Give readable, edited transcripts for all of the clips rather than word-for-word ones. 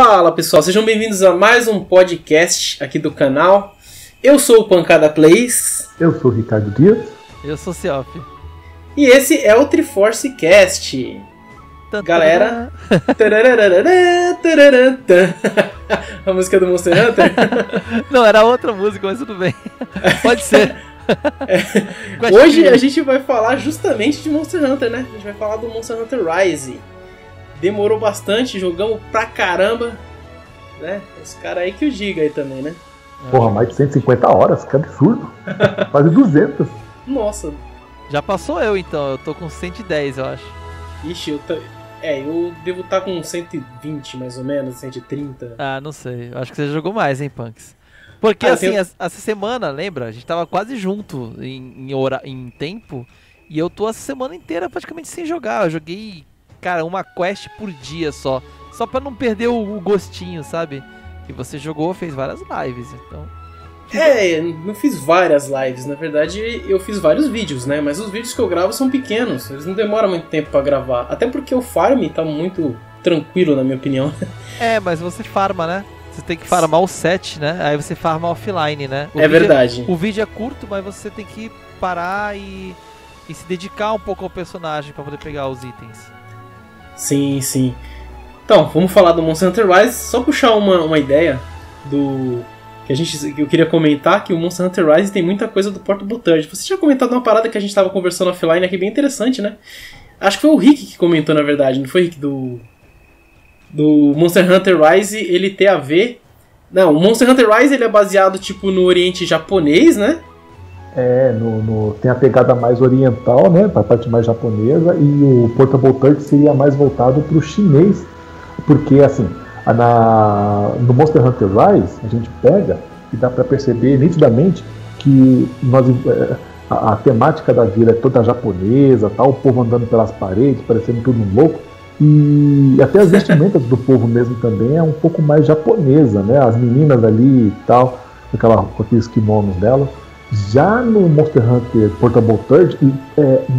Fala pessoal, sejam bem-vindos a mais um podcast aqui do canal. Eu sou o Pancada Plays. Eu sou o Ricardo Dias. Eu sou o Ciop. E esse é o Triforce Cast. Galera, a música do Monster Hunter? Não, era outra música, mas tudo bem. Pode ser. É. Hoje a gente vai falar justamente de Monster Hunter, né? A gente vai falar do Monster Hunter Rise. Demorou bastante, jogamos pra caramba, né? Esse cara aí que o diga aí também, né? Porra, mais de 150 horas, que absurdo. Quase 200. Nossa. Já passou eu então, eu tô com 110, eu acho. Ixi, eu devo estar com 120 mais ou menos, 130. Ah, não sei, eu acho que você jogou mais, hein, Punks? Porque assim, essa semana, lembra? A gente tava quase junto em tempo, e eu tô essa semana inteira praticamente sem jogar. Eu joguei, cara, uma quest por dia só. Só pra não perder o gostinho, sabe? E você jogou, fez várias lives, então... não fiz várias lives. Na verdade, eu fiz vários vídeos, né? Mas os vídeos que eu gravo são pequenos. Eles não demoram muito tempo pra gravar. Até porque o farm tá muito tranquilo, na minha opinião. É, mas você farma, né? Você tem que farmar o set, né? Aí você farma offline, né? É verdade. O vídeo é curto, mas você tem que parar e se dedicar um pouco ao personagem pra poder pegar os itens. Sim, sim. Então, vamos falar do Monster Hunter Rise. Só puxar uma ideia do... que eu queria comentar, que o Monster Hunter Rise tem muita coisa do Portable Third. Você tinha comentado uma parada que a gente tava conversando offline aqui, bem interessante, né? Acho que foi o Rick que comentou, na verdade, não foi, Rick? Do Monster Hunter Rise, ele ter a ver... Não, o Monster Hunter Rise ele é baseado, tipo, no Oriente japonês, né? É, tem a pegada mais oriental, né? Pra parte mais japonesa. E o Portable Third seria mais voltado pro chinês. Porque, assim, no Monster Hunter Rise, a gente pega e dá pra perceber nitidamente que a temática da vila é toda japonesa, tá? O povo andando pelas paredes, parecendo tudo um louco. E até as vestimentas do povo mesmo também é um pouco mais japonesa, né? As meninas ali e tal, com aqueles kimonos dela. Já no Monster Hunter Portable Third,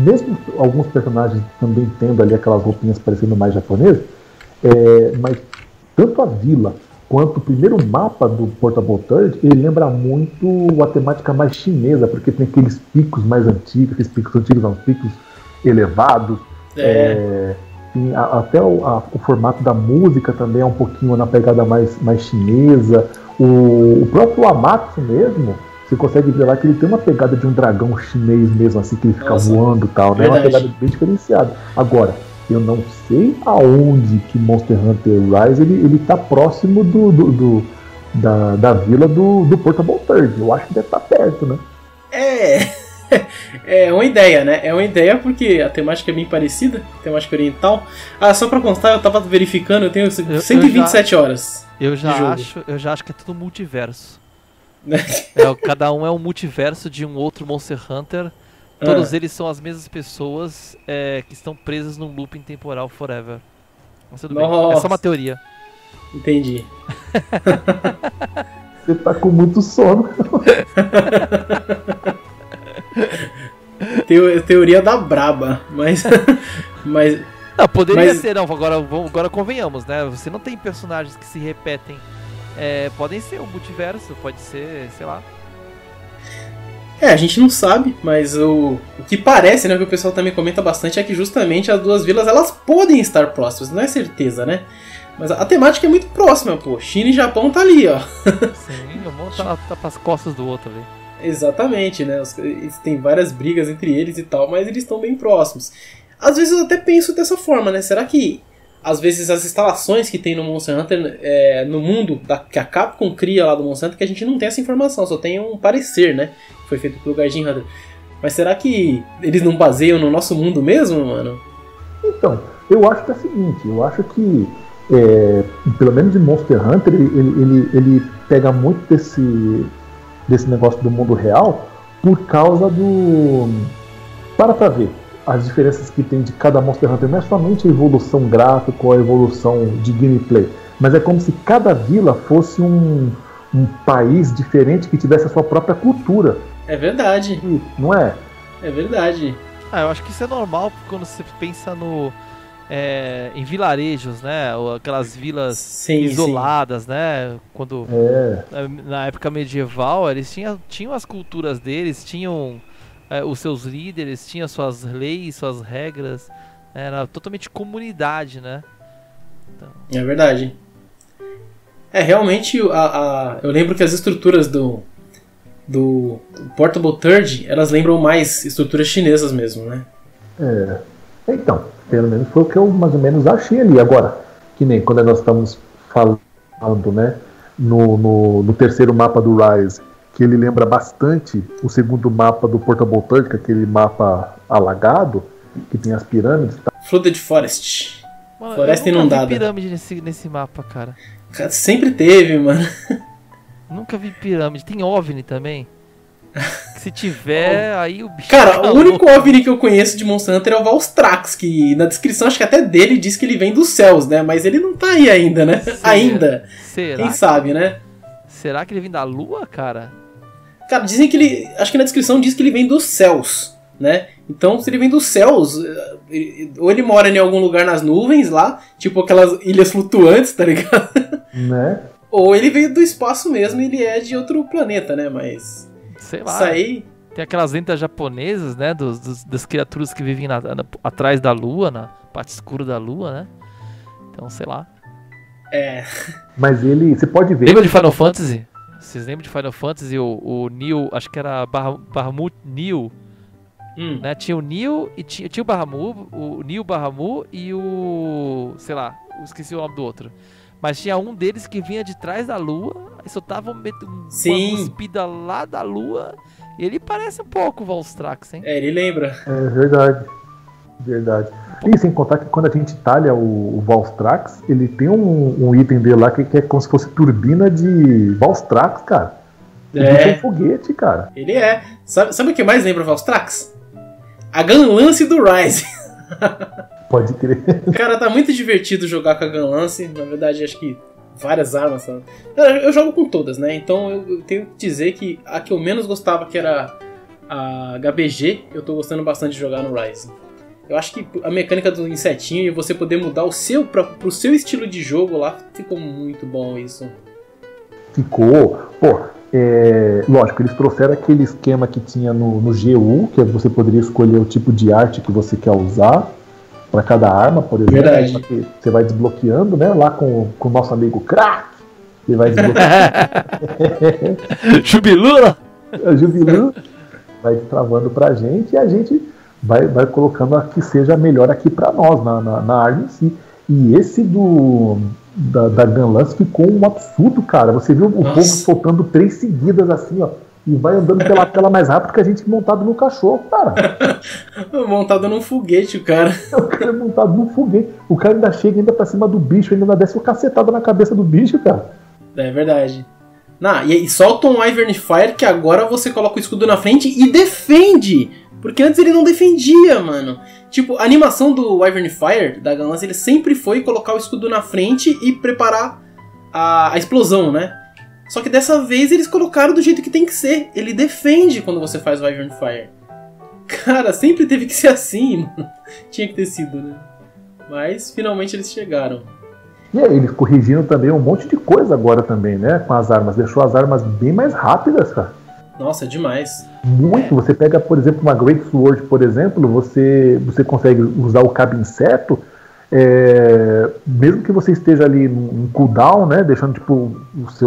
mesmo alguns personagens também tendo ali aquelas roupinhas parecendo mais japonesas, mas tanto a vila quanto o primeiro mapa do Portable Third, ele lembra muito a temática mais chinesa, porque tem aqueles picos mais antigos, aqueles picos antigos são picos elevados. Tem até o formato da música também é um pouquinho na pegada mais chinesa. O próprio Amatsu mesmo, você consegue ver lá que ele tem uma pegada de um dragão chinês mesmo, assim, que ele fica voando e tal, né? É uma pegada bem diferenciada. Agora, eu não sei aonde que Monster Hunter Rise ele tá próximo da vila do Portable Third. Eu acho que deve estar perto, né? É uma ideia, né? É uma ideia porque a temática é bem parecida, a temática oriental. Ah, só pra constar, eu tava verificando, eu tenho 127 horas. Eu já acho que é tudo multiverso. Cada um é um multiverso de um outro Monster Hunter. Todos eles são as mesmas pessoas que estão presas num looping temporal forever. Mas tudo bem, é só uma teoria. Entendi. Você tá com muito sono. Teoria da braba, mas não, poderia ser, não. Agora convenhamos, né? Você não tem personagens que se repetem. Podem ser o multiverso, pode ser, sei lá. A gente não sabe, mas o que parece, né, que o pessoal também comenta bastante é que justamente as duas vilas, elas podem estar próximas, não é certeza, né? Mas a temática é muito próxima, pô. China e Japão tá ali, ó. Sim, o mundo tá pras costas do outro ali. Exatamente, né? Eles têm várias brigas entre eles e tal, mas eles estão bem próximos. Às vezes eu até penso dessa forma, né? Será que, às vezes, as instalações que tem no Monster Hunter, no mundo que a Capcom cria lá do Monster Hunter, que a gente não tem essa informação, só tem um parecer, né? Foi feito pelo Gaijin Hunter. Mas será que eles não baseiam no nosso mundo mesmo, mano? Então, eu acho que é o seguinte, eu acho que pelo menos de Monster Hunter ele pega muito desse negócio do mundo real por causa do... Para pra ver as diferenças que tem de cada Monster Hunter, não é somente a evolução gráfica ou a evolução de gameplay, mas é como se cada vila fosse um país diferente que tivesse a sua própria cultura. É verdade. Não é? É verdade. Eu acho que isso é normal quando você pensa no em vilarejos, né? Ou aquelas vilas isoladas, né? Quando na época medieval eles tinham as culturas deles, tinham os seus líderes, tinham suas leis, suas regras. Era totalmente comunidade, né? Então... É verdade. É, realmente, eu lembro que as estruturas do Portable Third, elas lembram mais estruturas chinesas mesmo, né? É. Então, pelo menos foi o que eu mais ou menos achei ali. Agora, que nem quando nós estamos falando, né, no terceiro mapa do Rise, que ele lembra bastante o segundo mapa do Portable Third, que é aquele mapa alagado, que tem as pirâmides. Tá? Flooded Forest. Mano, floresta inundada. Nunca vi pirâmide nesse mapa, cara. Sempre teve, mano. Nunca vi pirâmide. Tem OVNI também? Se tiver, aí o bicho... Cara, o único OVNI que eu conheço de Monster Hunter é o Valstrax, que na descrição acho que até dele diz que ele vem dos céus, né? Mas ele não tá aí ainda, né? Quem sabe, né? Será que ele vem da lua, cara? Cara, dizem que ele... Acho que na descrição diz que ele vem dos céus, né? Então, se ele vem dos céus, ou ele mora em algum lugar nas nuvens lá, tipo aquelas ilhas flutuantes, tá ligado? Né? Ou ele veio do espaço mesmo e ele é de outro planeta, né? Mas... Sei lá. Isso aí... Tem aquelas lendas japonesas, né? Das criaturas que vivem atrás da lua, na parte escura da lua, né? Então, sei lá. É... Mas ele... Você pode ver... Lembra de Final Fantasy? Vocês lembram de Final Fantasy? O Neo... Acho que era Bahamut Neo... Né? Tinha o Neo e tinha o Bahamut, o Neo Bahamut e o... sei lá, esqueci o nome do outro. Mas tinha um deles que vinha de trás da lua e soltava uma cuspida lá da lua. E ele parece um pouco o Valstrax, hein? É, ele lembra. É verdade, verdade. E sem contar que quando a gente talha o Valstrax, ele tem um item dele lá que é como se fosse turbina de Valstrax, cara. Ele é um foguete, cara. Ele é. Sabe o que mais lembra o Valstrax? A Gunlance do Rise. Pode crer. Cara, tá muito divertido jogar com a Gunlance. Na verdade, acho que várias armas. Sabe? Eu jogo com todas, né? Então eu tenho que dizer que a que eu menos gostava, que era a HBG, eu tô gostando bastante de jogar no Rise. Eu acho que a mecânica do insetinho e você poder mudar o seu pro seu estilo de jogo lá, ficou muito bom isso. Ficou. Pô, lógico, eles trouxeram aquele esquema que tinha no GU, que você poderia escolher o tipo de arte que você quer usar para cada arma, por exemplo. Verdade. Que você vai desbloqueando, né? Lá com o nosso amigo Crack, você vai desbloqueando. Jubilula! Jubilula! Vai travando pra gente e a gente vai colocando a que seja melhor aqui pra nós, na arma em si. E esse da Gunlance ficou um absurdo, cara. Você viu o povo soltando 3 seguidas assim, ó. E vai andando pela tela mais rápido que a gente montado no cachorro, cara. Montado num foguete, o cara. O cara é montado num foguete. O cara ainda chega ainda pra cima do bicho, ainda desce uma cacetada na cabeça do bicho, cara. É verdade. E solta um Wyvern Fire que agora você coloca o escudo na frente e defende. Porque antes ele não defendia, mano. Tipo, a animação do Wyvern Fire, da Gunlance, ele sempre foi colocar o escudo na frente e preparar a explosão, né? Só que dessa vez eles colocaram do jeito que tem que ser. Ele defende quando você faz o Wyvern Fire. Cara, sempre teve que ser assim, mano. Tinha que ter sido, né? Mas, finalmente, eles chegaram. E aí, eles corrigiram também um monte de coisa agora também, né? Com as armas. Deixou as armas bem mais rápidas, cara. Nossa, demais. Muito. Você pega, por exemplo, uma Great Sword, por exemplo, você consegue usar o cabo inseto, mesmo que você esteja ali num cooldown, né, deixando tipo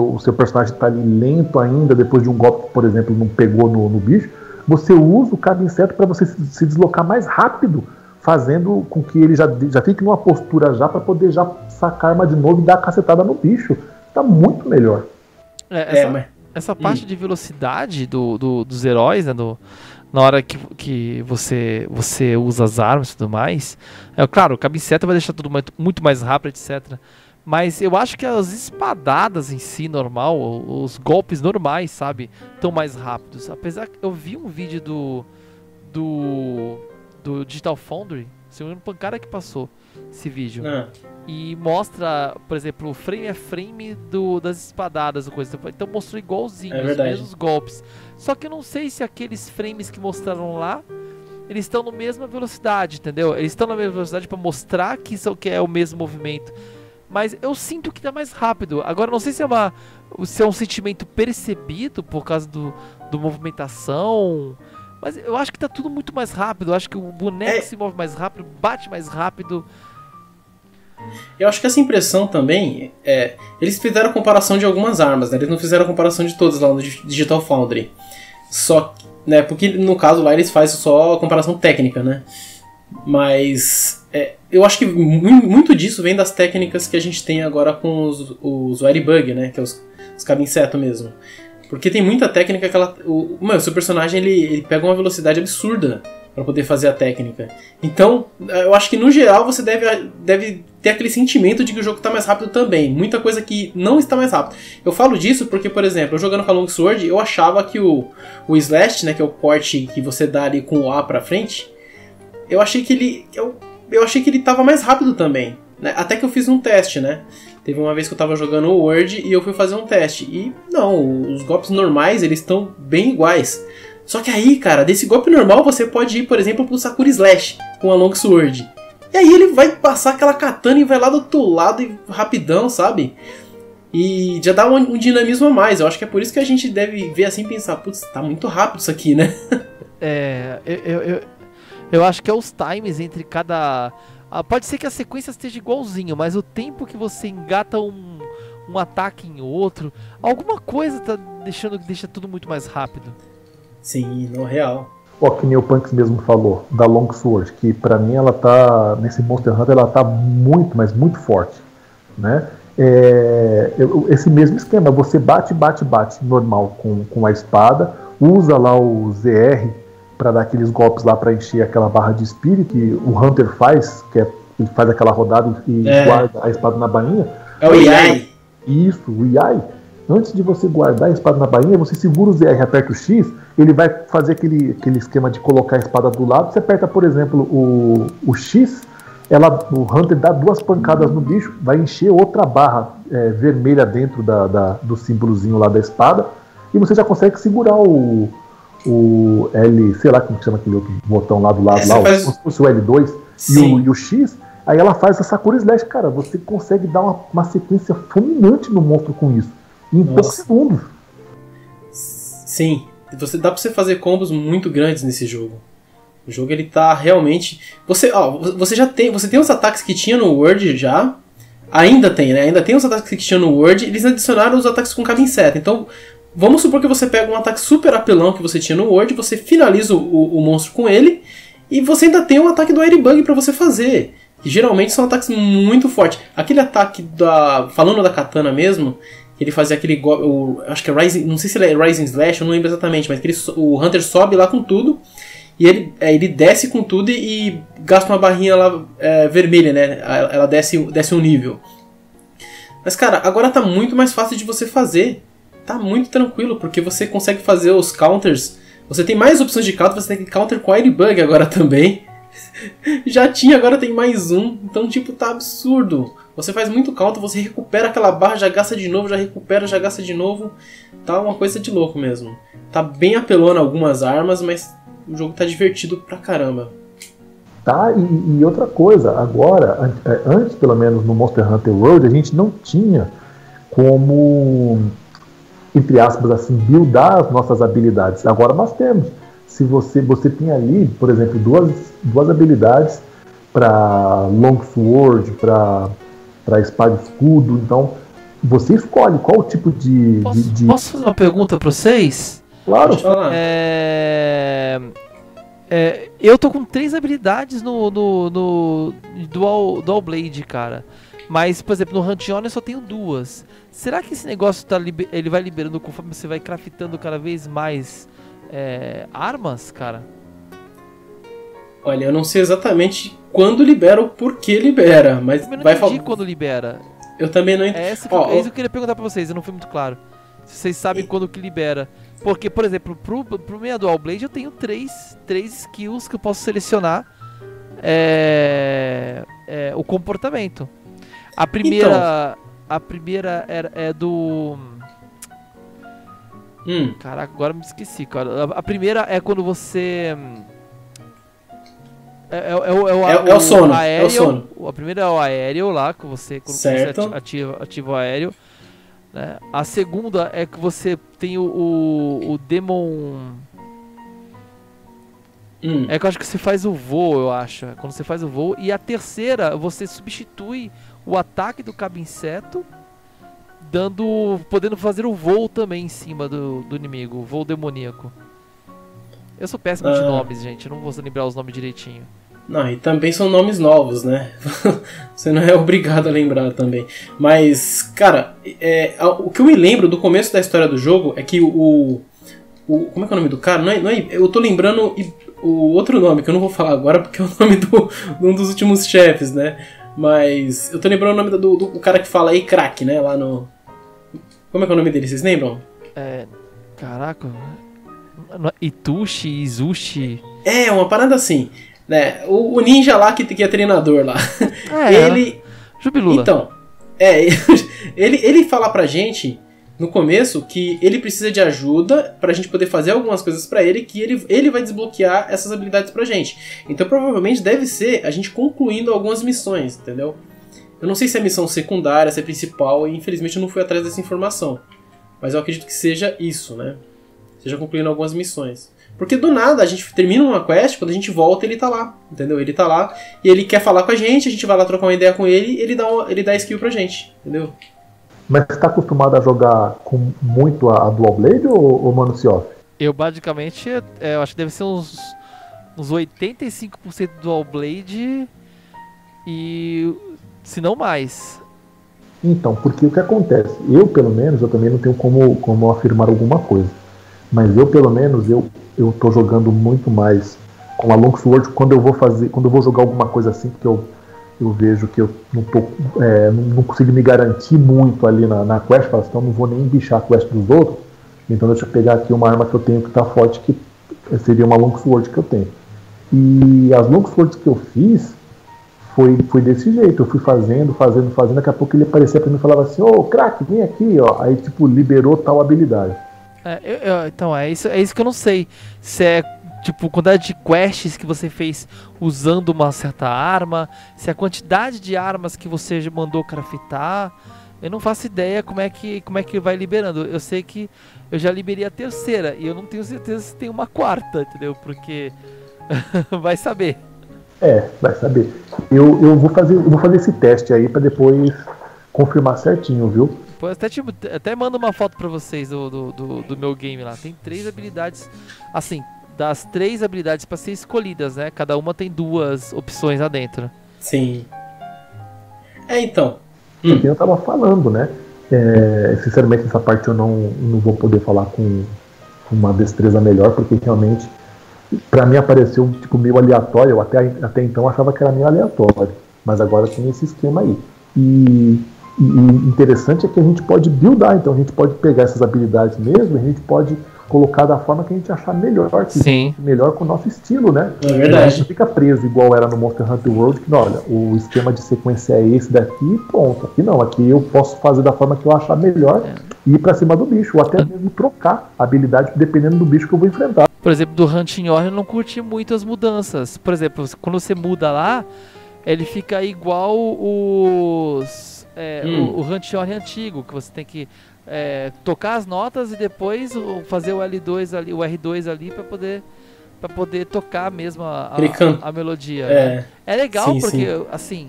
o seu personagem tá ali lento ainda, depois de um golpe, por exemplo, não pegou no bicho, você usa o cabo inseto para você se deslocar mais rápido, fazendo com que ele já fique numa postura já para poder já sacar a arma de novo e dar a cacetada no bicho. Tá muito melhor. Essa parte de velocidade dos heróis, né, na hora que você usa as armas e tudo mais, claro, o cabo inseto vai deixar tudo muito mais rápido, etc. Mas eu acho que as espadadas em si, normal, os golpes normais, sabe, estão mais rápidos. Apesar que eu vi um vídeo do Digital Foundry, se eu não me engano, o cara que passou esse vídeo. E mostra, por exemplo, o frame a frame das espadadas, coisa. Então mostrou igualzinho, os mesmos golpes. Só que eu não sei se aqueles frames que mostraram lá eles estão na mesma velocidade, entendeu? Eles estão na mesma velocidade para mostrar que isso que é o mesmo movimento. Mas eu sinto que tá mais rápido. Agora, não sei se é, se é um sentimento percebido por causa do movimentação. Mas eu acho que tá tudo muito mais rápido. Eu acho que o boneco se move mais rápido, bate mais rápido. Eu acho que essa impressão também... eles fizeram a comparação de algumas armas, né? Eles não fizeram a comparação de todas lá no Digital Foundry. Só que... né, porque no caso lá eles fazem só a comparação técnica, né? Mas eu acho que muito disso vem das técnicas que a gente tem agora com os Wirebug, né? Que é os cabinseto mesmo. Porque tem muita técnica que ela... o seu personagem ele pega uma velocidade absurda para poder fazer a técnica. Então, eu acho que no geral você deve ter aquele sentimento de que o jogo está mais rápido também. Muita coisa que não está mais rápido. Eu falo disso porque, por exemplo, eu jogando com a Long Sword, eu achava que o Slash, né, que é o corte que você dá ali com o A pra frente, eu achei que ele tava mais rápido também, né? Até que eu fiz um teste, né? Teve uma vez que eu tava jogando o Word e eu fui fazer um teste. E não, os golpes normais, eles estão bem iguais. Só que aí, cara, desse golpe normal você pode ir, por exemplo, pro Sakura Slash com a Long Sword. E aí ele vai passar aquela katana e vai lá do outro lado e rapidão, sabe? E já dá um dinamismo a mais. Eu acho que é por isso que a gente deve ver assim e pensar, putz, tá muito rápido isso aqui, né? Eu acho que é os times entre cada... pode ser que a sequência esteja igualzinho, mas o tempo que você engata um ataque em outro, alguma coisa tá deixando que deixa tudo muito mais rápido. Sim, no real. Ó, que o Neopunks mesmo falou, da Long Sword, que pra mim ela tá, nesse Monster Hunter, ela tá muito, mas muito forte, né? Esse mesmo esquema, você bate normal com a espada, usa lá o ZR pra dar aqueles golpes lá pra encher aquela barra de espírito que o Hunter faz, que ele faz aquela rodada e guarda a espada na bainha. É o Iai. Isso, o Iai. Antes de você guardar a espada na bainha, você segura o ZR, aperta o X, ele vai fazer aquele esquema de colocar a espada do lado. Você aperta, por exemplo, o X, o Hunter dá duas pancadas no bicho, vai encher outra barra vermelha dentro do símbolozinho lá da espada, e você já consegue segurar o L, sei lá como que chama aquele outro botão lá do lado, o L2 e o X. Aí ela faz a Sakura Slash, cara, você consegue dar uma sequência fulminante no monstro com isso em poucos segundos. Sim, dá pra você fazer combos muito grandes nesse jogo. O jogo, ele tá realmente... Você tem os ataques que tinha no Word já. Ainda tem, né? Ainda tem os ataques que tinha no Word. Eles adicionaram os ataques com cada inseto. Então, vamos supor que você pega um ataque super apelão que você tinha no Word, você finaliza o monstro com ele, e você ainda tem um ataque do Airbug pra você fazer. Que geralmente são ataques muito fortes. Aquele ataque falando da katana mesmo, ele fazia aquele golpe, acho que é Rising, não sei se ele é Rising Slash, eu não lembro exatamente, mas o Hunter sobe lá com tudo, e ele desce com tudo e gasta uma barrinha lá vermelha, né? Ela desce um nível. Mas, cara, agora tá muito mais fácil de você fazer. Tá muito tranquilo, porque você consegue fazer os counters. Você tem mais opções de counter, você tem counter com Airbug agora também. Já tinha, agora tem mais um. Então, tipo, tá absurdo. Você faz muito counter, você recupera aquela barra, já gasta de novo, já recupera, já gasta de novo. Tá uma coisa de louco mesmo. Tá bem apelona algumas armas, mas o jogo tá divertido pra caramba. Tá, e outra coisa, agora, antes pelo menos no Monster Hunter World, a gente não tinha como... entre aspas, assim, buildar as nossas habilidades. Agora nós temos. Se você tem ali, por exemplo, duas habilidades para Long Sword, para espada e escudo. Então, você escolhe qual o tipo de... Posso fazer uma pergunta para vocês? Claro. Eu tô com 3 habilidades no Dual Blade, cara. Mas, por exemplo, no Hunting Horn eu só tenho 2. Será que esse negócio ele vai liberando conforme você vai craftando cada vez mais armas, cara? Olha, eu não sei exatamente quando libera ou por que libera, mas eu não entendi quando libera. Eu também não entendi. É isso que eu queria perguntar pra vocês, eu não fui muito claro. Se vocês sabem quando que libera. Porque, por exemplo, pro minha Dual Blade eu tenho 3 skills que eu posso selecionar o comportamento. A primeira é do... Caraca, agora me esqueci, cara. A primeira é quando você É o sono, aéreo, é o sono. A primeira é o aéreo lá, que você, quando certo. Você ativa o aéreo. Né? A segunda é que você tem o Demon... É que eu acho que você faz o voo, eu acho. Quando você faz o voo. E a terceira, você substitui o ataque do cabo-inseto, podendo fazer o voo também em cima do inimigo, o voo demoníaco. Eu sou péssimo de nomes, gente. Eu não vou lembrar os nomes direitinho. Não, e também são nomes novos, né? Você não é obrigado a lembrar também. Mas, cara, o que eu me lembro do começo da história do jogo é que como é que é o nome do cara? Eu tô lembrando o outro nome, que eu não vou falar agora porque é o nome de um dos últimos chefes, né? Mas eu tô lembrando o nome do cara que fala aí, Crack, né? Lá no... Como é que é o nome dele? Vocês lembram? Caraca... Itushi, Izuchi... É, uma parada assim, né? O ninja lá que é treinador lá. Ele... Jubilula. Então, ele fala pra gente, no começo, que ele precisa de ajuda pra gente poder fazer algumas coisas pra ele, que ele vai desbloquear essas habilidades pra gente. Então, provavelmente, deve ser a gente concluindo algumas missões, entendeu? Eu não sei se é missão secundária, se é principal, e infelizmente eu não fui atrás dessa informação. Mas eu acredito que seja isso, né? Seja concluindo algumas missões. Porque do nada a gente termina uma quest, quando a gente volta ele tá lá, entendeu? Ele tá lá e ele quer falar com a gente vai lá trocar uma ideia com ele e ele dá skill pra gente, entendeu? Mas você tá acostumado a jogar com muito a Dual Blade ou mano se off? Eu basicamente, eu acho que deve ser uns 85% Dual Blade e se não mais. Então, porque o que acontece? Eu pelo menos, eu também não tenho como afirmar alguma coisa. Mas eu, pelo menos, eu tô jogando muito mais com a Long Sword quando eu vou jogar alguma coisa assim, porque eu vejo que eu não consigo me garantir muito ali na quest, então não vou nem bichar a quest dos outros, então deixa eu pegar aqui uma arma que eu tenho que tá forte, que seria uma Long Sword que eu tenho. E as Long Swords que eu fiz foi desse jeito, eu fui fazendo, daqui a pouco ele aparecia pra mim e falava assim, ô, Crack, vem aqui, ó, aí tipo, liberou tal habilidade. Então, é isso que eu não sei. Se é, tipo, quantidade de quests que você fez usando uma certa arma, se é a quantidade de armas que você mandou craftar. Eu não faço ideia como é que vai liberando. Eu sei que eu já liberei a terceira e eu não tenho certeza se tem uma quarta, entendeu? Porque vai saber. Vai saber. Eu vou fazer esse teste aí pra depois confirmar certinho, viu? Até mando uma foto pra vocês do meu game lá. Tem 3 habilidades. Assim, das 3 habilidades pra ser escolhidas, né? Cada uma tem 2 opções lá dentro. Sim. Então. Porque eu tava falando, né? Sinceramente, essa parte eu não vou poder falar com uma destreza melhor, porque realmente, pra mim, apareceu tipo, meio aleatório. Eu até então achava que era meio aleatório. Mas agora tem esse esquema aí. E interessante é que a gente pode buildar, então a gente pode pegar essas habilidades mesmo, a gente pode colocar da forma que a gente achar melhor, melhor com o nosso estilo, né? É verdade. A gente fica preso igual era no Monster Hunter World, que olha, o esquema de sequência é esse daqui e pronto. Aqui não, aqui eu posso fazer da forma que eu achar melhor e ir pra cima do bicho, ou até mesmo trocar a habilidade dependendo do bicho que eu vou enfrentar. Por exemplo, do Hunting Horn eu não curti muito as mudanças. Por exemplo, quando você muda lá, ele fica igual o Hunting Horn antigo, que você tem que tocar as notas e depois fazer o L2 ali, o R2 ali para poder tocar mesmo a melodia. Né? É legal, sim, porque assim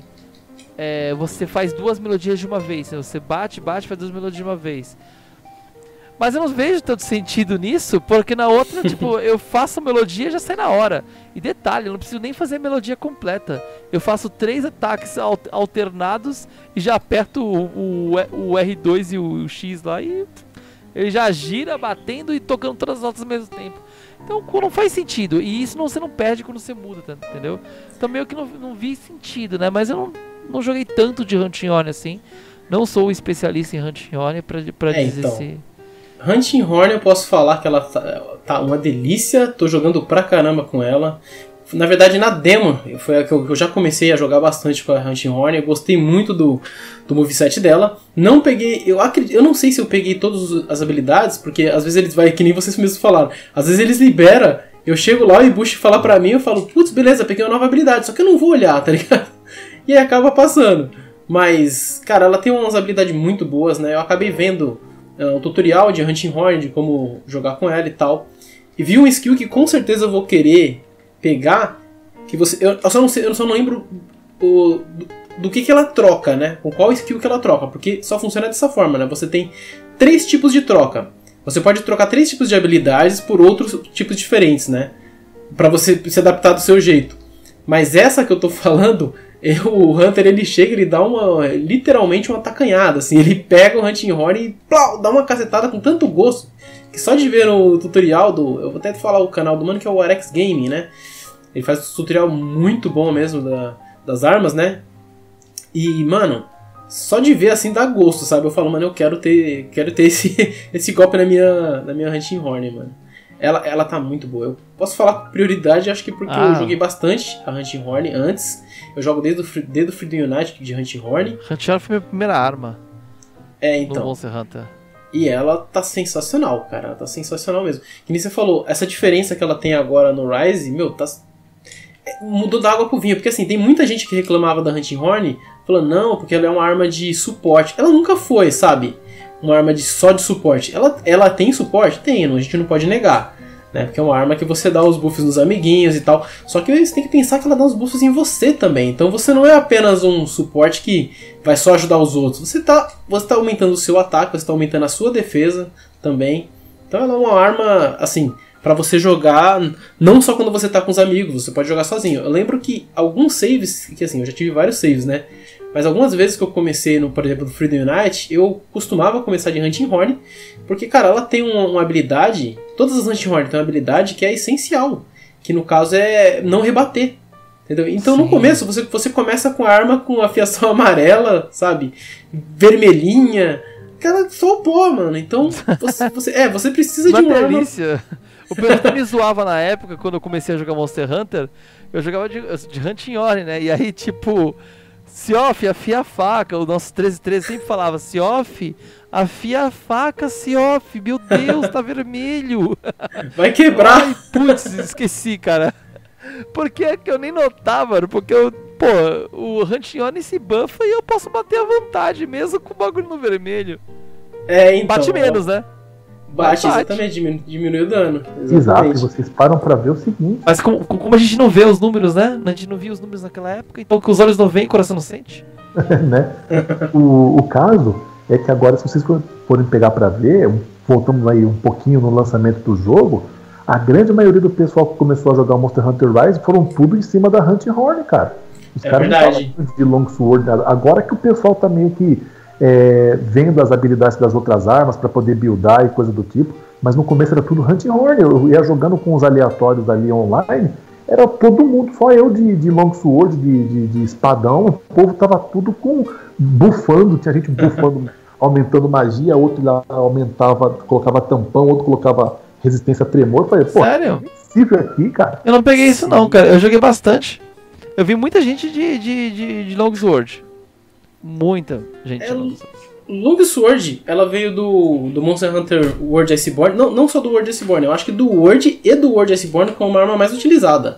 você faz 2 melodias de uma vez, né? Você bate, faz 2 melodias de uma vez. Mas eu não vejo tanto sentido nisso, porque na outra, tipo, eu faço a melodia e já sai na hora. E detalhe, eu não preciso nem fazer a melodia completa. Eu faço 3 ataques alternados e já aperto o R2 e o X lá e ele já gira batendo e tocando todas as notas ao mesmo tempo. Então não faz sentido. E isso você não perde quando você muda tanto, entendeu? Então meio que não vi sentido, né? Mas eu não joguei tanto de Hunting Horn assim. Não sou um especialista em Hunting Horn pra dizer então. Se... Hunting Horn eu posso falar que ela tá uma delícia, tô jogando pra caramba com ela. Na verdade na demo, foi a que eu já comecei a jogar bastante com a Hunting Horn, eu gostei muito do moveset dela. Não peguei, eu não sei se eu peguei todas as habilidades, porque às vezes eles vai, que nem vocês mesmos falaram, às vezes eles liberam Eu chego lá, o Ibushi fala pra mim, eu falo, putz, beleza, peguei uma nova habilidade, só que eu não vou olhar, tá ligado? E aí acaba passando. Mas, cara, ela tem umas habilidades muito boas, né? Eu acabei vendo um tutorial de Hunting Horn, de como jogar com ela e tal. E vi um skill que com certeza eu vou querer pegar, que você... Eu só não lembro do que ela troca, né? Com qual skill que ela troca, porque só funciona dessa forma, né? Você tem 3 tipos de troca. Você pode trocar 3 tipos de habilidades por outros tipos diferentes, né? Pra você se adaptar do seu jeito. Mas essa que eu tô falando, o Hunter, ele chega, ele dá uma... literalmente uma tacanhada, assim. Ele pega o Hunting Horn e plau, dá uma cacetada com tanto gosto, que só de ver o tutorial do... eu vou até falar o canal do mano, que é o Arex Gaming, né? Ele faz um tutorial muito bom mesmo das armas, né? E, mano... só de ver, assim, dá gosto, sabe? Eu falo, mano, eu quero ter esse golpe na minha Hunting Horn, mano. Ela tá muito boa. Eu posso falar com prioridade, acho que porque eu joguei bastante a Hunting Horn antes. Eu jogo desde o Freedom United de Hunting Horn. Hunting Horn foi a minha primeira arma. É, então. Monster Hunter. E ela tá sensacional, cara. Ela tá sensacional mesmo. Que nem você falou, essa diferença que ela tem agora no Rise, meu, tá... mudou da água pro vinho, porque assim, tem muita gente que reclamava da Hunting Horn, falando, não, porque ela é uma arma de suporte. Ela nunca foi, sabe, uma arma só de suporte. Ela tem suporte? Tem, a gente não pode negar, né, porque é uma arma que você dá os buffs nos amiguinhos e tal, só que você tem que pensar que ela dá os buffs em você também, então você não é apenas um suporte que vai só ajudar os outros, você tá aumentando o seu ataque, você tá aumentando a sua defesa também, então ela é uma arma, assim... pra você jogar, não só quando você tá com os amigos, você pode jogar sozinho. Eu lembro que alguns saves, que assim, eu já tive vários saves, né? Mas algumas vezes que eu comecei, por exemplo, no Freedom Unite, eu costumava começar de Hunting Horn, porque, cara, ela tem uma habilidade, todas as Hunting Horn tem uma habilidade que é essencial, que no caso é não rebater, entendeu? Então, sim, no começo, você começa com a arma com afiação amarela, sabe? Vermelhinha, cara, só pó, mano. Então, você precisa de uma arma... O pessoal até me zoava na época, quando eu comecei a jogar Monster Hunter, eu jogava de Hunting Horn, né? E aí, tipo, se off, afia a faca. O nosso 1313 sempre falava, se off, afia a faca, se off. Meu Deus, tá vermelho. Vai quebrar. Ai, putz, esqueci, cara. Porque é que eu nem notava, mano, porque eu... pô, o Hunting Horn se buffa e eu posso bater à vontade mesmo com o bagulho no vermelho. É, então... bate menos, né? Bate, exatamente, diminui o dano. Exatamente. Exato, vocês param pra ver o seguinte. Mas como a gente não vê os números, né? A gente não via os números naquela época, então que os olhos não veem, o coração não sente. Né? O caso é que agora, se vocês forem pegar pra ver, voltamos aí um pouquinho no lançamento do jogo, a grande maioria do pessoal que começou a jogar o Monster Hunter Rise foram tudo em cima da Hunting Horn, cara. Os caras verdade. De Long Sword, agora que o pessoal tá meio que... vendo as habilidades das outras armas para poder buildar e coisa do tipo, mas no começo era tudo Hunting Horn. Eu ia jogando com os aleatórios ali online, era todo mundo, só eu de Long Sword, de espadão. O povo tava tudo bufando, tinha gente bufando, aumentando magia, outro lá aumentava, colocava tampão, outro colocava resistência a tremor. Eu falei, pô, sério? É aqui, cara. Eu não peguei isso não, cara, eu joguei bastante. Eu vi muita gente de Long Sword. Muita gente. Long Sword, ela veio do Monster Hunter World Iceborne. Não só do World Iceborne, eu acho que do World e do World Iceborne como uma arma mais utilizada.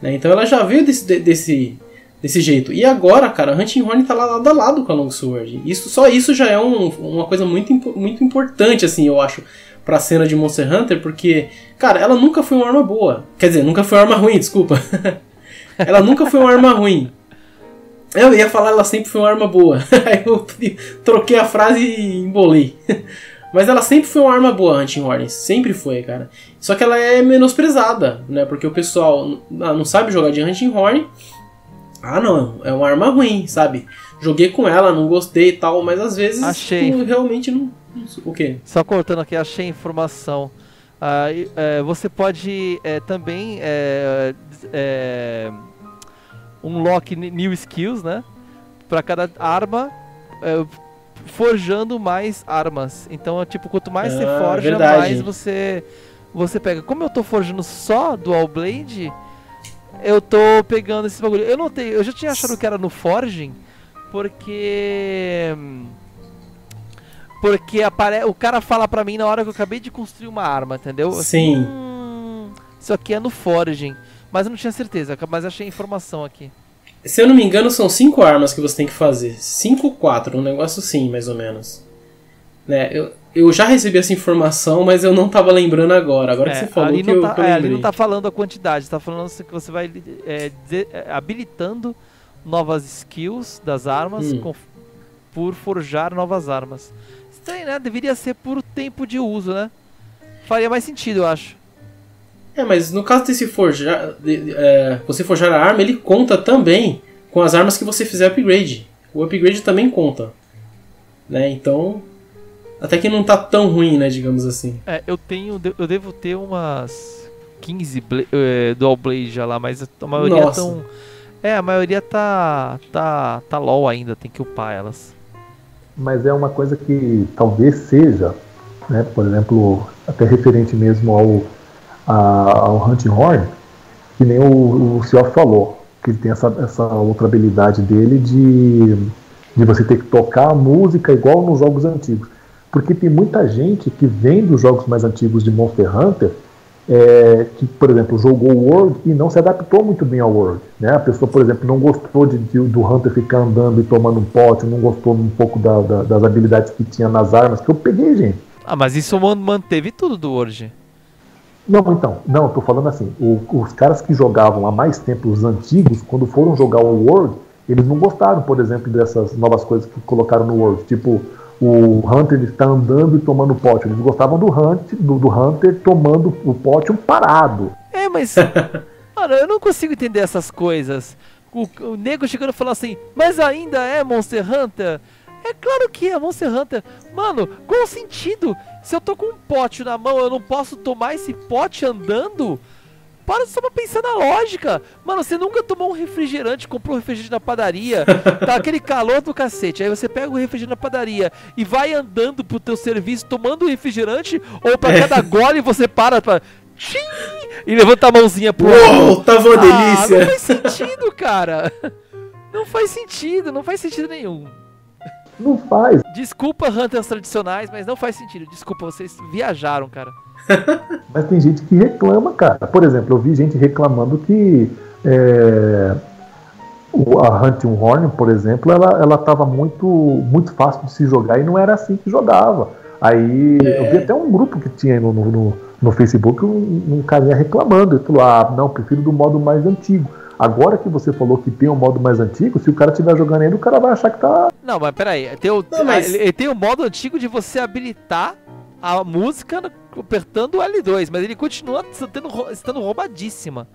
Né? Então ela já veio desse jeito. E agora, cara, Hunting Horn tá lado a lado com a Long Sword. Só isso já é uma coisa muito, muito importante, assim, eu acho, pra cena de Monster Hunter, porque, cara, ela nunca foi uma arma boa. Quer dizer, nunca foi uma arma ruim, desculpa. Ela nunca foi uma arma ruim. Eu ia falar, ela sempre foi uma arma boa. Aí eu troquei a frase e embolei. Mas ela sempre foi uma arma boa, Hunting Horn. Sempre foi, cara. Só que ela é menosprezada, né? Porque o pessoal não sabe jogar de Hunting Horn. Ah, não. É uma arma ruim, sabe? Joguei com ela, não gostei e tal. Mas às vezes realmente não... O quê? Só cortando aqui, achei informação. Você pode também... um lock new skills, né? Pra cada arma, forjando mais armas. Então, tipo, quanto mais você forja, verdade. Mais você pega. Como eu tô forjando só Dual Blade, eu tô pegando esse bagulho. Eu notei, eu já tinha achado que era no forging, porque o cara fala pra mim na hora que eu acabei de construir uma arma, entendeu? Sim. Isso aqui é no Foraging, mas eu não tinha certeza, mas achei informação aqui. Se eu não me engano, são 5 armas que você tem que fazer. 5 ou 4, um negócio assim, mais ou menos. Né? Eu já recebi essa informação, mas eu não tava lembrando agora. Agora que você falou ali que não eu lembrei. Ali não tá falando a quantidade, tá falando que você vai habilitando novas skills das armas por forjar novas armas. Estranho, né? Deveria ser por tempo de uso, né? Faria mais sentido, eu acho. É, mas no caso desse forjar... você forjar a arma, ele conta também com as armas que você fizer upgrade. O upgrade também conta. Né? Então... até que não tá tão ruim, né? Digamos assim. É, eu devo ter umas 15 Dual Blade já lá, mas a maioria a maioria tá low ainda, tem que upar elas. Mas é uma coisa que talvez seja, né? Por exemplo, até referente mesmo ao Hunting Horn, que nem o Cioff falou, que ele tem essa outra habilidade dele de você ter que tocar a música igual nos jogos antigos. Porque tem muita gente que vem dos jogos mais antigos de Monster Hunter, que, por exemplo, jogou o World e não se adaptou muito bem ao World. Né? A pessoa, por exemplo, não gostou do Hunter ficar andando e tomando um pote, não gostou um pouco das habilidades que tinha nas armas, que eu peguei, gente. Ah, mas isso manteve tudo do World. Não, então, não, eu tô falando assim, os caras que jogavam há mais tempo os antigos, quando foram jogar o World, eles não gostaram, por exemplo, dessas novas coisas que colocaram no World, tipo... o Hunter está andando e tomando pote. Eles gostavam do Hunter tomando o pote parado. É, mas... mano, eu não consigo entender essas coisas. O nego chegando e falando assim, mas ainda é Monster Hunter? É claro que é Monster Hunter. Mano, qual o sentido? Se eu tô com um pote na mão, eu não posso tomar esse pote andando? Para só pra pensar na lógica. Mano, você nunca tomou um refrigerante, comprou um refrigerante na padaria, tá aquele calor do cacete, aí você pega o refrigerante na padaria e vai andando pro teu serviço tomando refrigerante, ou pra cada gole você para pra... tchim, e levanta a mãozinha pro... uou, tava uma delícia. Não faz sentido, cara. Não faz sentido nenhum. Não faz. Desculpa, Hunters tradicionais, mas não faz sentido. Desculpa, vocês viajaram, cara. Mas tem gente que reclama, cara. Por exemplo, eu vi gente reclamando que a Hunting Horn, por exemplo, ela tava muito fácil de se jogar e não era assim que jogava. Aí eu vi até um grupo que tinha no Facebook, um carinha reclamando. Ele falou, não, prefiro do modo mais antigo. Agora que você falou que tem um modo mais antigo, se o cara estiver jogando ainda, o cara vai achar que tá... Não, mas peraí, tem o modo antigo de você habilitar a música apertando o L2, mas ele continua estando roubadíssima.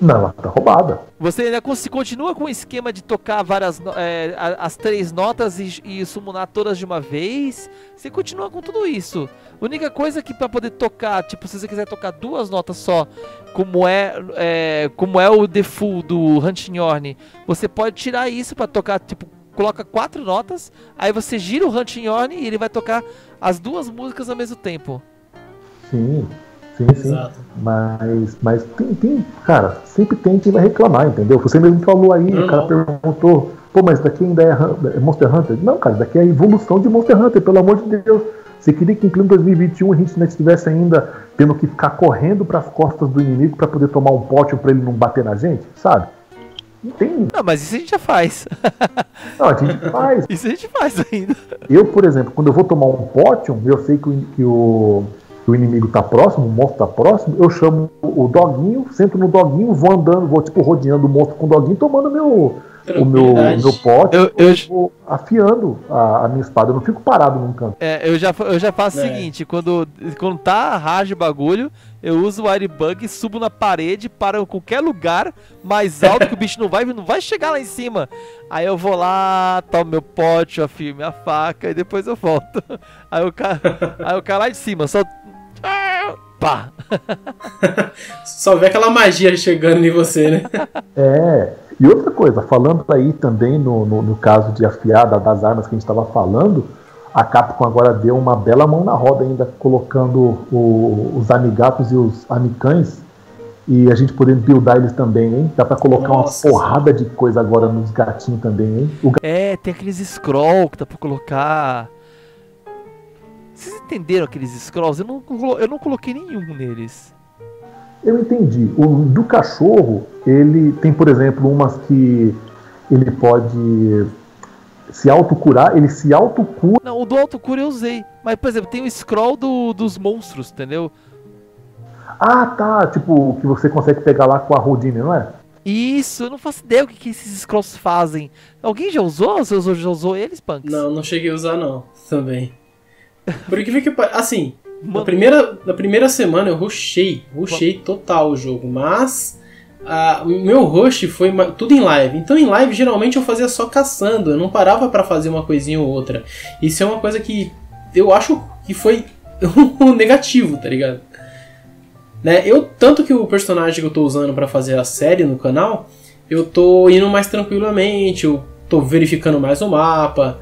Não, ela tá roubada. Você ainda continua com o esquema de tocar as 3 notas e summonar todas de uma vez. Você continua com tudo isso. A única coisa que pra poder tocar, tipo, se você quiser tocar 2 notas só, como é o default do Hunting Horn, você pode tirar isso pra tocar, tipo, coloca 4 notas, aí você gira o Hunting Horn e ele vai tocar as 2 músicas ao mesmo tempo. Sim. Exato. Mas tem, cara, sempre tem quem vai reclamar, entendeu? Você mesmo falou aí, o cara perguntou, pô, mas isso daqui ainda é Monster Hunter? Não, cara, isso daqui é a evolução de Monster Hunter, pelo amor de Deus. Você queria que em pleno 2021 a gente ainda estivesse ainda tendo que ficar correndo pras costas do inimigo pra poder tomar um pote pra ele não bater na gente, sabe? Tem. Não, mas isso a gente já faz. Não, a gente faz. Isso a gente faz ainda. Eu, por exemplo, quando eu vou tomar um potion, eu sei que o inimigo tá próximo, o monstro tá próximo, eu chamo o doguinho, sento no doguinho, vou andando, vou tipo rodeando o monstro com o doguinho, tomando o meu pote, vou afiando a minha espada, eu não fico parado num canto. Eu já faço o seguinte, quando tá rage o bagulho, eu uso o Wirebug, subo na parede, paro em qualquer lugar mais alto que o bicho não vai chegar lá em cima. Aí eu vou lá, tomo meu pote, afio minha faca e depois eu volto. Aí eu caio lá de cima, só... pá! Só vê aquela magia chegando em você, né? E outra coisa, falando aí também no caso de afiada das armas que a gente estava falando, a Capcom agora deu uma bela mão na roda ainda, colocando os amigatos e os amicães, e a gente podendo buildar eles também, hein? Dá pra colocar uma porrada de coisa agora nos gatinhos também, hein? Tem aqueles scroll que dá pra colocar... Vocês entenderam aqueles scrolls? Eu não coloquei nenhum neles. Eu entendi. O do cachorro, ele tem, por exemplo, umas que ele pode se autocurar, ele se autocura. Não, o do autocura eu usei. Mas, por exemplo, tem o scroll dos monstros, entendeu? Ah, tá. Tipo, que você consegue pegar lá com a rodinha, não é? Isso, eu não faço ideia o que esses scrolls fazem. Alguém já usou? Você já usou eles, Punks? Não, não cheguei a usar, não. Também. Porque fica assim... Mano. Na primeira semana eu rushei total o jogo, mas o meu rush foi tudo em live. Então em live geralmente eu fazia só caçando, eu não parava pra fazer uma coisinha ou outra. Isso é uma coisa que eu acho que foi um negativo, tá ligado? Né? Tanto que o personagem que eu tô usando pra fazer a série no canal, eu tô indo mais tranquilamente, eu tô verificando mais o mapa,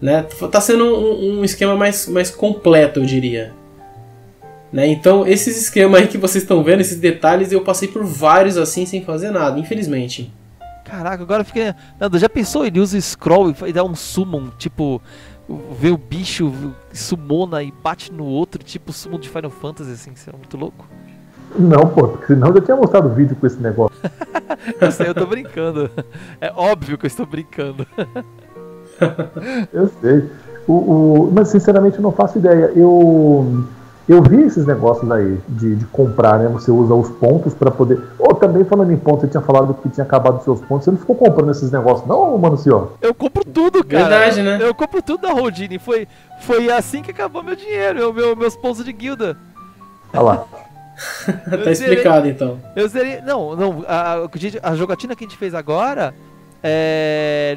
né? Tá sendo um esquema mais completo, eu diria. Né? Então, esses esquemas aí que vocês estão vendo, esses detalhes, eu passei por vários assim sem fazer nada, infelizmente. Caraca, agora fiquei... Nando, já pensou? Ele usa scroll e dá um summon, tipo, vê o bicho, summona e bate no outro, tipo summon de Final Fantasy, assim, isso é muito louco. Não, pô, porque senão eu já tinha mostrado o vídeo com esse negócio. Eu sei, eu tô brincando. É óbvio que eu estou brincando. Eu sei. Mas, sinceramente, eu não faço ideia. Eu vi esses negócios aí de comprar, né? Você usa os pontos pra poder... Ou também, falando em pontos, você tinha falado que tinha acabado os seus pontos. Você não ficou comprando esses negócios não, mano, senhor? Eu compro tudo, cara. Verdade, né? Eu compro tudo da Holdini. Foi assim que acabou meu dinheiro, meus pontos de guilda. Olha lá. Tá explicado, então. Eu zerei... Não. A jogatina que a gente fez agora...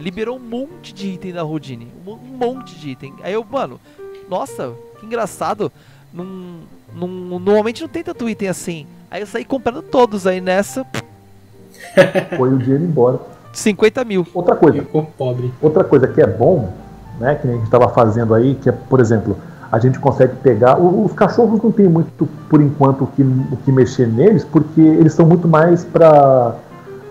liberou um monte de item da Holdini. Um monte de item. Aí eu, mano... Nossa, que engraçado... Normalmente não tem tanto item assim. Aí eu saí comprando todos aí nessa. Foi o dinheiro embora. 50 mil. Outra coisa. Ficou pobre. Outra coisa que é bom, né? Que a gente estava fazendo aí, que é, por exemplo, a gente consegue pegar. Os cachorros não tem muito, por enquanto, o que mexer neles, porque eles são muito mais para.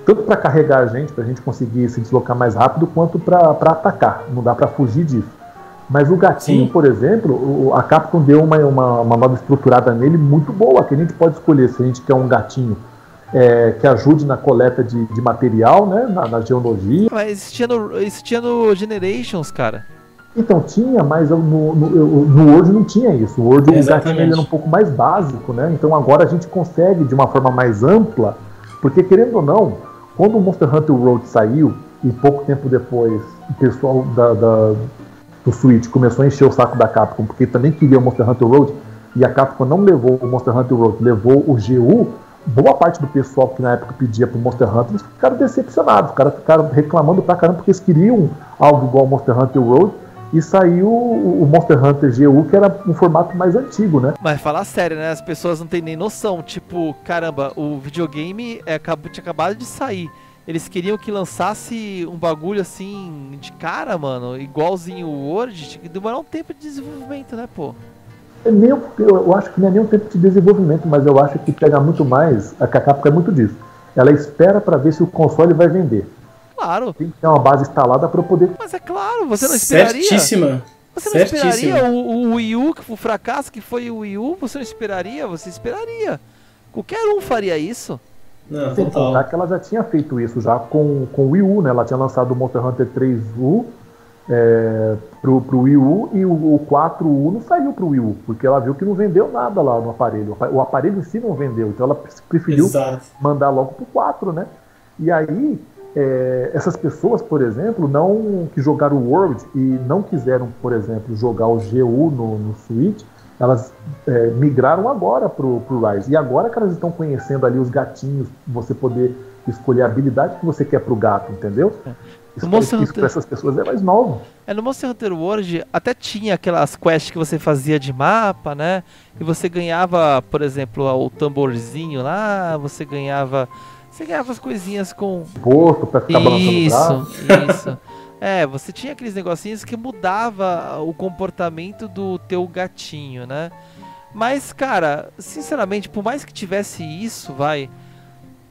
Tanto para carregar a gente, para a gente conseguir se deslocar mais rápido, quanto para atacar. Não dá para fugir disso. Mas o gatinho, Sim. Por exemplo, a Capcom deu uma nova estruturada nele muito boa, que a gente pode escolher se a gente quer um gatinho que ajude na coleta de material, né, na geologia. Mas existia no Generations, cara. Então tinha, mas no World não tinha isso. O World o gatinho ele era um pouco mais básico, né? Então agora a gente consegue de uma forma mais ampla, porque querendo ou não, quando o Monster Hunter World saiu, e pouco tempo depois o pessoal do Switch começou a encher o saco da Capcom, porque também queria o Monster Hunter World, e a Capcom não levou o Monster Hunter World, levou o GU. Boa parte do pessoal que na época pedia pro Monster Hunter, eles ficaram decepcionados, os caras ficaram reclamando pra caramba, porque eles queriam algo igual ao Monster Hunter World, e saiu o Monster Hunter GU, que era um formato mais antigo, né? Mas falar sério, né? As pessoas não têm nem noção, tipo, caramba, o videogame tinha acabado de sair. Eles queriam que lançasse um bagulho assim, de cara, mano, igualzinho o Word, que demorou um tempo de desenvolvimento, né, pô? Eu acho que não é nem um tempo de desenvolvimento, mas eu acho que pega muito mais, a Capcom é muito disso. Ela espera pra ver se o console vai vender. Claro. Tem que ter uma base instalada pra poder... Mas é claro, você não esperaria... Certíssima. Você não esperaria o Wii U, o fracasso que foi o Wii U, você não esperaria? Você esperaria. Qualquer um faria isso. Não, sem contar que ela já tinha feito isso já com o Wii U, né? Ela tinha lançado o Monster Hunter 3U pro Wii U, e o 4U não saiu pro Wii U, porque ela viu que não vendeu nada lá no aparelho. O aparelho em si não vendeu, então ela preferiu mandar logo pro 4, né? E aí, essas pessoas, por exemplo, que jogaram o World e não quiseram, por exemplo, jogar o GU no Switch, elas migraram agora pro Rise. E agora que elas estão conhecendo ali os gatinhos, você poder escolher a habilidade que você quer pro gato, entendeu? Isso pra essas pessoas é mais novo. No Monster Hunter World até tinha aquelas quests que você fazia de mapa, né? E você ganhava, por exemplo, o tamborzinho lá, você ganhava as coisinhas com... Porto, pra ficar balançando o braço. Isso. Você tinha aqueles negocinhos que mudava o comportamento do teu gatinho, né? Mas, cara, sinceramente, por mais que tivesse isso,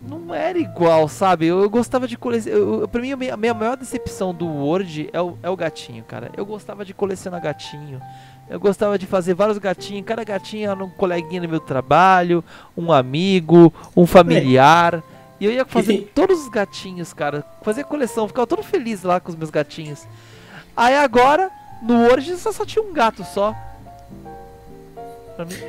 não era igual, sabe? Eu gostava de colecionar. Pra mim, a minha maior decepção do World é o gatinho, cara. Eu gostava de colecionar gatinho. Eu gostava de fazer vários gatinhos. Cada gatinho era um coleguinha do meu trabalho, um amigo, um familiar. E eu ia fazer todos os gatinhos, cara. Fazia coleção, ficava todo feliz lá com os meus gatinhos. Aí agora, no World, só tinha um gato só.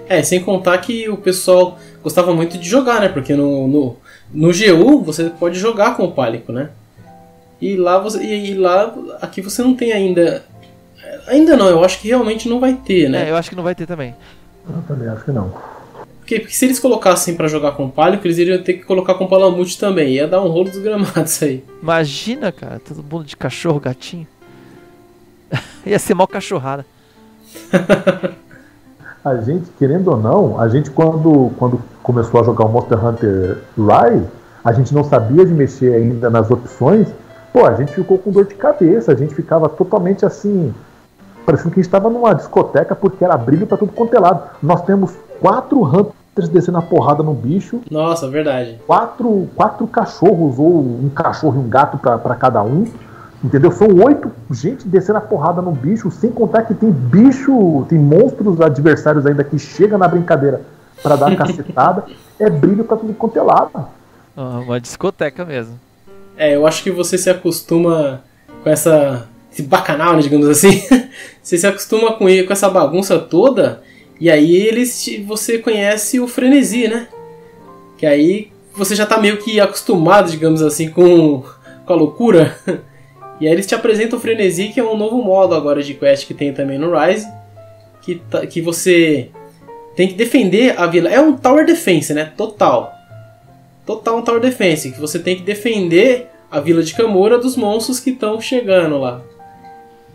É, sem contar que o pessoal gostava muito de jogar, né? Porque no GU você pode jogar com o Palico, né? E lá aqui você não tem ainda. Ainda não, eu acho que realmente não vai ter, né? É, eu acho que não vai ter também. Eu também acho que não. Porque se eles colocassem pra jogar com o Palico, eles iriam ter que colocar com o Palamute também. Ia dar um rolo desgramado isso aí. Imagina, cara, todo mundo de cachorro, gatinho. Ia ser mó cachorrada. A gente, querendo ou não, a gente quando começou a jogar o Monster Hunter Rise, a gente não sabia de mexer ainda nas opções. Pô, a gente ficou com dor de cabeça, a gente ficava totalmente assim, parecendo que a gente estava numa discoteca, porque era brilho pra tudo quanto é lado. Nós temos 4 hunters descendo a porrada no bicho. Nossa, verdade. 4 cachorros, ou um cachorro e um gato pra cada um. Entendeu? São 8 gente descendo a porrada no bicho, sem contar que tem bicho, tem monstros adversários ainda que chega na brincadeira pra dar a cacetada. É brilho pra tudo quanto é lado. Uma discoteca mesmo. É, eu acho que você se acostuma com esse bacanal, né, digamos assim. Você se acostuma com essa bagunça toda, e aí você conhece o frenesi, né? Que aí você já tá meio que acostumado, digamos assim, com a loucura. E aí eles te apresentam o frenesi, que é um novo modo agora de quest que tem também no Rise, que você tem que defender a vila. É um tower defense, né? Total um tower defense, que você tem que defender a vila de Kamura dos monstros que estão chegando lá.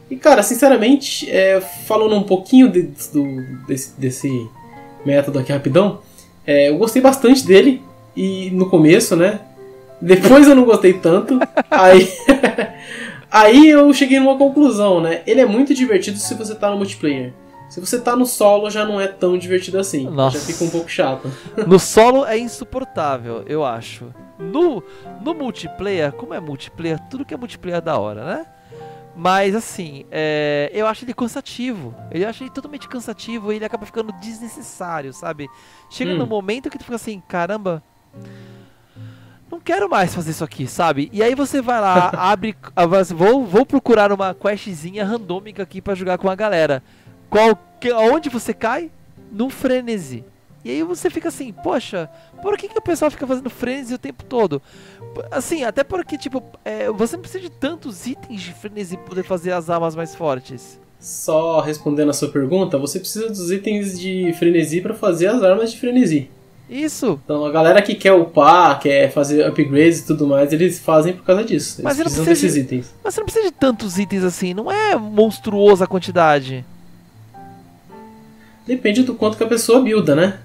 E cara, sinceramente, falando um pouquinho desse método aqui rapidão, eu gostei bastante dele, e no começo, né? Depois eu não gostei tanto, aí... Aí eu cheguei numa conclusão, né? Ele é muito divertido se você tá no multiplayer. Se você tá no solo, já não é tão divertido assim. Nossa. Já fica um pouco chato. No solo é insuportável, eu acho. No multiplayer, como é multiplayer, tudo que é multiplayer é da hora, né? Mas assim, eu acho ele cansativo. Eu acho ele totalmente cansativo e ele acaba ficando desnecessário, sabe? Chega num momento que tu fica assim, caramba... Não quero mais fazer isso aqui, sabe? E aí você vai lá, abre... Vou procurar uma questzinha randômica aqui pra jogar com a galera. Onde você cai? No frenesi. E aí você fica assim, poxa, por que o pessoal fica fazendo frenesi o tempo todo? Assim, até porque, tipo, você não precisa de tantos itens de frenesi pra poder fazer as armas mais fortes. Só respondendo a sua pergunta, você precisa dos itens de frenesi pra fazer as armas de frenesi. Isso. Então a galera que quer upar, quer fazer upgrades e tudo mais, eles fazem por causa disso. Mas eles precisam desses itens. Mas você não precisa de tantos itens assim, não é monstruosa a quantidade. Depende do quanto que a pessoa builda, né?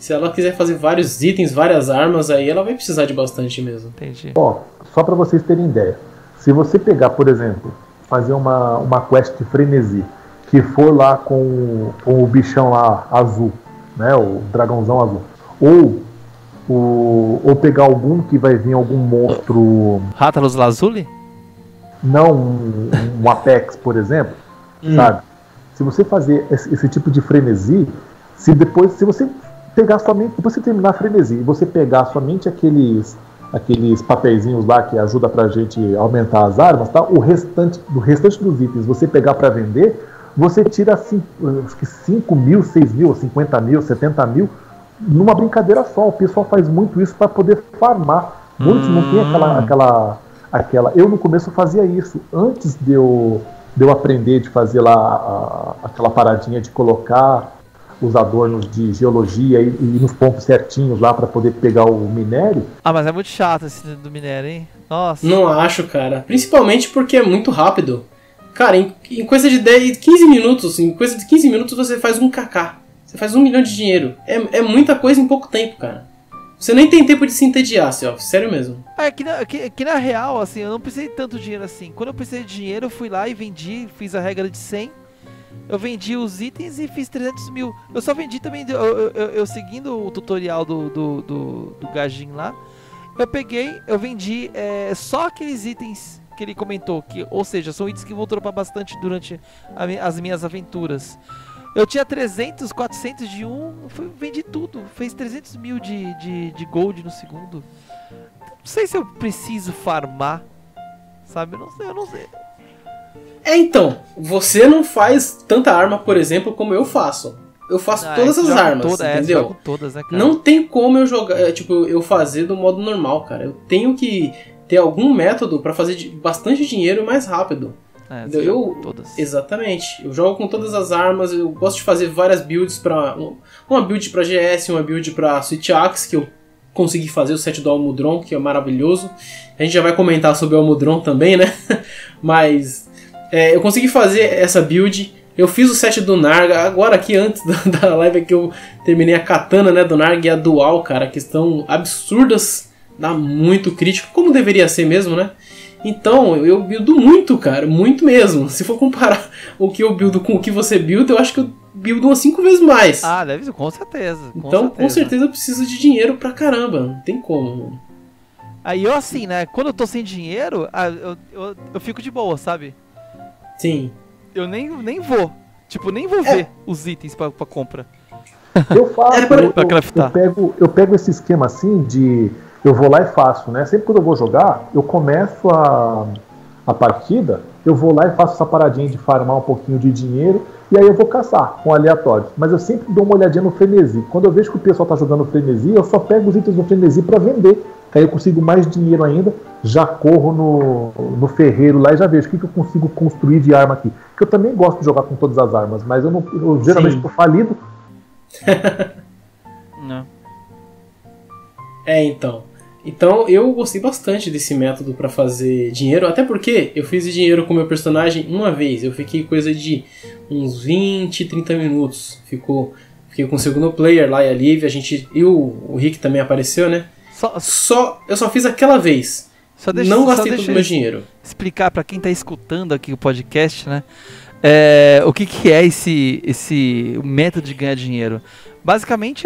Se ela quiser fazer vários itens, várias armas, aí ela vai precisar de bastante mesmo. Entendi. Ó, só pra vocês terem ideia, se você pegar, por exemplo, fazer uma quest de frenesi, que for lá com o bichão lá azul, né? O dragãozão azul. Ou pegar algum que vai vir algum monstro... Rathalos Lazuli? Não, um Apex, por exemplo, sabe? Se você fazer esse tipo de frenesi, se você pegar somente... Depois você terminar a frenesi e você pegar somente aqueles papeizinhos lá que ajudam pra gente aumentar as armas, tá? O restante dos itens você pegar pra vender, você tira 5 mil, 6 mil, 50 mil, 70 mil... Numa brincadeira só, o pessoal faz muito isso para poder farmar. Muitos não tem aquela. Eu no começo fazia isso. Antes de eu aprender de fazer lá aquela paradinha de colocar os adornos de geologia e nos pontos certinhos lá para poder pegar o minério. Ah, mas é muito chato esse do minério, hein? Nossa. Não acho, cara. Principalmente porque é muito rápido. Cara, em coisa de 15 minutos, você faz um kk. Você faz 1 milhão de dinheiro. É muita coisa em pouco tempo, cara. Você nem tem tempo de se entediar, assim, ó. Sério mesmo. É que na real, assim, eu não precisei de tanto dinheiro assim. Quando eu precisei de dinheiro, eu fui lá e vendi, fiz a regra de 100. Eu vendi os itens e fiz 300 mil. Eu só vendi também, eu seguindo o tutorial do Gajin lá, Eu peguei, eu vendi só aqueles itens que ele comentou, que, ou seja, são itens que vão dropar bastante durante as minhas aventuras. Eu tinha 300, 400 de um, vendi tudo, fez 300 mil de gold no segundo. Não sei se eu preciso farmar, sabe? Eu não sei. É, então, você não faz tanta arma, por exemplo, como eu faço. Eu faço todas as armas, entendeu? Todas, né, cara? Não tem como eu jogar, tipo, eu fazer do modo normal, cara. Eu tenho que ter algum método pra fazer bastante dinheiro mais rápido. É, eu todas. Exatamente. Eu jogo com todas as armas, eu gosto de fazer várias builds pra... Uma build pra GS, uma build pra Switch Axe, que eu consegui fazer o set do Almudron, que é maravilhoso. A gente já vai comentar sobre o Almudron também, né? Mas eu consegui fazer essa build. Eu fiz o set do Narga, agora aqui antes da live que eu terminei a katana, né, do Narga e a dual, cara, que estão absurdas, dá muito crítico, como deveria ser mesmo, né? Então, eu buildo muito, cara, muito mesmo. Se for comparar o que eu buildo com o que você builda, eu acho que eu buildo umas 5 vezes mais. Ah, deve ser, com certeza. Então, com certeza eu preciso de dinheiro pra caramba, não tem como, mano. Aí eu assim, né, quando eu tô sem dinheiro, eu fico de boa, sabe? Sim. Eu nem vou. Tipo, nem vou ver os itens pra compra. Eu faço. Pra craftar. Eu pego esse esquema assim de... Eu vou lá e faço, né? Sempre quando eu vou jogar, eu começo a partida, eu vou lá e faço essa paradinha de farmar um pouquinho de dinheiro e aí eu vou caçar com aleatórios. Mas eu sempre dou uma olhadinha no frenesi. Quando eu vejo que o pessoal tá jogando frenesi, eu só pego os itens do frenesi pra vender. Aí eu consigo mais dinheiro ainda, já corro no ferreiro lá e já vejo o que eu consigo construir de arma aqui. Porque eu também gosto de jogar com todas as armas, mas eu geralmente tô falido. Não. Então eu gostei bastante desse método pra fazer dinheiro, até porque eu fiz dinheiro com meu personagem uma vez. Eu fiquei coisa de uns 20, 30 minutos. Fiquei com o segundo player lá e a Liv, a gente e o Rick também apareceu, né? Eu só fiz aquela vez. Não gastei todo o meu dinheiro. Explicar pra quem tá escutando aqui o podcast, né? O que é esse método de ganhar dinheiro? Basicamente,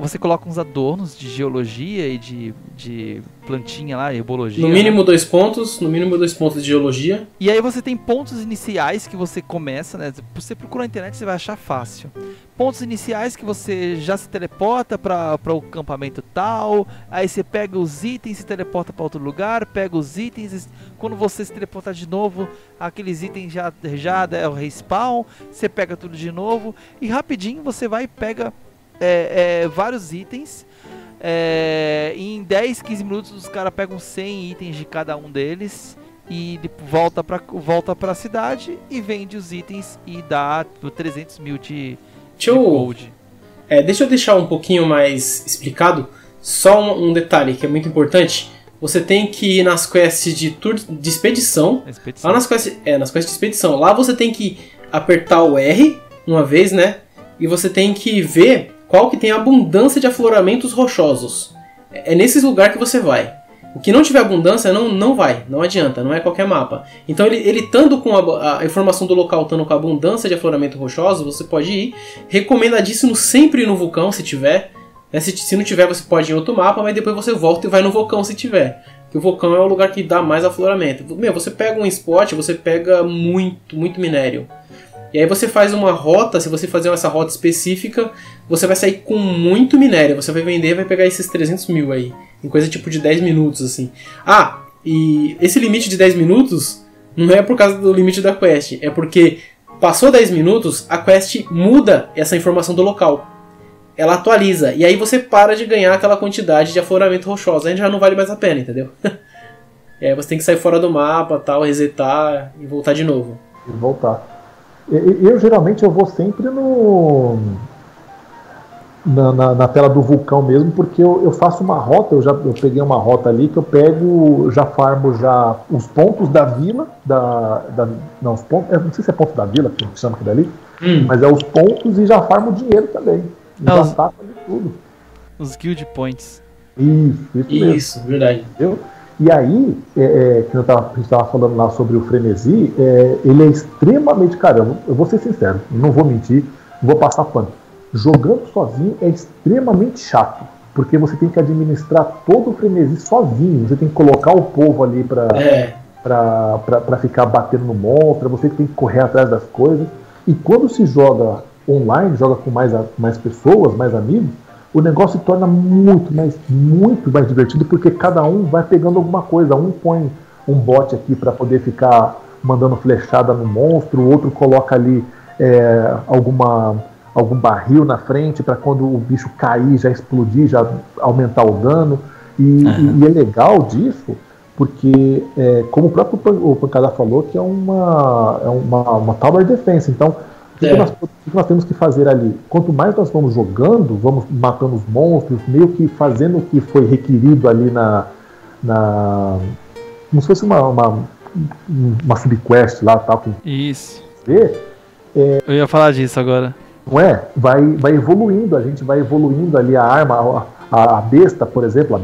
você coloca uns adornos de geologia e de plantinha lá, herbologia. No mínimo dois pontos de geologia. E aí você tem pontos iniciais que você começa, né? Você procura na internet, você vai achar fácil. Pontos iniciais que você já se teleporta para o campamento tal, aí você pega os itens, se teleporta para outro lugar, pega os itens, quando você se teleportar de novo, aqueles itens já é o respawn, você pega tudo de novo e rapidinho você vai e pega... vários itens, em 10, 15 minutos os caras pegam 100 itens de cada um deles e volta pra cidade e vende os itens e dá 300 mil de gold. Deixa eu deixar um pouquinho mais explicado, só um detalhe que é muito importante. Você tem que ir nas quests de expedição. Lá nas quests de expedição, lá você tem que apertar o R uma vez, né, e você tem que ver qual que tem abundância de afloramentos rochosos. É nesses lugares que você vai. O que não tiver abundância não vai, não adianta, não é qualquer mapa. Então ele estando com a informação do local, estando com a abundância de afloramento rochoso, você pode ir. Recomendadíssimo sempre ir no vulcão se tiver. Se não tiver, você pode ir em outro mapa, mas depois você volta e vai no vulcão se tiver. Porque o vulcão é o lugar que dá mais afloramento. Meu, você pega um spot, você pega muito, muito minério. E aí você faz uma rota, se você fazer essa rota específica, você vai sair com muito minério. Você vai vender e vai pegar esses 300 mil aí. Em coisa tipo de 10 minutos, assim. Ah, e esse limite de 10 minutos não é por causa do limite da quest. É porque passou 10 minutos, a quest muda essa informação do local. Ela atualiza. E aí você para de ganhar aquela quantidade de afloramento rochoso. Aí já não vale mais a pena, entendeu? E aí você tem que sair fora do mapa, tal, resetar e voltar de novo. E voltar. Eu geralmente eu vou sempre na tela do vulcão mesmo, porque eu faço uma rota, eu peguei uma rota ali que eu pego, já farmo já os pontos da vila, não, os pontos, não sei se é ponto da vila que chama aquilo ali, mas é os pontos e já farmo dinheiro também. Já saco de tudo. Os guild points. Isso mesmo. Verdade. Entendeu? E aí, que a gente estava falando lá sobre o frenesi, ele é extremamente... Cara, eu vou ser sincero, não vou mentir, não vou passar pano. Jogando sozinho é extremamente chato. porque você tem que administrar todo o frenesi sozinho, você tem que colocar o povo ali pra ficar batendo no monstro, você tem que correr atrás das coisas. E quando se joga online, joga com mais pessoas, mais amigos, o negócio se torna muito mais divertido, porque cada um vai pegando alguma coisa. Um põe um bot aqui para poder ficar mandando flechada no monstro, o outro coloca ali algum barril na frente para quando o bicho cair já explodir, já aumentar o dano. E é legal disso porque, como o próprio Pancada falou, que é uma tower defense. Então o que nós temos que fazer ali? Quanto mais nós vamos jogando, vamos matando os monstros, meio que fazendo o que foi requerido ali na como se fosse uma subquest lá, tal. Isso. Eu ia falar disso agora. Não é? Vai evoluindo, a gente vai evoluindo ali a arma. A besta, por exemplo,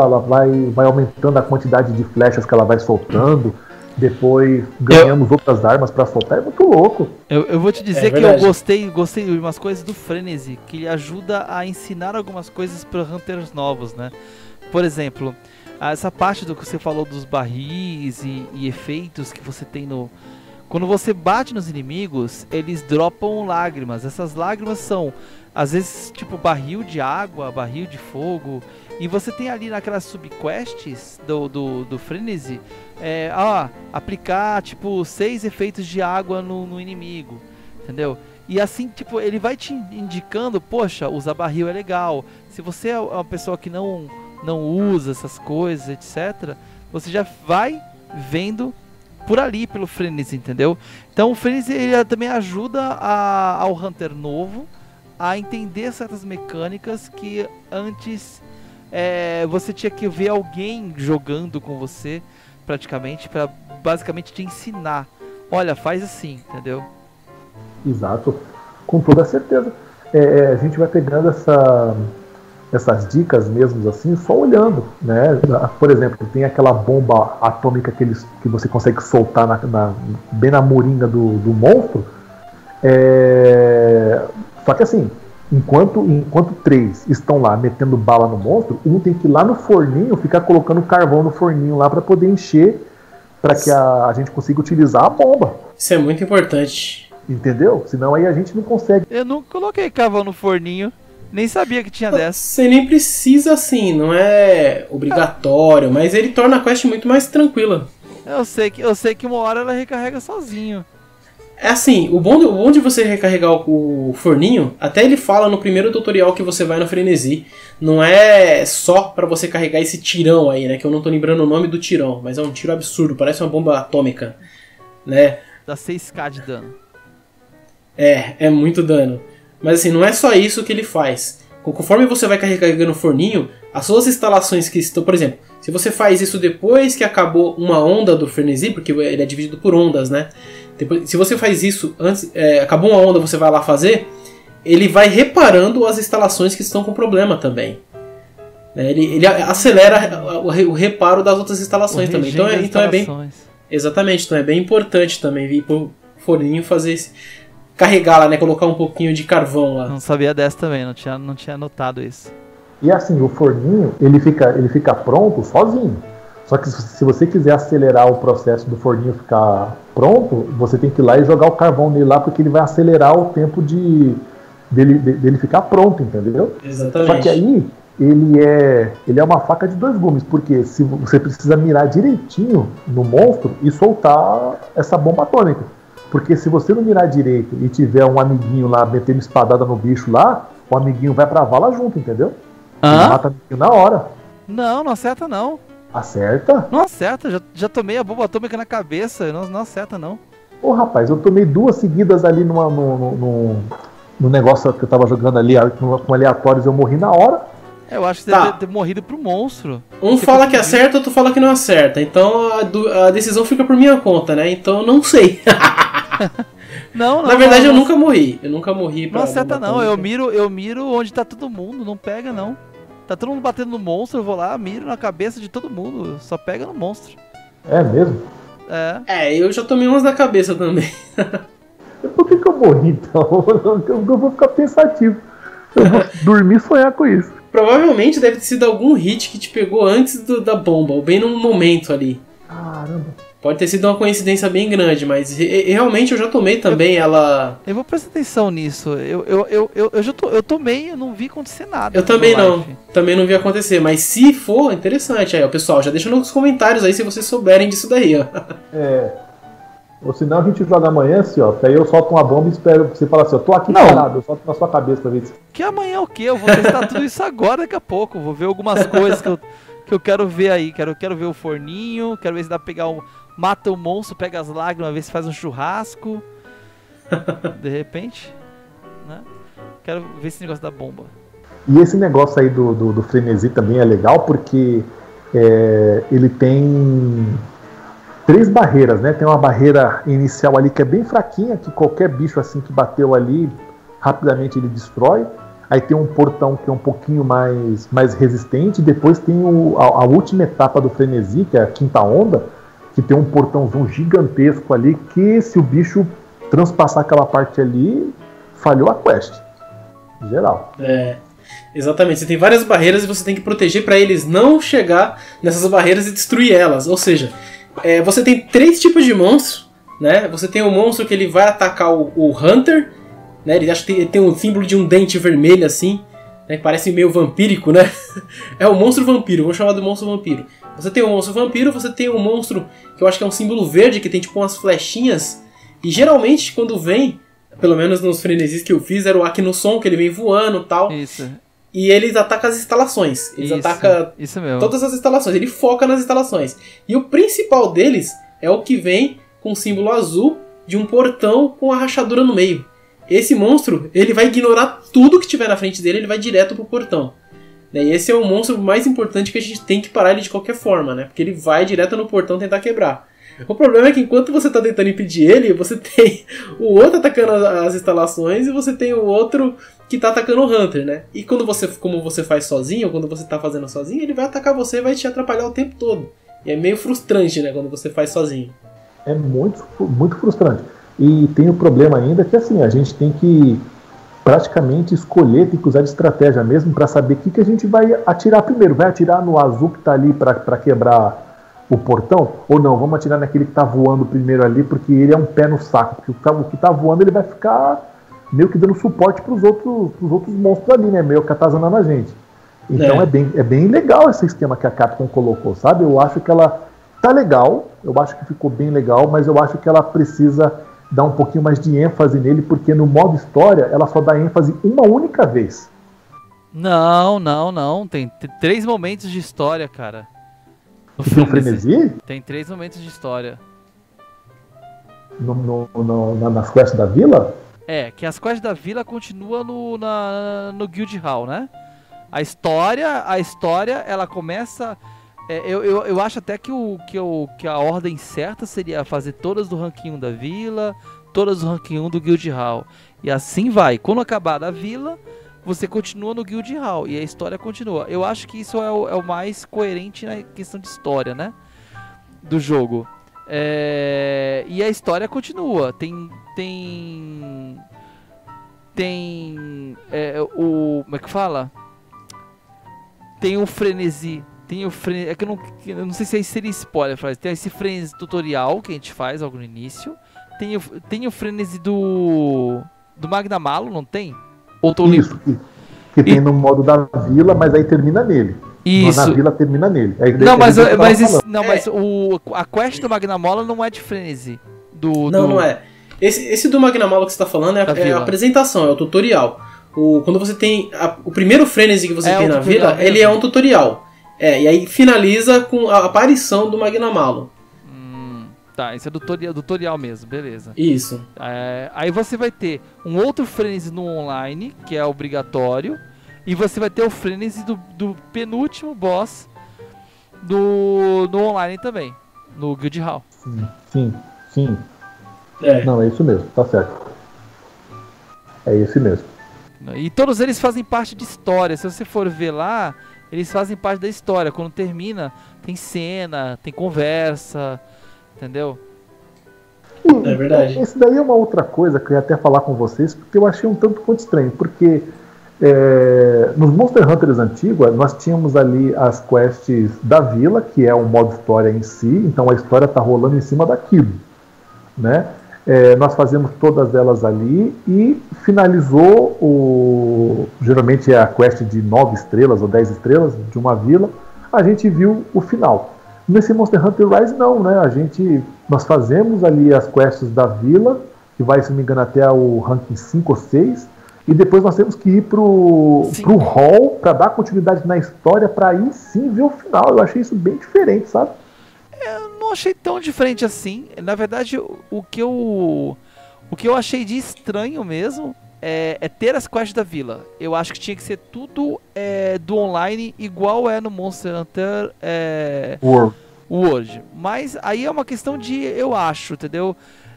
ela vai aumentando a quantidade de flechas que ela vai soltando. Depois ganhamos outras armas pra soltar. É muito louco. Eu vou te dizer que eu gostei de umas coisas do Frenesi, que ele ajuda a ensinar algumas coisas para Hunters novos, né? Por exemplo, essa parte do que você falou dos barris e efeitos que você tem no... Quando você bate nos inimigos, eles dropam lágrimas. Essas lágrimas são, às vezes, tipo barril de água, barril de fogo. E você tem ali naquelas subquests do Frenesi, aplicar tipo 6 efeitos de água no inimigo, entendeu? E assim, tipo, ele vai te indicando, poxa, usar barril é legal. Se você é uma pessoa que não usa essas coisas, etc., você já vai vendo por ali, pelo Frenesi, entendeu? Então o Frenesi, ele também ajuda ao Hunter novo a entender certas mecânicas que antes você tinha que ver alguém jogando com você, praticamente, para basicamente te ensinar. Olha, faz assim, entendeu? Exato, com toda certeza. A gente vai pegando essas dicas mesmo assim, só olhando, né? Por exemplo, tem aquela bomba atômica que você consegue soltar bem na moringa do monstro. Só que assim, enquanto 3 estão lá metendo bala no monstro, um tem que ir lá no forninho, ficar colocando carvão no forninho lá para poder encher, para que a gente consiga utilizar a bomba. Isso é muito importante. Entendeu? Senão aí a gente não consegue. Eu não coloquei carvão no forninho. Nem sabia que tinha dessa. Você nem precisa, assim, não é obrigatório, mas ele torna a quest muito mais tranquila. Eu sei que uma hora ela recarrega sozinho. É assim, o bom de você recarregar o forninho, até ele fala no primeiro tutorial que você vai no Frenesi, não é só pra você carregar esse tirão aí, né? Que eu não tô lembrando o nome do tirão, mas é um tiro absurdo, parece uma bomba atômica, né? Dá 6.000 de dano. É muito dano. Mas assim, não é só isso que ele faz. Conforme você vai carregando o forninho, as suas instalações que estão... Por exemplo, se você faz isso depois que acabou uma onda do Frenesi, porque ele é dividido por ondas, né? Depois, se você faz isso antes... acabou uma onda, você vai lá fazer, ele vai reparando as instalações que estão com problema também. Ele acelera o reparo das outras instalações também. Então é bem... Exatamente, então é bem importante também vir pro forninho fazer esse... carregar lá, né? Colocar um pouquinho de carvão lá. Não sabia dessa também, não tinha notado isso. E assim, o forninho, ele fica pronto sozinho. Só que se você quiser acelerar o processo do forninho ficar pronto, você tem que ir lá e jogar o carvão nele lá, porque ele vai acelerar o tempo dele ficar pronto, entendeu? Exatamente. Só que aí, ele é uma faca de 2 gumes, porque se você precisa mirar direitinho no monstro e soltar essa bomba atômica. Porque se você não mirar direito e tiver um amiguinho lá metendo espadada no bicho lá, o amiguinho vai pra vala junto, entendeu? Ele mata o amiguinho na hora. Não acerta não. Acerta? Não acerta, já tomei a bomba atômica na cabeça, não acerta não. Ô rapaz, eu tomei 2 seguidas ali no negócio que eu tava jogando ali, com aleatórios, eu morri na hora. Eu acho que deve ter morrido pro monstro. Um fala que acerta, outro fala que não acerta. Então a decisão fica por minha conta, né? Então eu não sei. Na verdade eu nunca morri. Não acerta não, eu miro onde tá todo mundo, não pega não. Tá todo mundo batendo no monstro, eu vou lá, miro na cabeça de todo mundo, só pega no monstro. É mesmo? Eu já tomei umas na cabeça também. Por que eu morri então? Eu vou ficar pensativo. Eu vou dormir e sonhar com isso. Provavelmente deve ter sido algum hit que te pegou antes da bomba, ou bem num momento ali. Caramba. Pode ter sido uma coincidência bem grande, mas realmente eu já tomei também ela... Eu vou prestar atenção nisso. Eu tomei, eu não vi acontecer nada. Eu também não. Também não vi acontecer. Mas se for, interessante. Aí, ó, pessoal, já deixa nos comentários aí se vocês souberem disso daí, ó. É... Ou se não, a gente joga amanhã, assim, ó. Que aí eu solto uma bomba e espero você falar assim, eu tô aqui parado, eu solto na sua cabeça pra ver isso. Que amanhã o quê? Eu vou testar tudo isso agora, daqui a pouco. Vou ver algumas coisas que eu quero ver aí. Quero ver o forninho, quero ver se dá pra pegar um... Mata o monstro, pega as lágrimas, vê se faz um churrasco. De repente, né? Quero ver esse negócio da bomba. E esse negócio aí do frenesi também é legal, porque ele tem... 3 barreiras, né? Tem uma barreira inicial ali que é bem fraquinha, que qualquer bicho assim que bateu ali, rapidamente ele destrói. Aí tem um portão que é um pouquinho mais resistente. Depois tem a última etapa do frenesi, que é a quinta onda, que tem um portãozão gigantesco ali, que se o bicho transpassar aquela parte ali, falhou a quest. Em geral. É... Exatamente, você tem várias barreiras e você tem que proteger para eles não chegar nessas barreiras e destruir elas. Ou seja, você tem 3 tipos de monstros, né? Você tem o monstro que ele vai atacar o Hunter, né? Ele acha que tem um símbolo de um dente vermelho assim, né? Que parece meio vampírico, né? É o monstro vampiro, vou chamar do monstro vampiro. Você tem o monstro vampiro, você tem um monstro que eu acho que é um símbolo verde, que tem tipo umas flechinhas. E geralmente quando vem, pelo menos nos frenesis que eu fiz, era o Acnosson, que ele vem voando e tal. Isso. E eles atacam as instalações. Eles atacam todas as instalações. Ele foca nas instalações. E o principal deles é o que vem com o símbolo azul de um portão com a rachadura no meio. Esse monstro, ele vai ignorar tudo que tiver na frente dele, ele vai direto pro portão. E esse é o monstro mais importante que a gente tem que parar ele de qualquer forma, né? Porque ele vai direto no portão tentar quebrar. O problema é que enquanto você tá tentando impedir ele, você tem o outro atacando as instalações e você tem o outro que tá atacando o Hunter, né? E quando você, como você faz sozinho, quando você tá fazendo sozinho, ele vai atacar você e vai te atrapalhar o tempo todo. E é meio frustrante, né? Quando você faz sozinho. É muito, muito frustrante. E tem o problema ainda que, assim, a gente tem que... praticamente escolher, tem que usar de estratégia mesmo para saber o que a gente vai atirar primeiro. Vai atirar no azul que está ali para quebrar o portão? Ou não, vamos atirar naquele que está voando primeiro ali, porque ele é um pé no saco. Porque o que está voando ele vai ficar meio que dando suporte para os outros monstros ali, né? Meio que atazanando a gente. Então é bem legal esse esquema que a Capcom colocou, sabe? Eu acho que ela tá legal, eu acho que ficou bem legal, mas eu acho que ela precisa... dá um pouquinho mais de ênfase nele, porque no modo história ela só dá ênfase uma única vez. Não. Tem 3 momentos de história, cara. No frenesi? Tem 3 momentos de história. Nas quests da vila? É, que as quests da vila continuam no Guild Hall, né? A história ela começa... Eu acho até que a ordem certa seria fazer todas do ranking 1 da vila, todas do ranking 1 do Guild Hall. E assim vai. Quando acabar a vila, você continua no Guild Hall e a história continua. Eu acho que isso é o mais coerente na questão de história, né? Do jogo. E a história continua. Como é que fala? Tem o frenesi. Tem o frenesi, eu não sei se aí seria spoiler, tem esse frenesi tutorial que a gente faz logo no início. Tem o frenesi do Magnamalo, não tem? Ou tô livre? Que tem no modo da vila, mas aí termina nele. Isso. Na vila termina nele. Aí, a quest do Magnamalo não é de frenesi. Não é. Esse do Magnamalo que você tá falando é a apresentação, é o tutorial. Quando você tem... O primeiro frenesi que você tem na vila, ele é um tutorial. E aí finaliza com a aparição do Magnamalo. Tá, esse é tutorial mesmo, beleza. Isso. Aí você vai ter um outro frenesi no online, que é obrigatório, e você vai ter o frenesi do penúltimo boss no online também, no Guild Hall. Sim. Não, é isso mesmo, tá certo. É esse mesmo. E todos eles fazem parte de história, se você for ver lá... Eles fazem parte da história. Quando termina, tem cena, tem conversa, entendeu? É verdade. Isso daí é uma outra coisa que eu ia até falar com vocês, porque eu achei um tanto quanto estranho, porque Nos Monster Hunters antigos, nós tínhamos ali as quests da vila, que é um modo história em si, então a história está rolando em cima daquilo, né? Nós fazemos todas elas ali e finalizou, geralmente é a quest de 9 estrelas ou 10 estrelas de uma vila, a gente viu o final. Nesse Monster Hunter Rise não, né? Nós fazemos ali as quests da vila, que vai, se não me engano, até o ranking 5 ou 6, e depois nós temos que ir pro hall para dar continuidade na história, para aí sim ver o final. Eu achei isso bem diferente, sabe? Eu não achei tão diferente assim. Na verdade, o que eu achei de estranho mesmo é ter as quests da vila. Eu acho que tinha que ser tudo do online, igual no Monster Hunter World. Mas aí é uma questão de, eu acho, entendeu?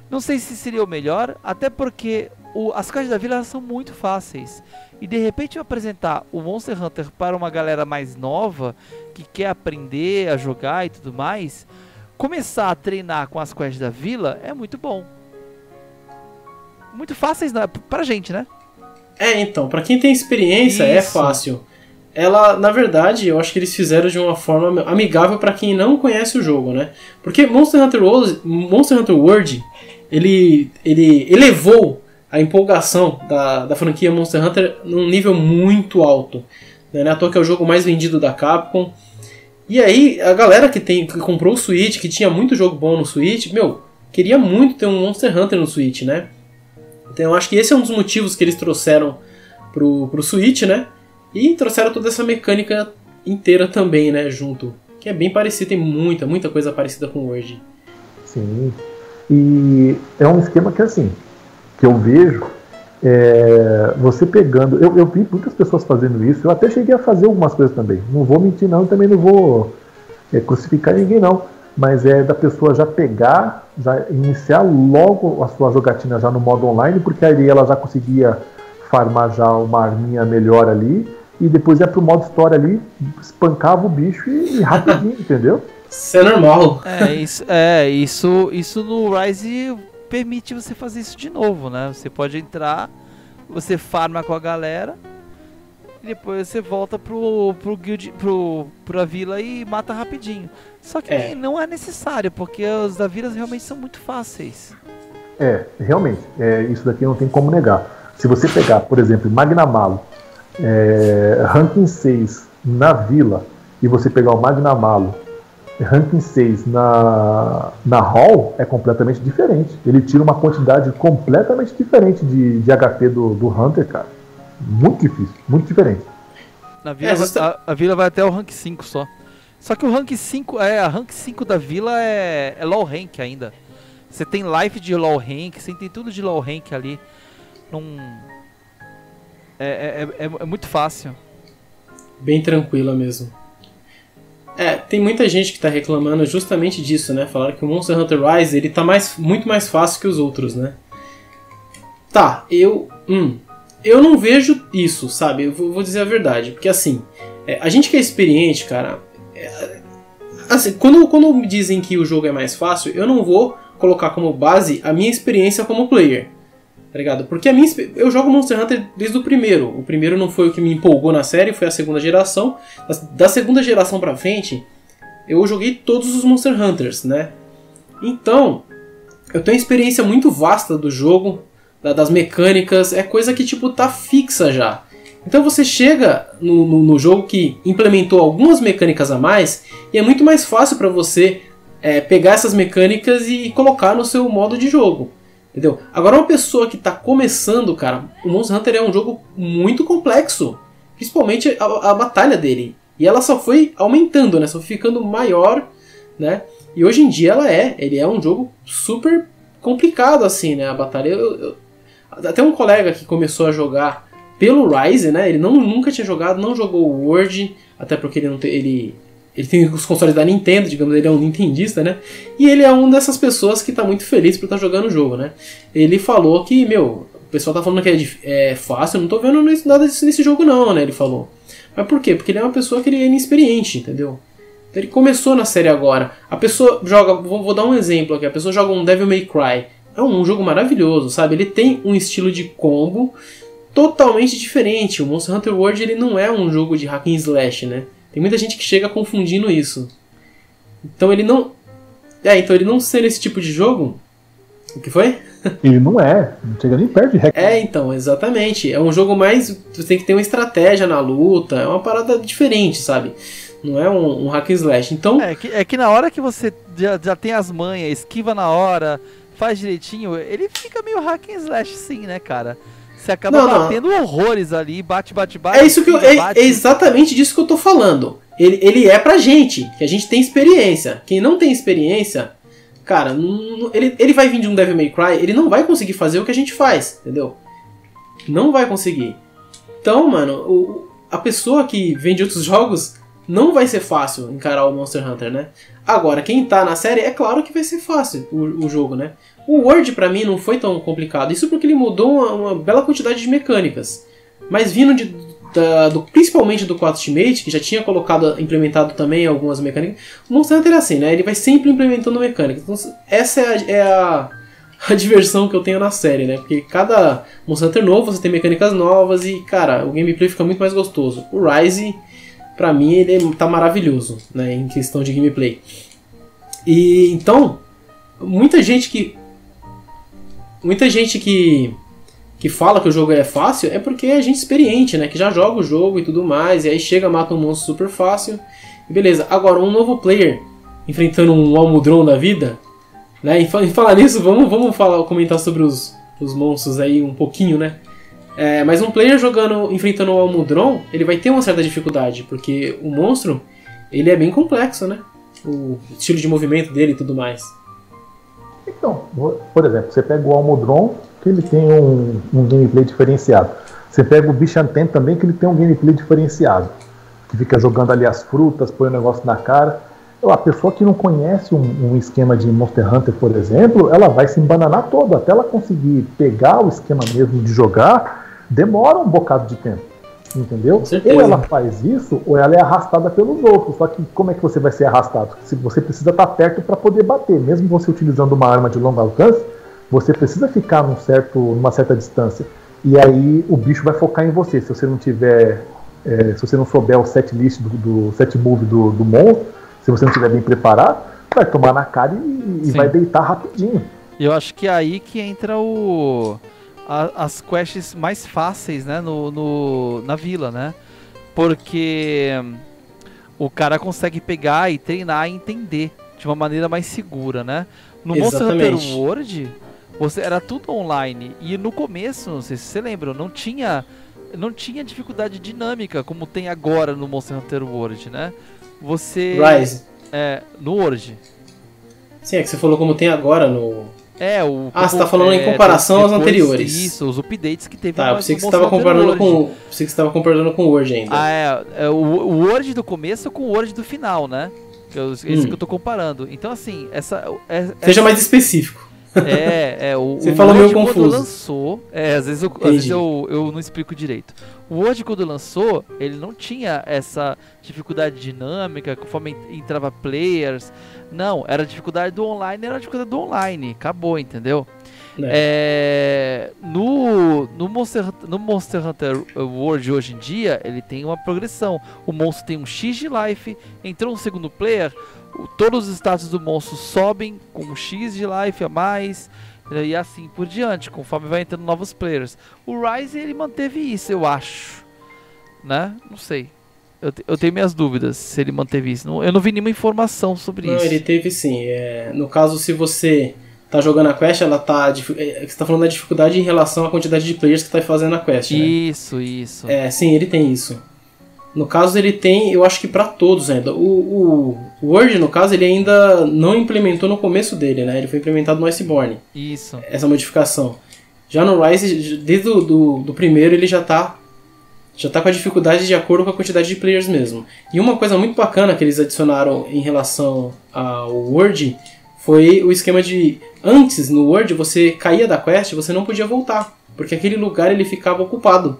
Não sei se seria o melhor, até porque as quests da vila, elas são muito fáceis. E de repente eu apresentar o Monster Hunter para uma galera mais nova, que quer aprender a jogar e tudo mais, começar a treinar com as quests da vila é muito bom. Muito fáceis, né? Pra gente, né? Então, pra quem tem experiência, isso é fácil. Na verdade, eu acho que eles fizeram de uma forma amigável pra quem não conhece o jogo, né? Porque Monster Hunter World, ele elevou a empolgação da franquia Monster Hunter num nível muito alto. Não é à toa que é o jogo mais vendido da Capcom. E aí, a galera que comprou o Switch, que tinha muito jogo bom no Switch, queria muito ter um Monster Hunter no Switch, né? Então eu acho que esse é um dos motivos que eles trouxeram pro Switch, né? E trouxeram toda essa mecânica inteira também, né, junto. Que é bem parecido, tem muita, muita coisa parecida com o Word. Sim, e é um esquema que assim, que eu vejo, você pegando... Eu vi muitas pessoas fazendo isso, eu até cheguei a fazer algumas coisas também. Não vou mentir não, também não vou crucificar ninguém não. Mas é da pessoa já pegar, já iniciar logo a sua jogatina já no modo online, porque aí ela já conseguia farmar já uma arminha melhor ali, e depois ia pro modo história ali, espancava o bicho e rapidinho, entendeu? Isso é normal. Isso no Rise permite você fazer isso de novo, né? Você pode entrar, você farma com a galera, e depois você volta pra vila e mata rapidinho. Só que não é necessário, porque os da vila realmente são muito fáceis. Realmente. Isso daqui não tem como negar. Se você pegar, por exemplo, Magnamalo, ranking 6 na vila, e você pegar o Magnamalo, ranking 6 na hall, é completamente diferente. Ele tira uma quantidade completamente diferente de HP do Hunter, cara. Muito difícil, muito diferente. Na vila, a vila vai até o rank 5 só. Só que o rank 5, a rank 5 da vila é low rank ainda. Você tem life de low rank, você tem tudo de low rank ali. É muito fácil. Bem tranquila mesmo. Tem muita gente que tá reclamando justamente disso, né? Falaram que o Monster Hunter Rise, ele tá muito mais fácil que os outros, né? Tá, eu não vejo isso, sabe? Eu vou dizer a verdade. Porque assim, a gente que é experiente, cara... assim, quando me dizem que o jogo é mais fácil, eu não vou colocar como base a minha experiência como player. Tá ligado? Porque eu jogo Monster Hunter desde o primeiro. O primeiro não foi o que me empolgou na série, foi a segunda geração. Da segunda geração pra frente, eu joguei todos os Monster Hunters, né? Então, eu tenho uma experiência muito vasta do jogo, das mecânicas, é coisa que tipo tá fixa já. Então você chega no jogo que implementou algumas mecânicas a mais, e é muito mais fácil para você pegar essas mecânicas e colocar no seu modo de jogo, entendeu? Agora, uma pessoa que tá começando, cara, o Monster Hunter é um jogo muito complexo, principalmente a batalha dele, e ela só foi aumentando, né? Só ficando maior, né? E hoje em dia ele é um jogo super complicado assim, né? A batalha, até um colega que começou a jogar pelo Rise, né? Ele nunca tinha jogado, não jogou o World, até porque ele tem os consoles da Nintendo, digamos, ele é um nintendista, né? E ele é uma dessas pessoas que tá muito feliz por estar jogando o jogo, né? Ele falou que, o pessoal tá falando que é fácil, eu não tô vendo nada disso nesse jogo não, né? Ele falou. Mas por quê? Porque ele é uma pessoa que ele é inexperiente, entendeu? Então ele começou na série agora. A pessoa joga, vou dar um exemplo aqui, a pessoa joga um Devil May Cry. É um jogo maravilhoso, sabe? Ele tem um estilo de combo totalmente diferente. O Monster Hunter World ele não é um jogo de hack and slash, né? Tem muita gente que chega confundindo isso. Então ele não... então ele não ser esse tipo de jogo... O que foi? Ele não é. Não chega nem perto de hack. Então, exatamente. É um jogo mais... Você tem que ter uma estratégia na luta. É uma parada diferente, sabe? Não é um hack and slash. Então... É que na hora que você já tem as manhas, esquiva na hora, faz direitinho, ele fica meio hack and slash sim, né, cara? Você acaba batendo horrores ali, bate. É isso que é exatamente disso que eu tô falando. Ele é pra gente, que a gente tem experiência. Quem não tem experiência, cara, ele vai vir de um Devil May Cry, ele não vai conseguir fazer o que a gente faz, entendeu? Não vai conseguir. Então, mano, a pessoa que vem de outros jogos, não vai ser fácil encarar o Monster Hunter, né? Agora, quem tá na série, é claro que vai ser fácil o jogo, né? O World, pra mim, não foi tão complicado. Isso porque ele mudou uma bela quantidade de mecânicas. Mas vindo principalmente do 4 Ultimate, que já tinha implementado também algumas mecânicas, o Monster Hunter é assim, né? Ele vai sempre implementando mecânicas. Então, essa é a diversão que eu tenho na série, né? Porque cada Monster Hunter novo, você tem mecânicas novas e, cara, o gameplay fica muito mais gostoso. O Rise, pra mim, ele tá maravilhoso, né? Em questão de gameplay. E, então, muita gente que fala que o jogo é fácil é porque é gente experiente, né? Que já joga o jogo e tudo mais, e aí chega, mata um monstro super fácil, e beleza. Agora, um novo player enfrentando um Almudron da vida, né? E falar nisso, vamos comentar sobre os monstros aí um pouquinho, né? Mas um player enfrentando um Almudron, ele vai ter uma certa dificuldade, porque o monstro, ele é bem complexo, né? O estilo de movimento dele e tudo mais. Então, por exemplo, você pega o Almudron, que ele tem um gameplay diferenciado. Você pega o Bichantem também, que ele tem um gameplay diferenciado. Que fica jogando ali as frutas, põe o negócio na cara. A pessoa que não conhece um esquema de Monster Hunter, por exemplo, ela vai se embananar toda. Até ela conseguir pegar o esquema mesmo de jogar, demora um bocado de tempo. Entendeu? Ou ela faz isso, ou ela é arrastada pelos outros. Só que como é que você vai ser arrastado? Se você precisa estar perto para poder bater. Mesmo você utilizando uma arma de longo alcance, você precisa ficar numa certa distância. E aí o bicho vai focar em você. Se você não tiver, se você não souber o set list do set move do monstro, se você não estiver bem preparado, vai tomar na cara e vai deitar rapidinho. Eu acho que é aí que entra as quests mais fáceis, né, na vila, né? Porque o cara consegue pegar e treinar e entender de uma maneira mais segura, né? No Monster Hunter World, era tudo online. E no começo, não sei se você lembra, não tinha dificuldade dinâmica como tem agora no Monster Hunter World, né? Rise. No World. Sim, é que você falou como tem agora no... você tá falando em comparação aos anteriores. Isso, os updates que teve. Tá, eu pensei que você tava comparando com o Word ainda. O Word do começo com o Word do final, né? Esse que eu tô comparando. Então, assim, seja mais específico. Você falou meio confuso. Quando lançou, às vezes eu não explico direito. O Word, quando lançou, ele não tinha essa dificuldade dinâmica, conforme entrava players. Não, era a dificuldade do online, acabou, entendeu? No Monster Hunter World hoje em dia, ele tem uma progressão. O monstro tem um X de life, entrou no segundo player, todos os status do monstro sobem com um X de life a mais, e assim por diante, conforme vai entrando novos players. O Rise, ele manteve isso, eu acho, né? Não sei. Eu tenho minhas dúvidas se ele manteve isso. Eu não vi nenhuma informação sobre isso. Não, ele teve sim. No caso, se você tá jogando a quest, ela tá... Você tá falando da dificuldade em relação à quantidade de players que tá fazendo a quest, né? Isso. Sim, ele tem isso. No caso, ele tem, eu acho que pra todos ainda. O Word, no caso, ele ainda não implementou no começo dele, né? Ele foi implementado no Iceborne. Isso. Essa modificação. Já no Rise, desde do primeiro, ele já tá com a dificuldade de acordo com a quantidade de players mesmo. E uma coisa muito bacana que eles adicionaram em relação ao World foi o esquema de... Antes, no World, você caía da quest, você não podia voltar, porque aquele lugar ele ficava ocupado.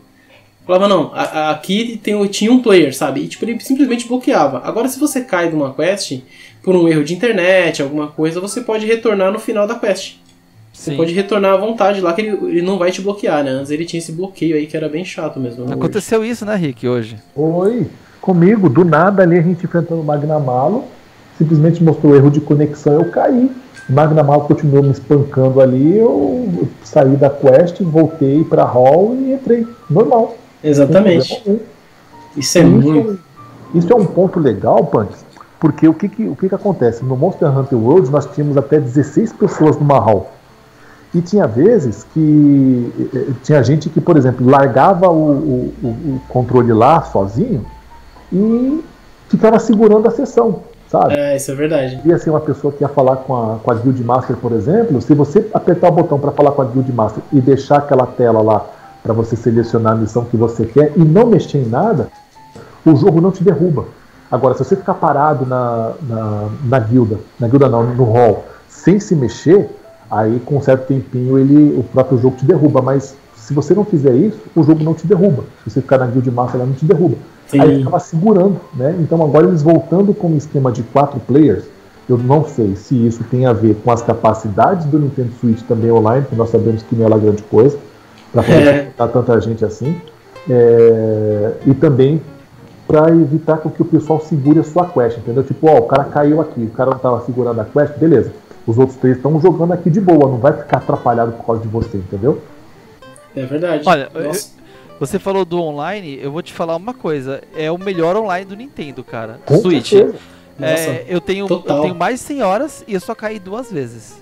Falava, não, aqui tinha um player, sabe? E tipo, ele simplesmente bloqueava. Agora, se você cai de uma quest por um erro de internet, alguma coisa, você pode retornar no final da quest. Você pode retornar à vontade lá, que ele não vai te bloquear, né? Antes ele tinha esse bloqueio aí que era bem chato mesmo. Né? Aconteceu isso, né, Rick, hoje? Oi! Comigo, do nada ali, a gente enfrentando o Magnamalo, simplesmente mostrou o erro de conexão, eu caí. O Magnamalo continuou me espancando ali, eu saí da quest, voltei pra hall e entrei. Normal. Exatamente. Isso é muito... Isso é um ponto legal, Punks, porque o que acontece? No Monster Hunter World nós tínhamos até 16 pessoas numa hall. E tinha vezes que... Tinha gente que, por exemplo, largava o controle lá sozinho e ficava segurando a sessão, sabe? É, isso é verdade. Ia ser uma pessoa que ia falar com a Guildmaster, por exemplo. Se você apertar o botão para falar com a Guildmaster e deixar aquela tela lá para você selecionar a missão que você quer e não mexer em nada, o jogo não te derruba. Agora, se você ficar parado no hall, sem se mexer, aí com um certo tempinho o próprio jogo te derruba. Mas se você não fizer isso, o jogo não te derruba. Se você ficar na Guildmaster, ela não te derruba. Sim. Aí ele estava segurando, né? Então agora eles voltando com um esquema de 4 players, eu não sei se isso tem a ver com as capacidades do Nintendo Switch também online, porque nós sabemos que não é lá grande coisa para poder botar tanta gente assim, e também para evitar que o pessoal segure a sua quest, entendeu? Tipo, ó, o cara caiu aqui, o cara não estava segurando a quest, beleza, os outros 3 estão jogando aqui de boa, não vai ficar atrapalhado por causa de você, entendeu? É verdade. Olha, você falou do online, eu vou te falar uma coisa, é o melhor online do Nintendo, cara. Com Switch. Nossa, eu tenho mais 100 horas e eu só caí 2 vezes.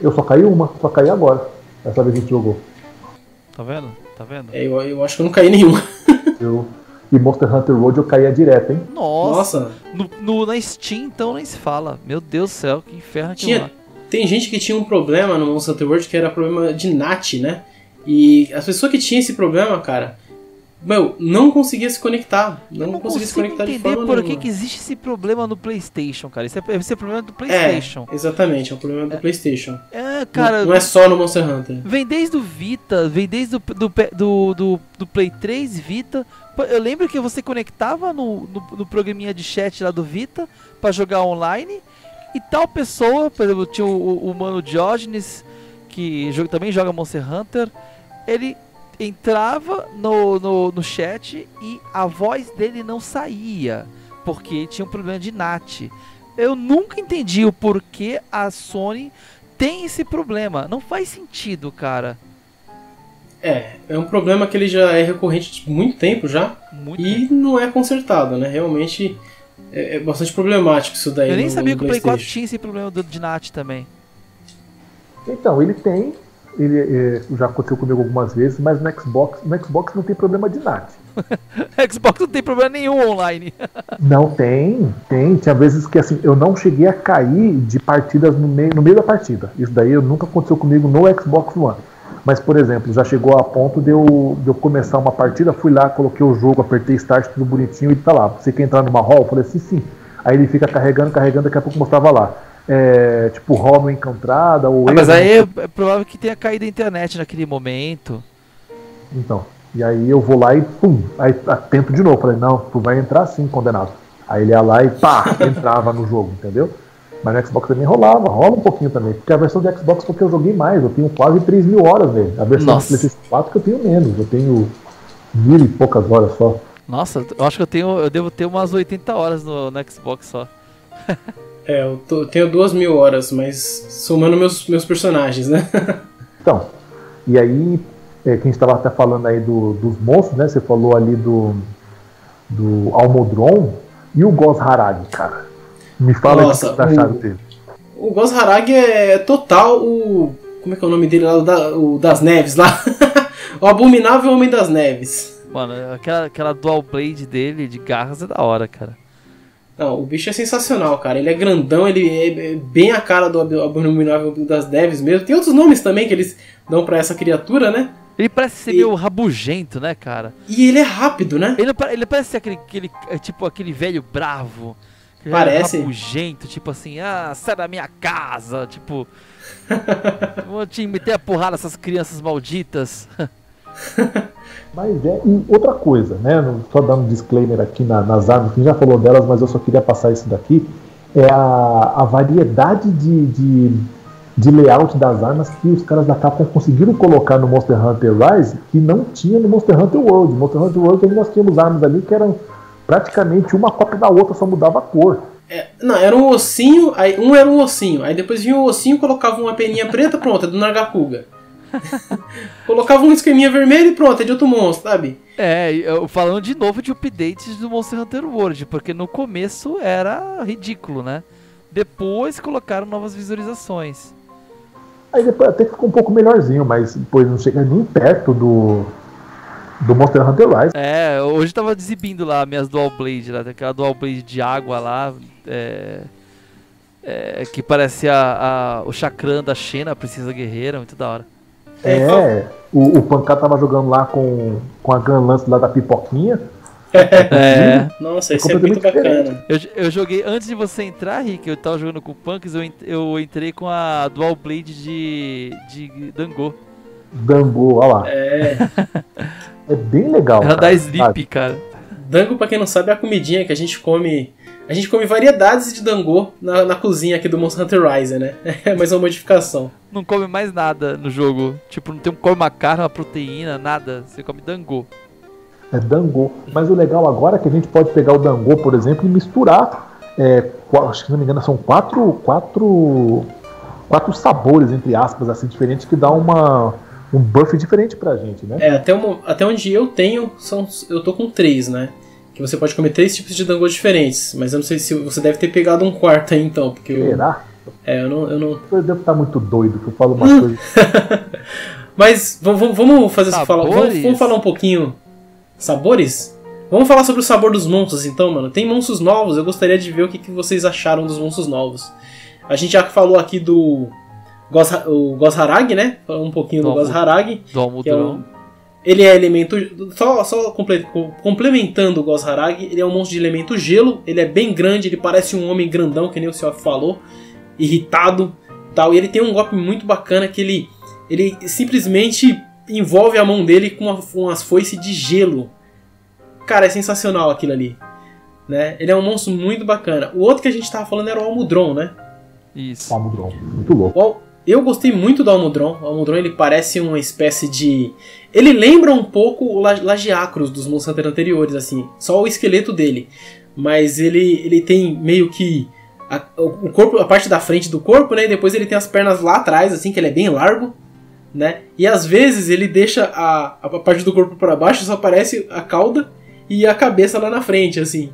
Eu só caí uma, só caí agora. Essa vez a gente jogou. Tá vendo? Tá vendo? É, eu acho que eu não caí nenhuma. E Monster Hunter World eu caía direto, hein? Nossa! Na Steam então nem se fala. Meu Deus do céu, que inferno que lá. Tem gente que tinha um problema no Monster Hunter World que era problema de NAT, né? E as pessoas que tinham esse problema, cara, meu, não conseguia se conectar. Não conseguia se conectar de forma nenhuma. Por que existe esse problema no PlayStation, cara? Esse é problema do PlayStation. É, exatamente, é um problema do PlayStation. É, cara. Não é só no Monster Hunter. Vem desde o Vita, vem desde do Play 3 Vita. Eu lembro que você conectava no programinha de chat lá do Vita pra jogar online. E tal pessoa, por exemplo, tinha o Mano Diógenes, que também joga Monster Hunter. Ele entrava no chat e a voz dele não saía, porque tinha um problema de NAT. Eu nunca entendi o porquê a Sony tem esse problema. Não faz sentido, cara. É um problema que ele já é recorrente há muito tempo já. Não é consertado, né? Realmente é bastante problemático isso daí. Eu nem sabia que o Play 4 tinha esse problema de NAT também. Então, ele tem... já aconteceu comigo algumas vezes, mas no Xbox não tem problema de NAT. Xbox não tem problema nenhum online. Não tem. Tinha vezes que assim, eu não cheguei a cair de partidas no meio da partida. Isso daí nunca aconteceu comigo no Xbox One. Mas, por exemplo, já chegou a ponto de eu começar uma partida, fui lá, coloquei o jogo, apertei start, tudo bonitinho e tá lá. Você quer entrar numa hall? Eu falei assim, sim. Aí ele fica carregando, daqui a pouco mostrava lá. Tipo, hall não encontrada ou... mas aí é provável que tenha caído a internet naquele momento. Então, e aí eu vou lá e pum, aí tento de novo. Falei, não, tu vai entrar sim, condenado. Aí ele ia lá e pá, entrava no jogo, entendeu? Mas no Xbox também rola um pouquinho também. Porque a versão de Xbox foi que eu joguei mais, eu tenho quase 3 mil horas, velho. A versão do PlayStation 4 que eu tenho menos, eu tenho 1000 e poucas horas só. Nossa, eu acho que eu devo ter umas 80 horas no Xbox só. Eu tenho 2000 horas, mas somando meus personagens, né? Então, e aí, que a gente tava até falando aí dos monstros, né? Você falou ali do Almudron e o Goss Harag, cara. Me fala aí o que vocês acharam dele. O Goss Harag é total o... Como é que é o nome dele lá? O das Neves lá. O Abominável Homem das Neves. Mano, aquela Dual Blade dele de garras é da hora, cara. Não, o bicho é sensacional, cara. Ele é grandão, ele é bem a cara do Abominável das Neves mesmo. Tem outros nomes também que eles dão pra essa criatura, né? Ele parece ser meio rabugento, né, cara? E ele é rápido, né? Ele parece ser aquele velho bravo. Parece. Rabugento, tipo assim, sai da minha casa, tipo... vou te meter a porrada essas crianças malditas. Mas e outra coisa, né? Só dando um disclaimer aqui nas armas, quem já falou delas, mas eu só queria passar isso daqui. É a variedade de de layout das armas que os caras da Capcom conseguiram colocar no Monster Hunter Rise, que não tinha no Monster Hunter World. No Monster Hunter World nós tínhamos armas ali que eram praticamente uma cópia da outra, só mudava a cor. É, não, era um ossinho, aí um era um ossinho, aí depois vinha um ossinho, colocava uma peninha preta, pronto, é do Nargacuga. Colocava um esqueminha vermelho e pronto, é de outro monstro, sabe? É, falando de novo de updates do Monster Hunter World, porque no começo era ridículo, né? Depois colocaram novas visualizações. Aí depois até ficou um pouco melhorzinho, mas depois não chega nem perto do Monster Hunter Rise. É, hoje eu tava exibindo lá minhas Dual Blade, lá, aquela Dual Blade de água lá, que parece o chakram da Xena, a princesa guerreira, muito da hora. É, o Pancá tava jogando lá com a Gunlance lá da pipoquinha. É. Nossa, isso é muito bacana. Eu joguei, antes de você entrar, Rick, eu tava jogando com o Punks, eu entrei com a Dual Blade de Dango. Dango, olha lá. É. É bem legal. Ela dá sleep, cara. Dango, pra quem não sabe, é a comidinha que a gente come. A gente come variedades de Dango na cozinha aqui do Monster Hunter Rise, né? É mais uma modificação. Não come mais nada no jogo. Tipo, não tem como uma carne, uma proteína, nada. Você come Dango. É Dango. Mas o legal agora é que a gente pode pegar o Dango, por exemplo, e misturar. Acho que, se não me engano, são quatro sabores, entre aspas, assim, diferentes, que dá um buff diferente pra gente, né? É, até onde eu tenho, eu tô com 3, né? Que você pode comer 3 tipos de Dango diferentes. Mas eu não sei se você deve ter pegado um quarto aí, então. Porque será? Eu não... Eu devo estar muito doido, que eu falo uma coisa. Mas vamos fazer isso. Vamos falar um pouquinho. Sabores? Vamos falar sobre o sabor dos monstros, então, mano. Tem monstros novos, eu gostaria de ver o que vocês acharam dos monstros novos. A gente já falou aqui do Goss Harag, né? Falou um pouquinho do Goss Harag. Do Almudron. Ele é elemento... Só complementando o Goss Harag, ele é um monstro de elemento gelo, ele é bem grande, ele parece um homem grandão, que nem o senhor falou, irritado e tal. E ele tem um golpe muito bacana que ele simplesmente envolve a mão dele com umas foices de gelo. Cara, é sensacional aquilo ali, né? Ele é um monstro muito bacana. O outro que a gente tava falando era o Almudron, né? Isso. O Almudron, muito louco. Eu gostei muito do Almudron. O Almudron, ele parece uma espécie de... Ele lembra um pouco o Lagiacrus dos Monster Hunter anteriores, assim. Só o esqueleto dele. mas ele tem meio que o corpo, a parte da frente do corpo, né? E depois ele tem as pernas lá atrás, assim, que ele é bem largo, né? E às vezes ele deixa a parte do corpo para baixo, só aparece a cauda e a cabeça lá na frente, assim.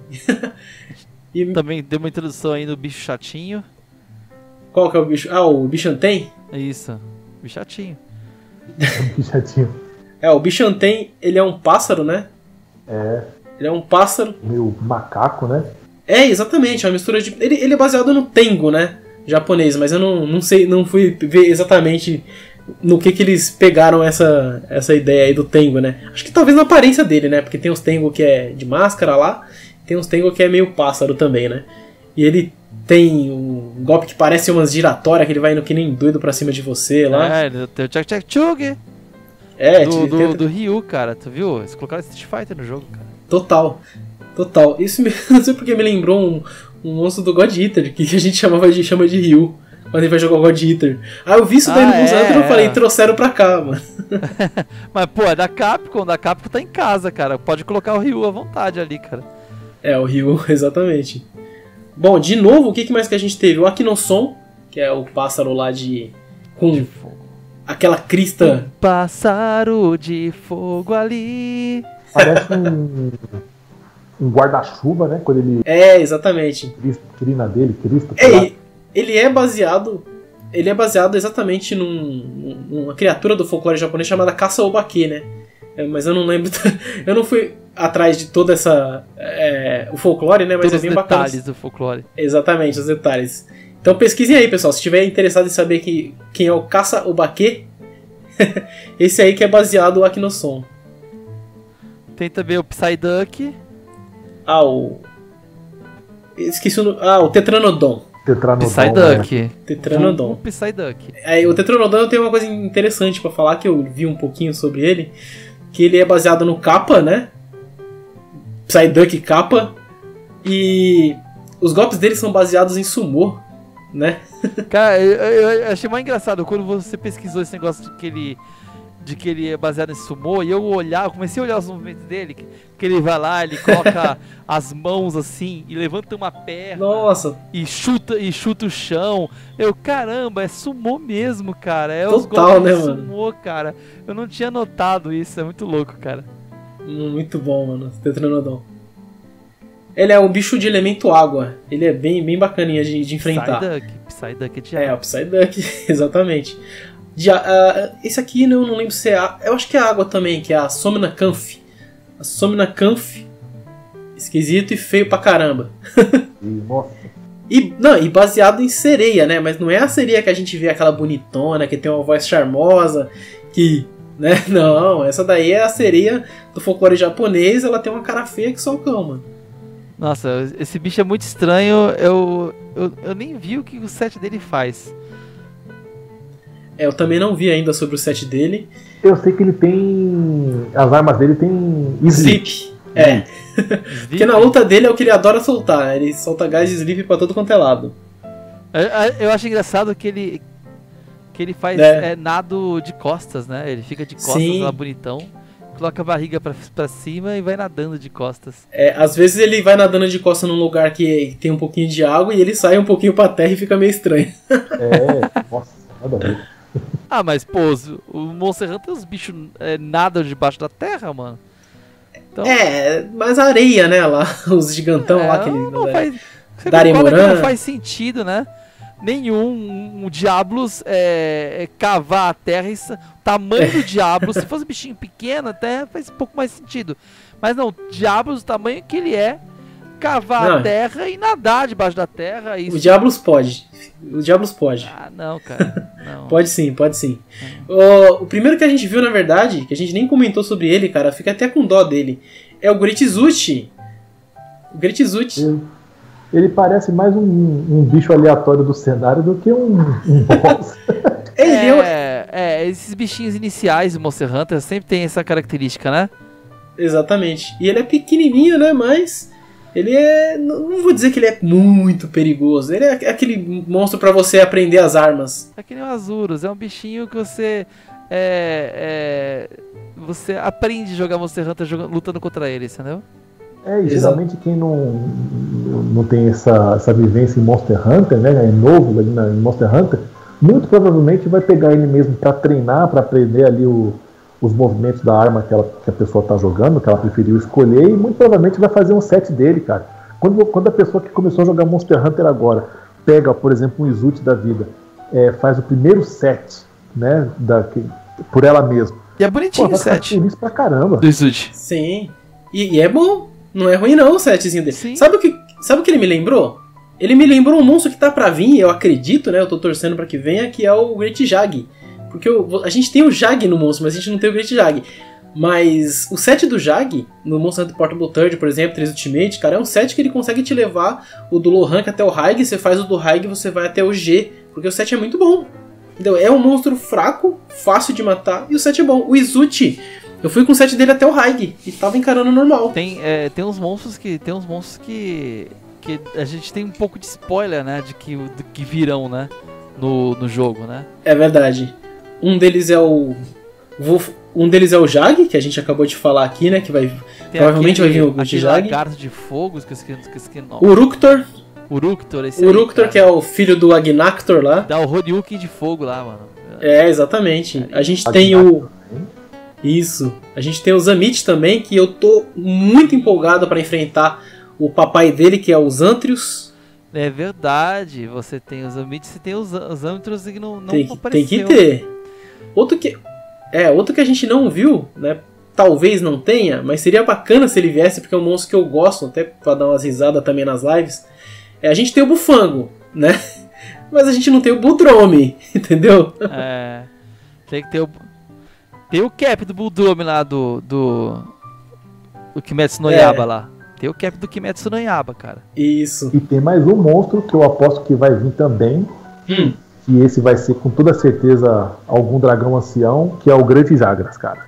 E... Também deu uma introdução aí no bicho chatinho. Qual que é o bicho? Ah, o Bichantem? Isso, bichatinho. Bichatinho. É, o Bichantem, ele é um pássaro, né? É. Ele é um pássaro. Meio macaco, né? É, exatamente, é uma mistura de... Ele é baseado no Tengu, né? Japonês, mas eu não sei, não fui ver exatamente no que eles pegaram essa ideia aí do Tengu, né? Acho que talvez na aparência dele, né? Porque tem uns Tengu que é de máscara lá, tem uns Tengu que é meio pássaro também, né? E ele... Tem um golpe que parece umas giratórias, que ele vai indo que nem doido pra cima de você lá. É, tem o tchak-tchak-tchug do Ryu, cara, tu viu? Eles colocaram Street Fighter no jogo, cara. Total. Isso não sei porque me lembrou um monstro do God Eater, que a gente chama de Ryu, quando ele vai jogar o God Eater. Ah, eu vi isso daí no Monster Hunter e eu falei, trouxeram pra cá, mano. Mas, pô, é da Capcom tá em casa, cara. Pode colocar o Ryu à vontade ali, cara. É, o Ryu, exatamente. Bom, de novo, o que mais que a gente teve? O Aquinosom, que é o pássaro lá de... Com aquela crista... Um pássaro de fogo ali... Parece um guarda-chuva, né? Quando ele... É, exatamente. Crina dele, crista... Ele é baseado exatamente numa criatura do folclore japonês chamada Caça-Obake, né? Mas eu não lembro... Eu não fui atrás de toda essa... o folclore, né? Mas todos é bem bacana. Os detalhes do folclore. Exatamente, os detalhes. Então pesquisem aí, pessoal. Se estiver interessado em saber quem é o Caça Obake, esse aí que é baseado aqui no som. Tem também o Psyduck. Ah, o... Esqueci o nome. Ah, o Tetranodon. Tetranodon. Psyduck. É, o Tetranodon, eu tenho uma coisa interessante pra falar, que eu vi um pouquinho sobre ele. Que ele é baseado no Kappa, né? Psyduck Kappa. E os golpes dele são baseados em sumô, né? Cara, eu achei mais engraçado quando você pesquisou esse negócio de que ele é baseado nesse sumô, e eu comecei a olhar os movimentos dele, que ele vai lá, ele coloca as mãos assim, e levanta uma perna. Nossa. E chuta o chão. Eu, caramba, é sumô mesmo, cara. É total, né, mano? Sumô, cara. Eu não tinha notado isso, é muito louco, cara. Muito bom, mano, Tetranodon. Ele é um bicho de elemento água. Ele é bem bacaninha de enfrentar. Psyduck de água. É, o Psyduck, exatamente. Esse aqui, né, eu não lembro se é a... Eu acho que é a água também, que é a Somnacanth. A Somnacanth, esquisito e feio pra caramba. E baseado em sereia, né? Mas não é a sereia que a gente vê aquela bonitona, que tem uma voz charmosa, que... Né? Não, essa daí é a sereia do folclore japonês, ela tem uma cara feia que só o cão, mano. Nossa, esse bicho é muito estranho, eu nem vi o que o set dele faz. É, eu também não vi ainda sobre o set dele. Eu sei que ele tem... As armas dele tem... Slip. É. Porque na luta dele é o que ele adora soltar, ele solta gás de slip pra todo quanto é lado. Eu acho engraçado que ele faz nado de costas, né? Ele fica de costas, sim, lá bonitão. Coloca a barriga pra cima e vai nadando de costas. É, às vezes ele vai nadando de costas num lugar que tem um pouquinho de água e ele sai um pouquinho pra terra e fica meio estranho. É, nossa, nada a ver. Ah, mas pô, o Monster Hunter, os bichos nadam debaixo da terra, mano. Então... É, mas a areia, né, lá, os gigantão lá que ele... Não faz sentido, né? Nenhum. O Diablos é cavar a terra. Isso, tamanho do Diablos. Se fosse um bichinho pequeno, até faz um pouco mais sentido. Mas não, Diablos, o tamanho que ele é, cavar a terra e nadar debaixo da terra. Isso. O Diablos pode. O Diablos pode. Ah, não, cara. Não. Pode sim, pode sim. O primeiro que a gente viu, na verdade, que a gente nem comentou sobre ele, cara, fica até com dó dele, é o Great Izuchi. O Great Izuchi. Ele parece mais um bicho aleatório do cenário do que um boss. Esses bichinhos iniciais do Monster Hunter sempre tem essa característica, né? Exatamente. E ele é pequenininho, né? Mas ele é... Não vou dizer que ele é muito perigoso. Ele é aquele monstro pra você aprender as armas. É que nem o Azurus. É um bichinho que você... Você aprende a jogar Monster Hunter lutando contra ele, entendeu? É, e geralmente quem não tem essa vivência em Monster Hunter, né, é novo ali em Monster Hunter, muito provavelmente vai pegar ele mesmo pra treinar, pra aprender ali os movimentos da arma que a pessoa tá jogando, que ela preferiu escolher, e muito provavelmente vai fazer um set dele, cara. Quando a pessoa que começou a jogar Monster Hunter agora pega, por exemplo, um Izuchi da vida, faz o primeiro set, né, por ela mesma. E é bonitinho o set. Feliz pra caramba. Do Izuchi. Sim. E é bom. Não é ruim não o setzinho dele. Sim. Sabe o que ele me lembrou? Ele me lembrou um monstro que tá pra vir, eu acredito, né? Eu tô torcendo pra que venha, que é o Great Jag. Porque a gente tem o Jag no monstro, mas a gente não tem o Great Jag. Mas o set do Jag, no Monster Hunter Portable Third, por exemplo, 3 Ultimate, cara, é um set que ele consegue te levar o do Lohank até o Haig, você faz o do Haig e você vai até o G, porque o set é muito bom. Entendeu? É um monstro fraco, fácil de matar, e o set é bom. O Izuchi... Eu fui com o set dele até o Haig e tava encarando normal. Tem uns monstros que. Tem uns monstros que a gente tem um pouco de spoiler, né? De que virão, né? No jogo, né? É verdade. Um deles é o Jag, que a gente acabou de falar aqui, né? Que vai. Tem provavelmente aquele, vai vir o Jag. Lagarto de fogo, esqueci o Uruktor. Uruktor, esse Uruktor, que é o filho do Agnactor lá. Dá o Horyuken de fogo lá, mano. É, exatamente. A gente tem o. Isso. A gente tem o Zamit também, que eu tô muito empolgado pra enfrentar o papai dele, que é o Zantrius. É verdade, você tem o Zamit, você tem os Zantrius que não apareceu. Tem que ter. Outro que a gente não viu, né? Talvez não tenha, mas seria bacana se ele viesse, porque é um monstro que eu gosto, até pra dar umas risadas também nas lives. A gente tem o Bufango, né? Mas a gente não tem o Budrome, entendeu? É. Tem que ter o... Tem o cap do Bulldome lá do Kimetsu no Yaiba lá. Tem o cap do Kimetsu no Yaiba, cara. Isso. E tem mais um monstro que eu aposto que vai vir também. E esse vai ser com toda certeza algum dragão ancião, que é o Grande Jagras, cara.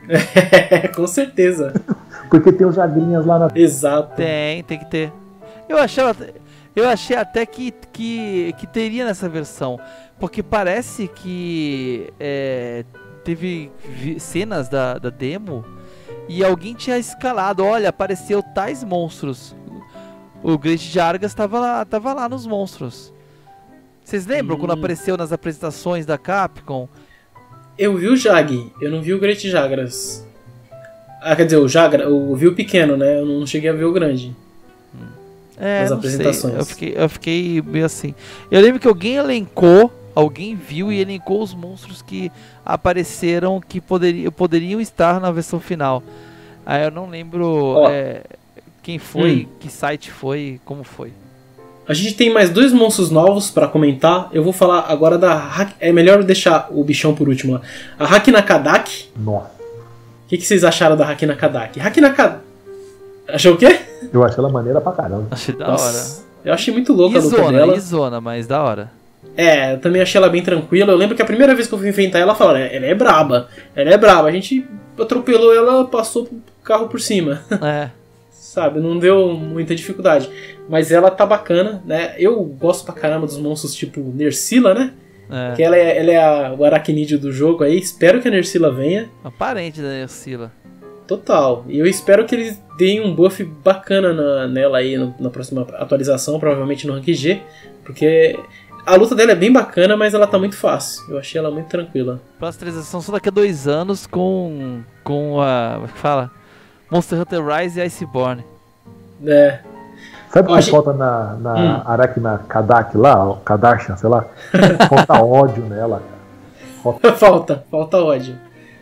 É, com certeza. Porque tem os Jagrinhas lá na... Exato. Tem que ter. Eu achava... Eu achei até que teria nessa versão, porque parece que teve cenas da demo e alguém tinha escalado, olha, apareceu tais monstros. O Great Jargas estava lá nos monstros. Vocês lembram quando apareceu nas apresentações da Capcom? Eu vi o Jag, eu não vi o Great Jagras. Ah, quer dizer, o Jagra, eu vi o pequeno, né? Eu não cheguei a ver o grande. É, nas apresentações. Eu fiquei meio assim. Eu lembro que alguém elencou, alguém viu e elencou os monstros que apareceram que poderiam estar na versão final. Aí eu não lembro... quem foi, que site foi, como foi. A gente tem mais dois monstros novos pra comentar. Eu vou falar agora da... É melhor deixar o bichão por último. A Hackney Kadaki. Nossa. O que vocês acharam da Hackney Kadaki? Hackney Kadaki... Achou o quê? Eu achei ela maneira pra caramba. Achei da hora. Eu achei muito louca a luta dela. Isona, mas da hora. É, eu também achei ela bem tranquila. Eu lembro que a primeira vez que eu fui enfrentar ela, falaram, ela é braba. Ela é braba. A gente atropelou ela, passou o carro por cima. É. Sabe, não deu muita dificuldade. Mas ela tá bacana, né? Eu gosto pra caramba dos monstros tipo Nersila, né? É. Que ela é o aracnídeo do jogo aí. Espero que a Nersila venha. A parente da Nersila. Total. E eu espero que eles deem um buff bacana nela aí na próxima atualização, provavelmente no Rank G. Porque a luta dela é bem bacana, mas ela tá muito fácil. Eu achei ela muito tranquila. Pasteurização só daqui a 2 anos com a... Como é que fala? Monster Hunter Rise e Iceborne. É. Sabe o que falta na Hackney Kadaki lá? Kadasha, sei lá. Falta ódio nela. Falta ódio.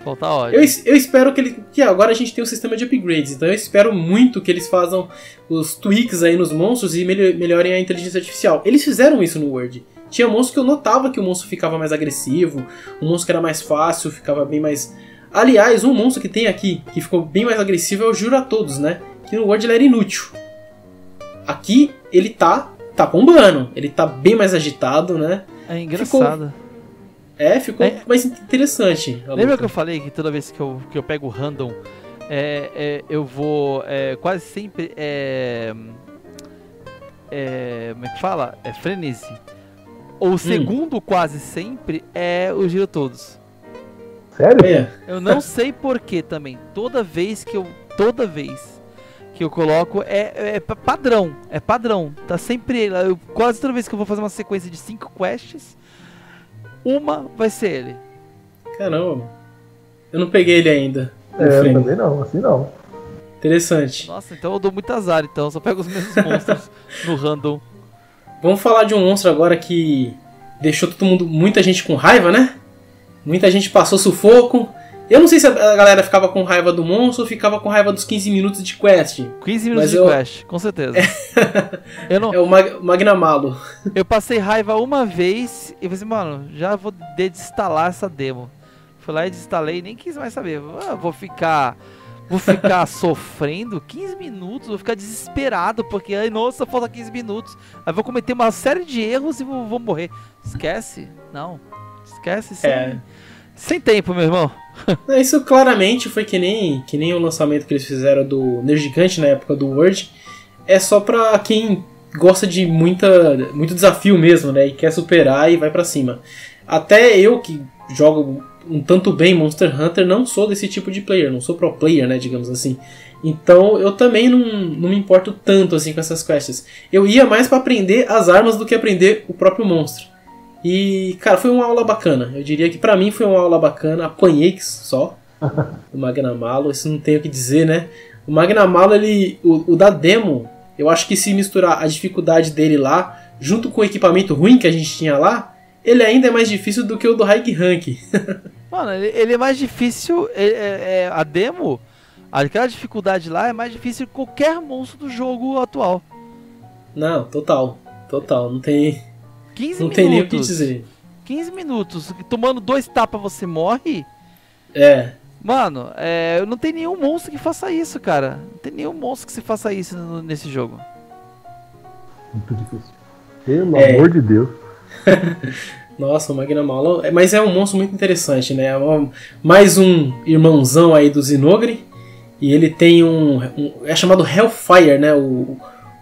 Falta ódio. Eu espero que agora a gente tem um sistema de upgrades. Então eu espero muito que eles façam os tweaks aí nos monstros e melhorem a inteligência artificial. Eles fizeram isso no World. Tinha monstro que eu notava que o monstro ficava mais agressivo. O monstro que era mais fácil ficava bem mais... Aliás, um monstro que tem aqui, que ficou bem mais agressivo, é o Jura Todos, né? Que no World ele era inútil. Aqui, ele tá bombando. Ele tá bem mais agitado, né? É engraçado. Ficou mais interessante. Lembra que eu falei que toda vez que eu pego o random, eu vou quase sempre... como é que fala? É frenesi. O segundo quase sempre é o Jura Todos. Sério? É. Eu não sei porquê também. Toda vez que eu coloco é padrão. É padrão. Tá sempre ele. Quase toda vez que eu vou fazer uma sequência de 5 quests, uma vai ser ele. Caramba. Eu não peguei ele ainda. Eu também não. Assim não. Interessante. Nossa, então eu dou muito azar. Então só pego os mesmos monstros no random. Vamos falar de um monstro agora que deixou todo mundo, muita gente com raiva, né? Muita gente passou sufoco. Eu não sei se a galera ficava com raiva do monstro ou ficava com raiva dos 15 minutos de quest. 15 minutos de quest, com certeza. Eu não... É o Magnamalo. Eu passei raiva uma vez e falei assim, mano, já vou desinstalar essa demo. Fui lá e desinstalei e nem quis mais saber. Vou ficar sofrendo 15 minutos, vou ficar desesperado, porque, ai, nossa, falta 15 minutos. Aí vou cometer uma série de erros e vou morrer. Esquece? Não. Esquece sem tempo, meu irmão. Isso claramente foi que nem o lançamento que eles fizeram do Nergigante na época do World. É só pra quem gosta de muito desafio mesmo, né? E quer superar e vai pra cima. Até eu, que jogo um tanto bem Monster Hunter, não sou desse tipo de player. Não sou pro player, né? Digamos assim. Então eu também não me importo tanto assim com essas quests. Eu ia mais pra aprender as armas do que aprender o próprio monstro. E, cara, foi uma aula bacana. Eu diria que pra mim foi uma aula bacana. Apanhei só o Magnamalo, isso não tem o que dizer, né? O Magnamalo, o da demo, eu acho que se misturar a dificuldade dele lá, junto com o equipamento ruim que a gente tinha lá, ele ainda é mais difícil do que o do High Rank. Mano, ele é mais difícil. A demo, aquela dificuldade lá é mais difícil que qualquer monstro do jogo atual. Não, total, não tem... 15 não minutos, tem nem o que dizer. 15 minutos, tomando 2 tapas você morre? É. Mano, não tem nenhum monstro que faça isso, cara. Não tem nenhum monstro que se faça isso nesse jogo. Muito difícil. Pelo amor de Deus. Nossa, o Magnamalo... Mas é um monstro muito interessante, né? Mais um irmãozão aí do Zinogre. E ele tem é chamado Hellfire, né? O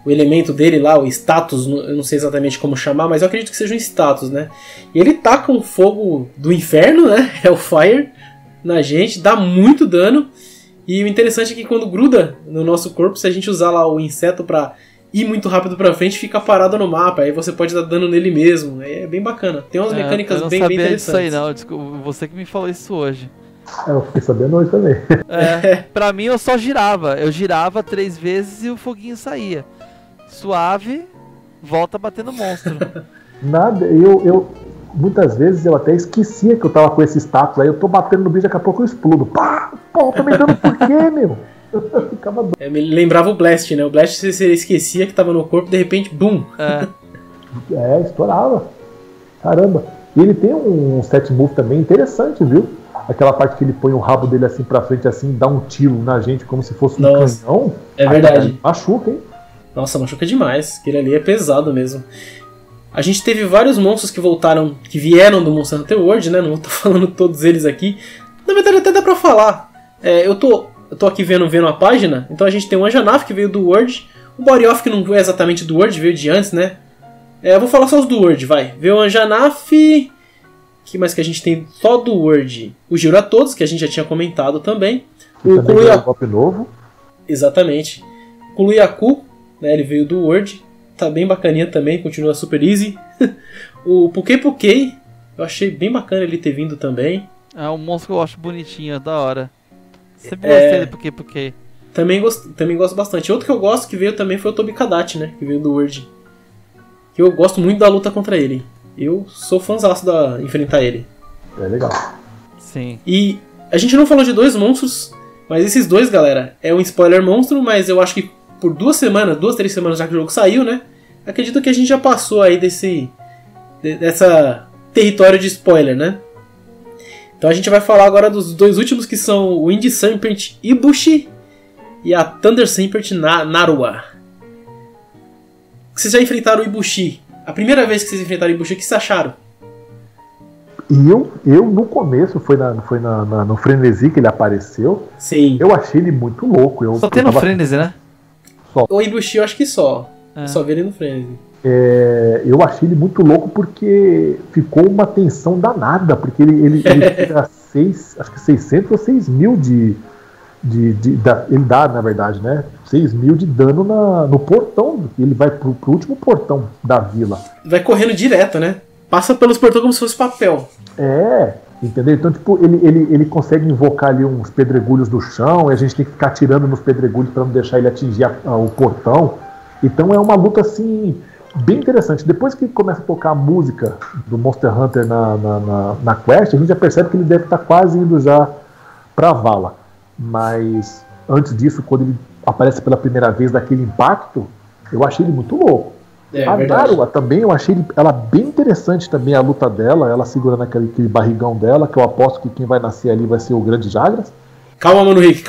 o elemento dele lá, o status, eu não sei exatamente como chamar, mas eu acredito que seja um status, né? E ele taca um fogo do inferno, né? Hellfire na gente, dá muito dano. E o interessante é que quando gruda no nosso corpo, se a gente usar lá o inseto pra ir muito rápido pra frente, fica parado no mapa, aí você pode dar dano nele mesmo. É bem bacana. Tem umas mecânicas bem interessantes. Eu não sabia disso aí não, você que me falou isso hoje. Eu fiquei sabendo hoje também. Pra mim eu só girava. Eu girava 3 vezes e o foguinho saía. Suave, volta batendo monstro. Nada, muitas vezes eu até esquecia que eu tava com esse status. Aí eu tô batendo no bicho, daqui a pouco eu explodo. Pá! Pô, tá me dando por quê, meu? Eu ficava doido. Me lembrava o Blast, né? O Blast você esquecia que tava no corpo, de repente, bum! Estourava. Caramba. E ele tem um set move também interessante, viu? Aquela parte que ele põe o rabo dele assim pra frente, assim, dá um tiro na gente como se fosse um canhão. É verdade. Machuca, hein? Nossa, machuca demais. Aquele ali é pesado mesmo. A gente teve vários monstros que voltaram, que vieram do Monster Hunter World, né? Não vou estar falando todos eles aqui. Na verdade até dá pra falar. Eu tô aqui vendo a página. Então a gente tem o Anjanaf, que veio do World. O Boryoff, que não é exatamente do World, veio de antes, né? Eu vou falar só os do World, vai. Veio o Anjanaf. O que mais que a gente tem só do World? O Giro a Todos, que a gente já tinha comentado também. O golpe novo. Exatamente. O Kuluyaku, né? Ele veio do World. Tá bem bacaninha também, continua super easy. O Pukei, eu achei bem bacana ele ter vindo também. É um monstro que eu acho bonitinho, da hora. Sempre gostei do Pukei. Também gosto bastante. Outro que eu gosto que veio também foi o Tobikadachi, né? Que veio do World. Que eu gosto muito da luta contra ele. Eu sou fãzaço da enfrentar ele. É legal. Sim. E a gente não falou de 2 monstros, mas esses 2, galera, é um spoiler monstro, mas eu acho que por 2, 3 semanas já que o jogo saiu, né? Acredito que a gente já passou aí dessa território de spoiler, né? Então a gente vai falar agora dos 2 últimos, que são o Wind Serpent Ibushi e a Thunder Serpent Narwa. Vocês já enfrentaram o Ibushi? A primeira vez que vocês enfrentaram o Ibushi, o que vocês acharam? Eu no começo, foi no frenesi que ele apareceu. Sim. Eu achei ele muito louco. Só tem no frenesi, né? O Ibushi eu acho que só. Só vi ele no frenesi. Eu achei ele muito louco porque ficou uma tensão danada. Porque ele tira 600 ou 6.000 de ele dá, na verdade, né? 6.000 de dano no portão. Ele vai pro último portão da vila. Vai correndo direto, né? Passa pelos portões como se fosse papel. Entendeu? Então, tipo, ele consegue invocar ali uns pedregulhos do chão, e a gente tem que ficar atirando nos pedregulhos para não deixar ele atingir o portão. Então é uma luta, assim, bem interessante. Depois que começa a tocar a música do Monster Hunter na quest, a gente já percebe que ele deve estar quase indo já pra vala. Mas antes disso, quando ele aparece pela primeira vez daquele impacto, eu achei ele muito louco. A Narwa também, eu achei ela bem interessante também, a luta dela, ela segurando aquele barrigão dela, que eu aposto que quem vai nascer ali vai ser o grande Jagras. Calma, mano Rick,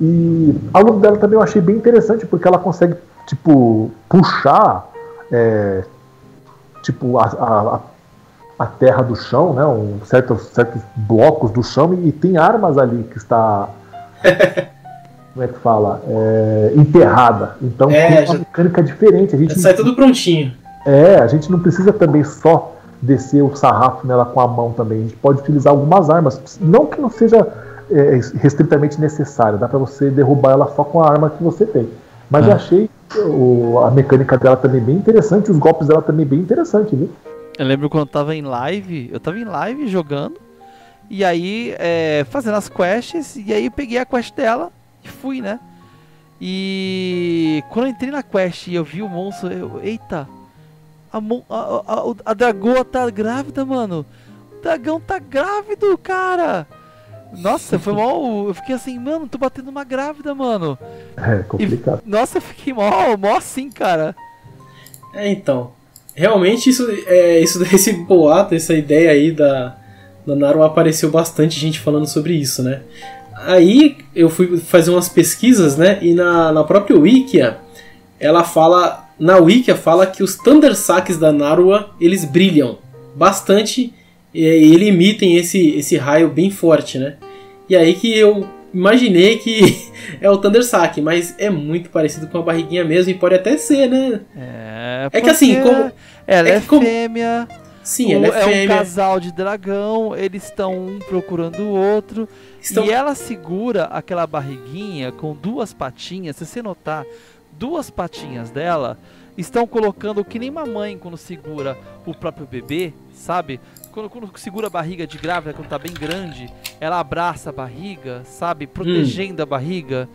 e a luta dela também eu achei bem interessante, porque ela consegue, tipo, puxar tipo, a terra do chão, né, certos blocos do chão, e tem armas ali que está... como é que fala? Enterrada. Então tem uma mecânica diferente. A gente sai tudo prontinho. A gente não precisa também só descer o sarrafo nela com a mão também. A gente pode utilizar algumas armas. Não que não seja restritamente necessário. Dá pra você derrubar ela só com a arma que você tem. Mas eu achei a mecânica dela também bem interessante. Os golpes dela também bem interessante, viu? Eu lembro quando eu tava em live jogando. E aí, fazendo as quests. E aí eu peguei a quest dela. Fui, né? E quando eu entrei na quest e eu vi o monstro, eita! A dragoa tá grávida, mano! O dragão tá grávido, cara! Nossa, foi mal. Eu fiquei assim, mano, tô batendo uma grávida, mano! É complicado. E, nossa, eu fiquei mal assim, cara! Então. Realmente, esse boato, essa ideia aí da Narwa apareceu bastante gente falando sobre isso, né? Aí eu fui fazer umas pesquisas, né? E na própria Wikia, na Wikia fala que os Thundersacks da Narwa, eles brilham bastante e eles emitem esse raio bem forte, né? E aí que eu imaginei que é o Thundersack, mas é muito parecido com a barriguinha mesmo e pode até ser, né? É que assim, como... Ela é fêmea... Sim, ela é fêmea. É um casal de dragão, eles estão um procurando o outro. E ela segura aquela barriguinha com duas patinhas. Se você notar, duas patinhas dela estão colocando que nem mamãe quando segura o próprio bebê, sabe? Quando segura a barriga de grávida, quando tá bem grande, ela abraça a barriga, sabe? Protegendo a barriga.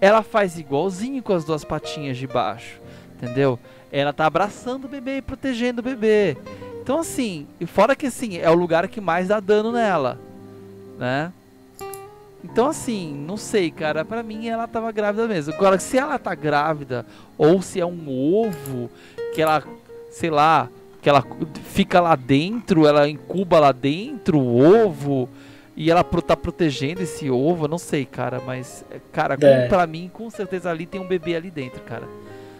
Ela faz igualzinho com as duas patinhas de baixo, entendeu? Ela tá abraçando o bebê e protegendo o bebê. Então assim, fora que assim, é o lugar que mais dá dano nela, né? Então assim, não sei, cara, pra mim ela tava grávida mesmo. Agora, se ela tá grávida, ou se é um ovo, que ela, sei lá, que ela fica lá dentro, ela incuba lá dentro o ovo, e ela tá protegendo esse ovo, eu não sei, cara, mas, cara, pra mim, com certeza ali tem um bebê ali dentro, cara.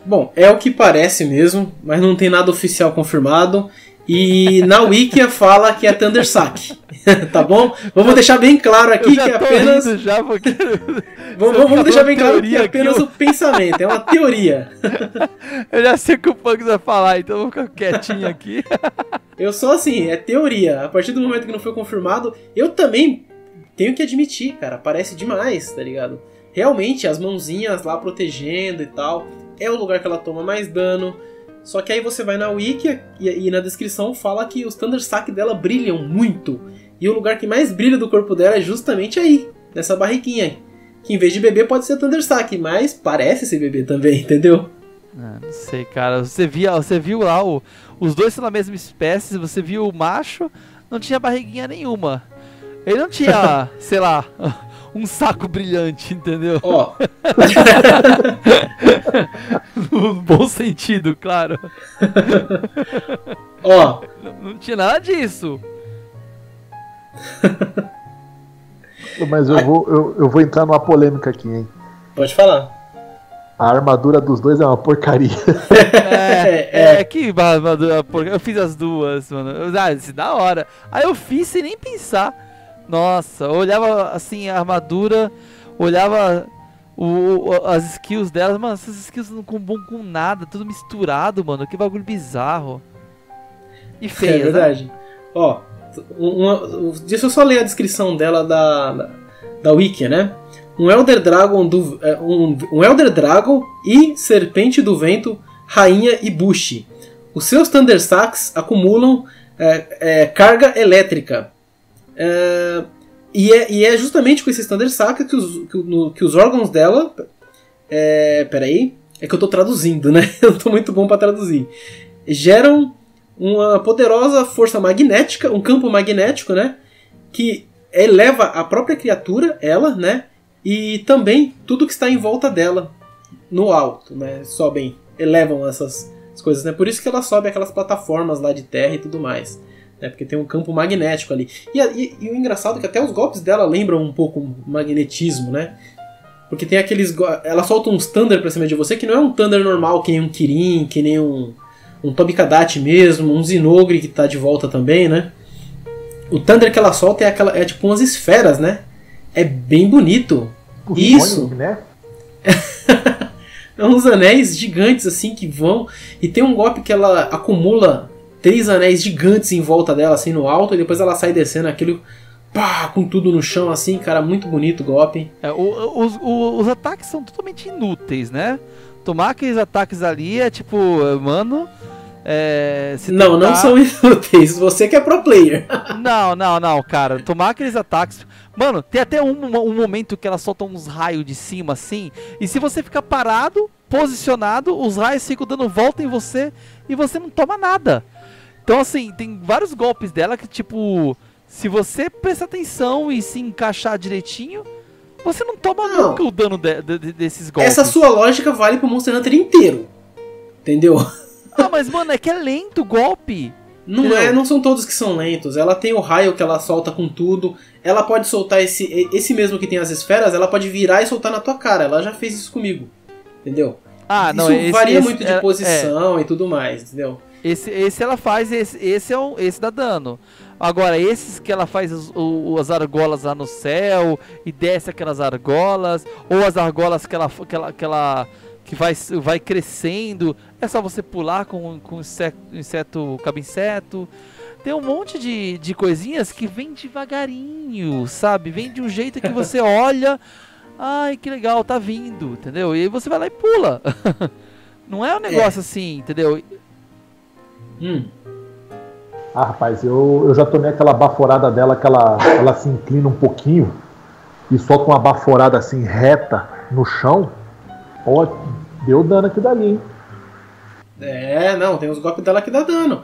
Bom, é o que parece mesmo, mas não tem nada oficial confirmado. E na Wikia fala que é Thundersack, tá bom? Vamos deixar bem claro aqui que apenas... Vamos deixar bem claro que é apenas o pensamento, é uma teoria. Eu já sei o que o Punks vai falar, então eu vou ficar quietinho aqui. Eu sou assim, é teoria. A partir do momento que não foi confirmado, eu também tenho que admitir, cara, parece demais, tá ligado? Realmente, as mãozinhas lá protegendo e tal, é o lugar que ela toma mais dano. Só que aí você vai na Wiki e na descrição fala que os Thundersack dela brilham muito. E o lugar que mais brilha do corpo dela é justamente aí, nessa barriguinha. Que em vez de bebê pode ser Thundersack, mas parece ser bebê também, entendeu? Ah, não sei, cara. Você viu lá, os dois são da mesma espécie, você viu o macho, não tinha barriguinha nenhuma. Ele não tinha, sei lá... um saco brilhante, entendeu? Ó. No bom sentido, claro. Ó. Não tinha nada disso. Mas eu vou entrar numa polêmica aqui, hein? Pode falar. A armadura dos dois é uma porcaria. Que armadura porcaria. Eu fiz as duas, mano. Isso da hora. Aí eu fiz sem nem pensar. Nossa, eu olhava assim a armadura, olhava as skills delas, mano, essas skills não combinam com nada, tudo misturado, mano, que bagulho bizarro. E feio, é verdade. Né? Ó, deixa eu só ler a descrição dela da Wiki, né? Um Elder Dragon e Serpente do Vento, Rainha Ibushi. Os seus Thundersacks acumulam carga elétrica. E é justamente com esse Thundersack que os órgãos dela peraí, é que eu tô traduzindo, né? Eu tô muito bom pra traduzir. Geram uma poderosa força magnética, um campo magnético, né? Que eleva a própria criatura, ela, né? E também tudo que está em volta dela no alto, né? Sobem, elevam essas coisas, né? Por isso que ela sobe aquelas plataformas lá de terra e tudo mais. Porque tem um campo magnético ali. E o engraçado é que até os golpes dela lembram um pouco o magnetismo, né? Porque tem aqueles... Ela solta uns Thunder pra cima de você, que não é um Thunder normal, que nem um Kirin, que nem um Tobikadachi mesmo, um Zinogre que tá de volta também, né? O Thunder que ela solta é tipo umas esferas, né? É bem bonito. Por isso... Bom, né? É uns anéis gigantes, assim, que vão... E tem um golpe que ela acumula... 3 anéis gigantes em volta dela, assim, no alto, e depois ela sai descendo aquilo, pá, com tudo no chão, assim, cara, muito bonito o golpe. Os ataques são totalmente inúteis, né? Tomar aqueles ataques ali é tipo, mano... não são inúteis, você que é pro player. Não, cara, tomar aqueles ataques... Mano, tem até um momento que ela solta uns raios de cima, assim, e se você ficar parado, posicionado, os raios ficam dando volta em você, e você não toma nada. Então, assim, tem vários golpes dela que, tipo, se você prestar atenção e se encaixar direitinho, você não toma nunca o dano desses golpes. Essa sua lógica vale pro Monster Hunter inteiro, entendeu? Ah, mas, mano, é que é lento o golpe. Não são todos que são lentos. Ela tem o raio que ela solta com tudo. Ela pode soltar esse mesmo que tem as esferas, ela pode virar e soltar na tua cara. Ela já fez isso comigo, entendeu? Isso varia muito de posição e tudo mais, entendeu? Esse ela faz, esse dá dano. Agora, esses que ela faz as argolas lá no céu e desce aquelas argolas, ou as argolas que vai crescendo, é só você pular com inseto, cabe-inseto. Tem um monte de coisinhas que vem devagarinho, sabe? Vem de um jeito que você olha, ai que legal, tá vindo, entendeu? E aí você vai lá e pula. Não é um negócio assim, entendeu? Ah, rapaz, eu já tomei aquela baforada dela que ela se inclina um pouquinho e só com uma baforada assim reta no chão, ó, deu dano aqui dali, hein? É, não, tem uns golpes dela que dá dano.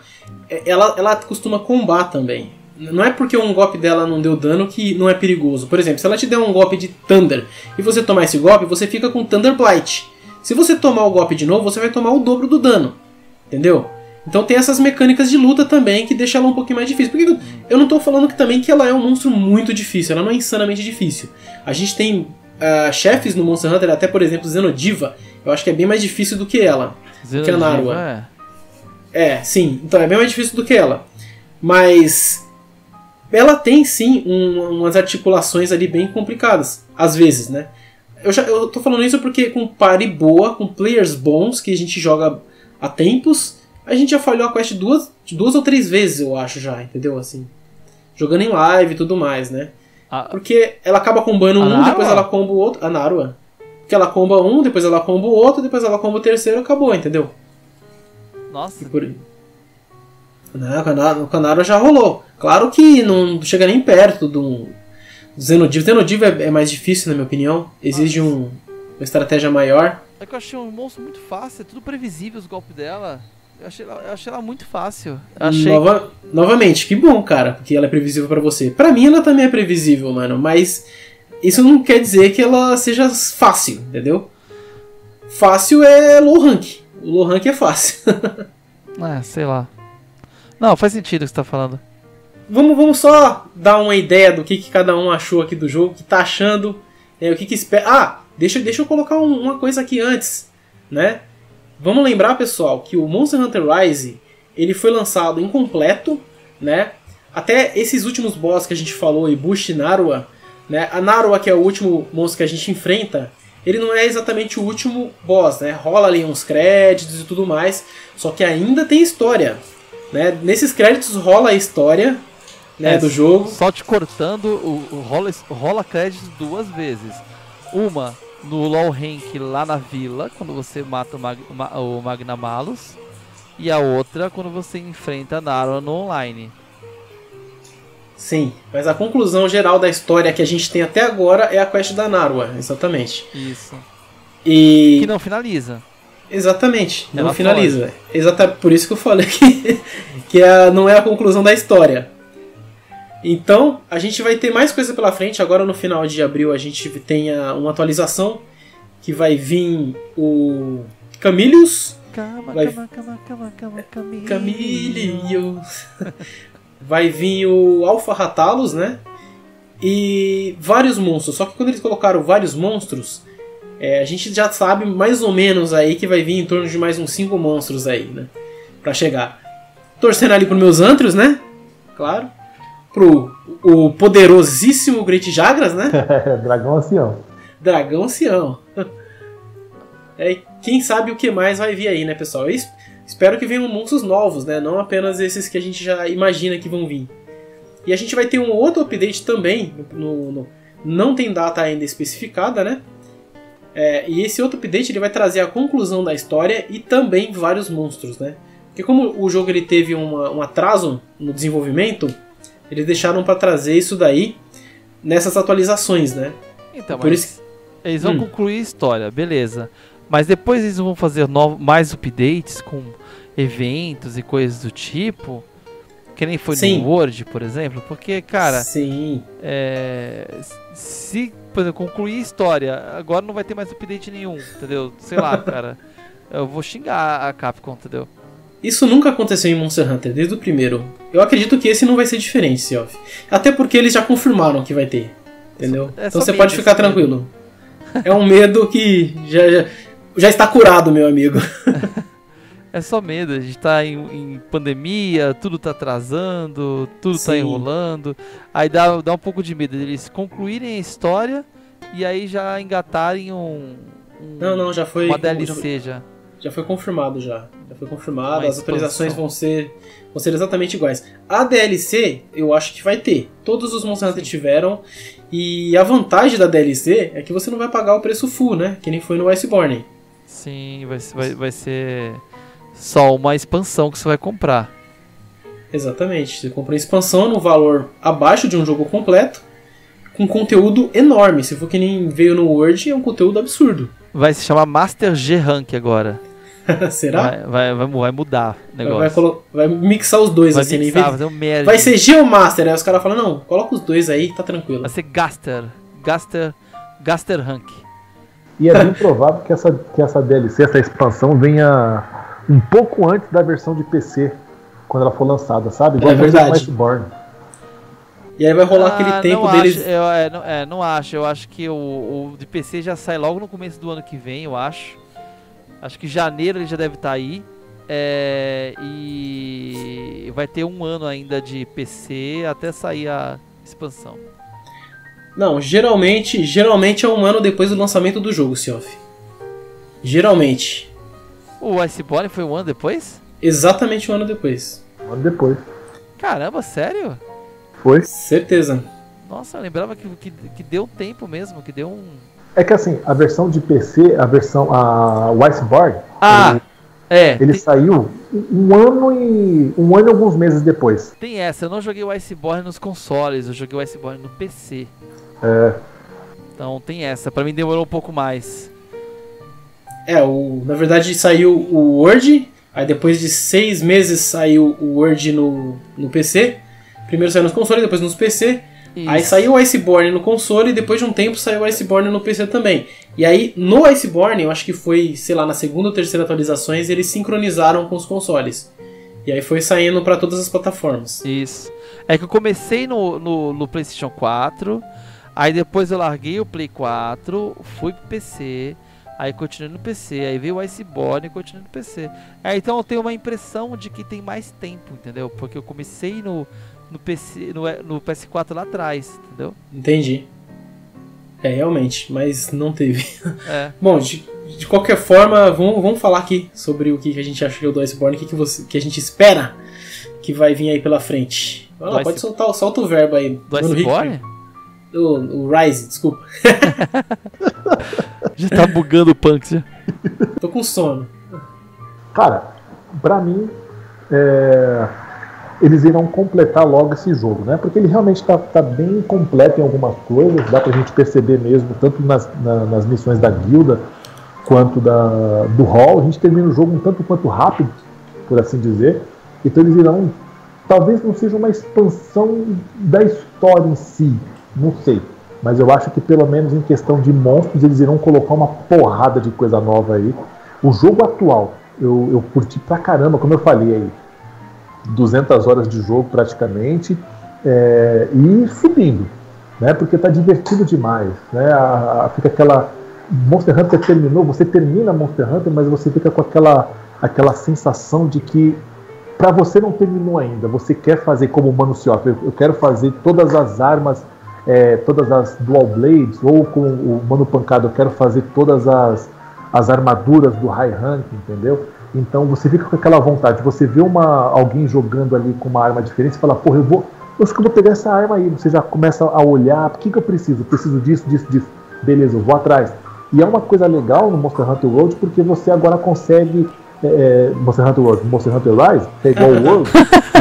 Ela costuma combar também. Não é porque um golpe dela não deu dano que não é perigoso. Por exemplo, se ela te der um golpe de Thunder e você tomar esse golpe, você fica com Thunder Blight. Se você tomar o golpe de novo, você vai tomar o dobro do dano. Entendeu? Então tem essas mecânicas de luta também que deixam ela um pouquinho mais difícil. Porque eu não tô falando que também que ela é um monstro muito difícil. Ela não é insanamente difícil. A gente tem chefes no Monster Hunter, até por exemplo Zenodiva. Eu acho que é bem mais difícil do que ela. Que a Narwa. É, sim. Então é bem mais difícil do que ela. Mas ela tem sim umas articulações ali bem complicadas. Às vezes, né? Eu tô falando isso porque com party boa, com players bons, que a gente joga há tempos, a gente já falhou a quest duas ou três vezes, eu acho já, entendeu? Assim, jogando em live e tudo mais, né? Porque ela acaba combando um, depois ela comba o outro. A Narwa. Porque ela comba um, depois ela comba o outro, depois ela comba o terceiro, acabou, entendeu? Nossa. Não, o Canaro já rolou. Claro que não chega nem perto do Zenodiva. Zenodiva é mais difícil, na minha opinião. Exige uma estratégia maior. É que eu achei um monstro muito fácil, é tudo previsível os golpes dela. Eu achei ela muito fácil. Novamente, que bom, cara, porque ela é previsível pra você. Pra mim ela também é previsível, mano, mas isso não quer dizer que ela seja fácil, entendeu? Fácil é low rank. O low rank é fácil. É, sei lá. Não, faz sentido o que você tá falando. Vamos só dar uma ideia do que cada um achou aqui do jogo, o que tá achando, né, o que espera. Ah, deixa eu colocar uma coisa aqui antes, né? Vamos lembrar, pessoal, que o Monster Hunter Rise, ele foi lançado incompleto, né? Até esses últimos boss que a gente falou, Ibushi e Narwa, né? A Narwa, que é o último monstro que a gente enfrenta, ele não é exatamente o último boss, né? Rola ali uns créditos e tudo mais, só que ainda tem história, né? Nesses créditos rola a história, né, do jogo. Só te cortando, rola créditos duas vezes. Uma no low rank lá na vila, quando você mata o Magnamalo, e a outra quando você enfrenta a Narwa no online. Sim, mas a conclusão geral da história que a gente tem até agora é a quest da Narwa, exatamente. Isso. E que não finaliza. Exatamente, ela não finaliza. Por isso que eu falei que não é a conclusão da história. Então, a gente vai ter mais coisa pela frente. Agora no final de abril a gente tem uma atualização que vai vir o Camilius. Camilius. Vai vir o Alpha Ratalos, né? E vários monstros. Só que quando eles colocaram vários monstros, a gente já sabe mais ou menos aí que vai vir em torno de mais uns 5 monstros aí, né? Pra chegar. Torcendo ali pros meus antros, né? Claro. Pro o poderosíssimo Great Jagras, né? Dragão Ancião. Dragão Ancião. Quem sabe o que mais vai vir aí, né, pessoal? Eu espero que venham monstros novos, né? Não apenas esses que a gente já imagina que vão vir. E a gente vai ter um outro update também. Não tem data ainda especificada, né? E esse outro update ele vai trazer a conclusão da história e também vários monstros, né? Porque como o jogo ele teve um atraso no desenvolvimento, eles deixaram pra trazer isso daí nessas atualizações, né? Então, por isso eles vão concluir a história, beleza. Mas depois eles vão fazer mais updates com eventos e coisas do tipo. Que nem foi no Word, por exemplo. Porque, cara, se, por exemplo, concluir a história, agora não vai ter mais update nenhum, entendeu? Sei lá, cara. Eu vou xingar a Capcom, entendeu? Isso nunca aconteceu em Monster Hunter, desde o primeiro. Eu acredito que esse não vai ser diferente, Self. Até porque eles já confirmaram que vai ter. Entendeu? Então você pode ficar tranquilo. É um medo que já está curado, meu amigo. É só medo, a gente tá em pandemia, tudo tá atrasando, tudo Sim. tá enrolando. Aí dá um pouco de medo deles concluírem a história e aí já engatarem já foi, uma DLC já. Já foi confirmado já. Já foi confirmado, as atualizações vão ser exatamente iguais. A DLC, eu acho que vai ter. Todos os Monster Hunter tiveram. E a vantagem da DLC é que você não vai pagar o preço full, né? Que nem foi no Iceborne. Sim, vai ser só uma expansão que você vai comprar. Exatamente. Você compra uma expansão no valor abaixo de um jogo completo, com conteúdo enorme. Se for que nem veio no World, é um conteúdo absurdo. Vai se chamar Master G Rank agora. Será? Vai mudar o negócio. Vai mixar os dois, vai assim. Mixar, vai, vai ser Geomaster, né? Os caras falam, não, coloca os dois aí, tá tranquilo. Vai ser Gaster Rank. E é bem provável que essa DLC, essa expansão, venha um pouco antes da versão de PC, quando ela for lançada, sabe? Igual é verdade. Iceborne. E aí vai rolar aquele tempo deles... Eu acho que o de PC já sai logo no começo do ano que vem, eu acho. Acho que janeiro ele já deve estar aí. E vai ter um ano ainda de PC até sair a expansão. Não, geralmente é um ano depois do lançamento do jogo, Seoff. Geralmente. O Iceborne foi um ano depois? Exatamente um ano depois. Um ano depois. Caramba, sério? Foi. Certeza. Nossa, eu lembrava que deu tempo mesmo, que deu um... É que assim, a versão de PC, o Iceborne, saiu um ano e alguns meses depois. Tem essa, eu não joguei o Iceborne nos consoles, eu joguei o Iceborne no PC. É. Então tem essa, pra mim demorou um pouco mais. Na verdade saiu o Word, aí depois de 6 meses saiu o Word no PC. Primeiro saiu nos consoles, depois nos PC. Isso. Aí saiu o Iceborne no console e depois de um tempo saiu o Iceborne no PC também. E aí no Iceborne, eu acho que foi, sei lá, na segunda ou terceira atualizações, eles sincronizaram com os consoles. E aí foi saindo pra todas as plataformas. Isso. É que eu comecei no PlayStation 4, aí depois eu larguei o Play 4, fui pro PC, aí continuei no PC, aí veio o Iceborne e continuei no PC. Aí então eu tenho uma impressão de que tem mais tempo, entendeu? Porque eu comecei no PS4 lá atrás, entendeu? Entendi. Realmente, mas não teve. Bom, de qualquer forma, vamos falar aqui sobre o que a gente achou do Iceborne, o que a gente espera que vai vir aí pela frente. Vai lá, pode solta o verbo aí. Do Iceborne? O Rise, desculpa. Já tá bugando o Punk. Tô com sono. Cara, pra mim, eles irão completar logo esse jogo, né? Porque ele realmente tá bem completo em algumas coisas, dá pra gente perceber mesmo, tanto nas missões da guilda, quanto do hall. A gente termina o jogo um tanto quanto rápido, por assim dizer. Então eles irão... Talvez não seja uma expansão da história em si, não sei. Mas eu acho que pelo menos em questão de monstros, eles irão colocar uma porrada de coisa nova aí. O jogo atual, eu curti pra caramba, como eu falei aí. 200 horas de jogo praticamente, e subindo, né? Porque tá divertido demais, né? Fica aquela... Monster Hunter terminou, você termina Monster Hunter, mas você fica com aquela sensação de que pra você não terminou ainda, você quer fazer como o Mano Seoff, eu quero fazer todas as armas, todas as Dual Blades, ou com o Mano Pancada, eu quero fazer todas as armaduras do High Rank, entendeu? Então você fica com aquela vontade, você vê alguém jogando ali com uma arma diferente e fala, porra, eu acho que eu vou pegar essa arma aí. Você já começa a olhar, o que eu preciso? Eu preciso disso, disso, disso. Beleza, eu vou atrás. E é uma coisa legal no Monster Hunter World, porque você agora consegue... Monster Hunter World, Monster Hunter Rise, que é igual o World,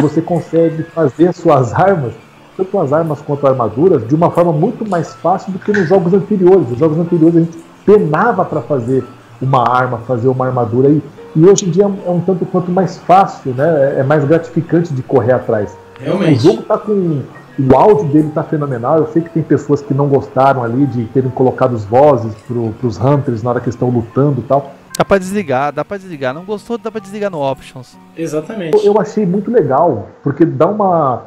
você consegue fazer suas armas, tanto as armas quanto as armaduras, de uma forma muito mais fácil do que nos jogos anteriores. Nos jogos anteriores a gente penava para fazer uma arma, fazer uma armadura aí. E hoje em dia é um tanto quanto mais fácil, né? É mais gratificante de correr atrás. Realmente. O jogo tá com... O áudio dele tá fenomenal. Eu sei que tem pessoas que não gostaram ali de terem colocado as vozes pros Hunters na hora que estão lutando e tal. Dá pra desligar. Não gostou, dá pra desligar no Options. Exatamente. Eu achei muito legal, porque dá uma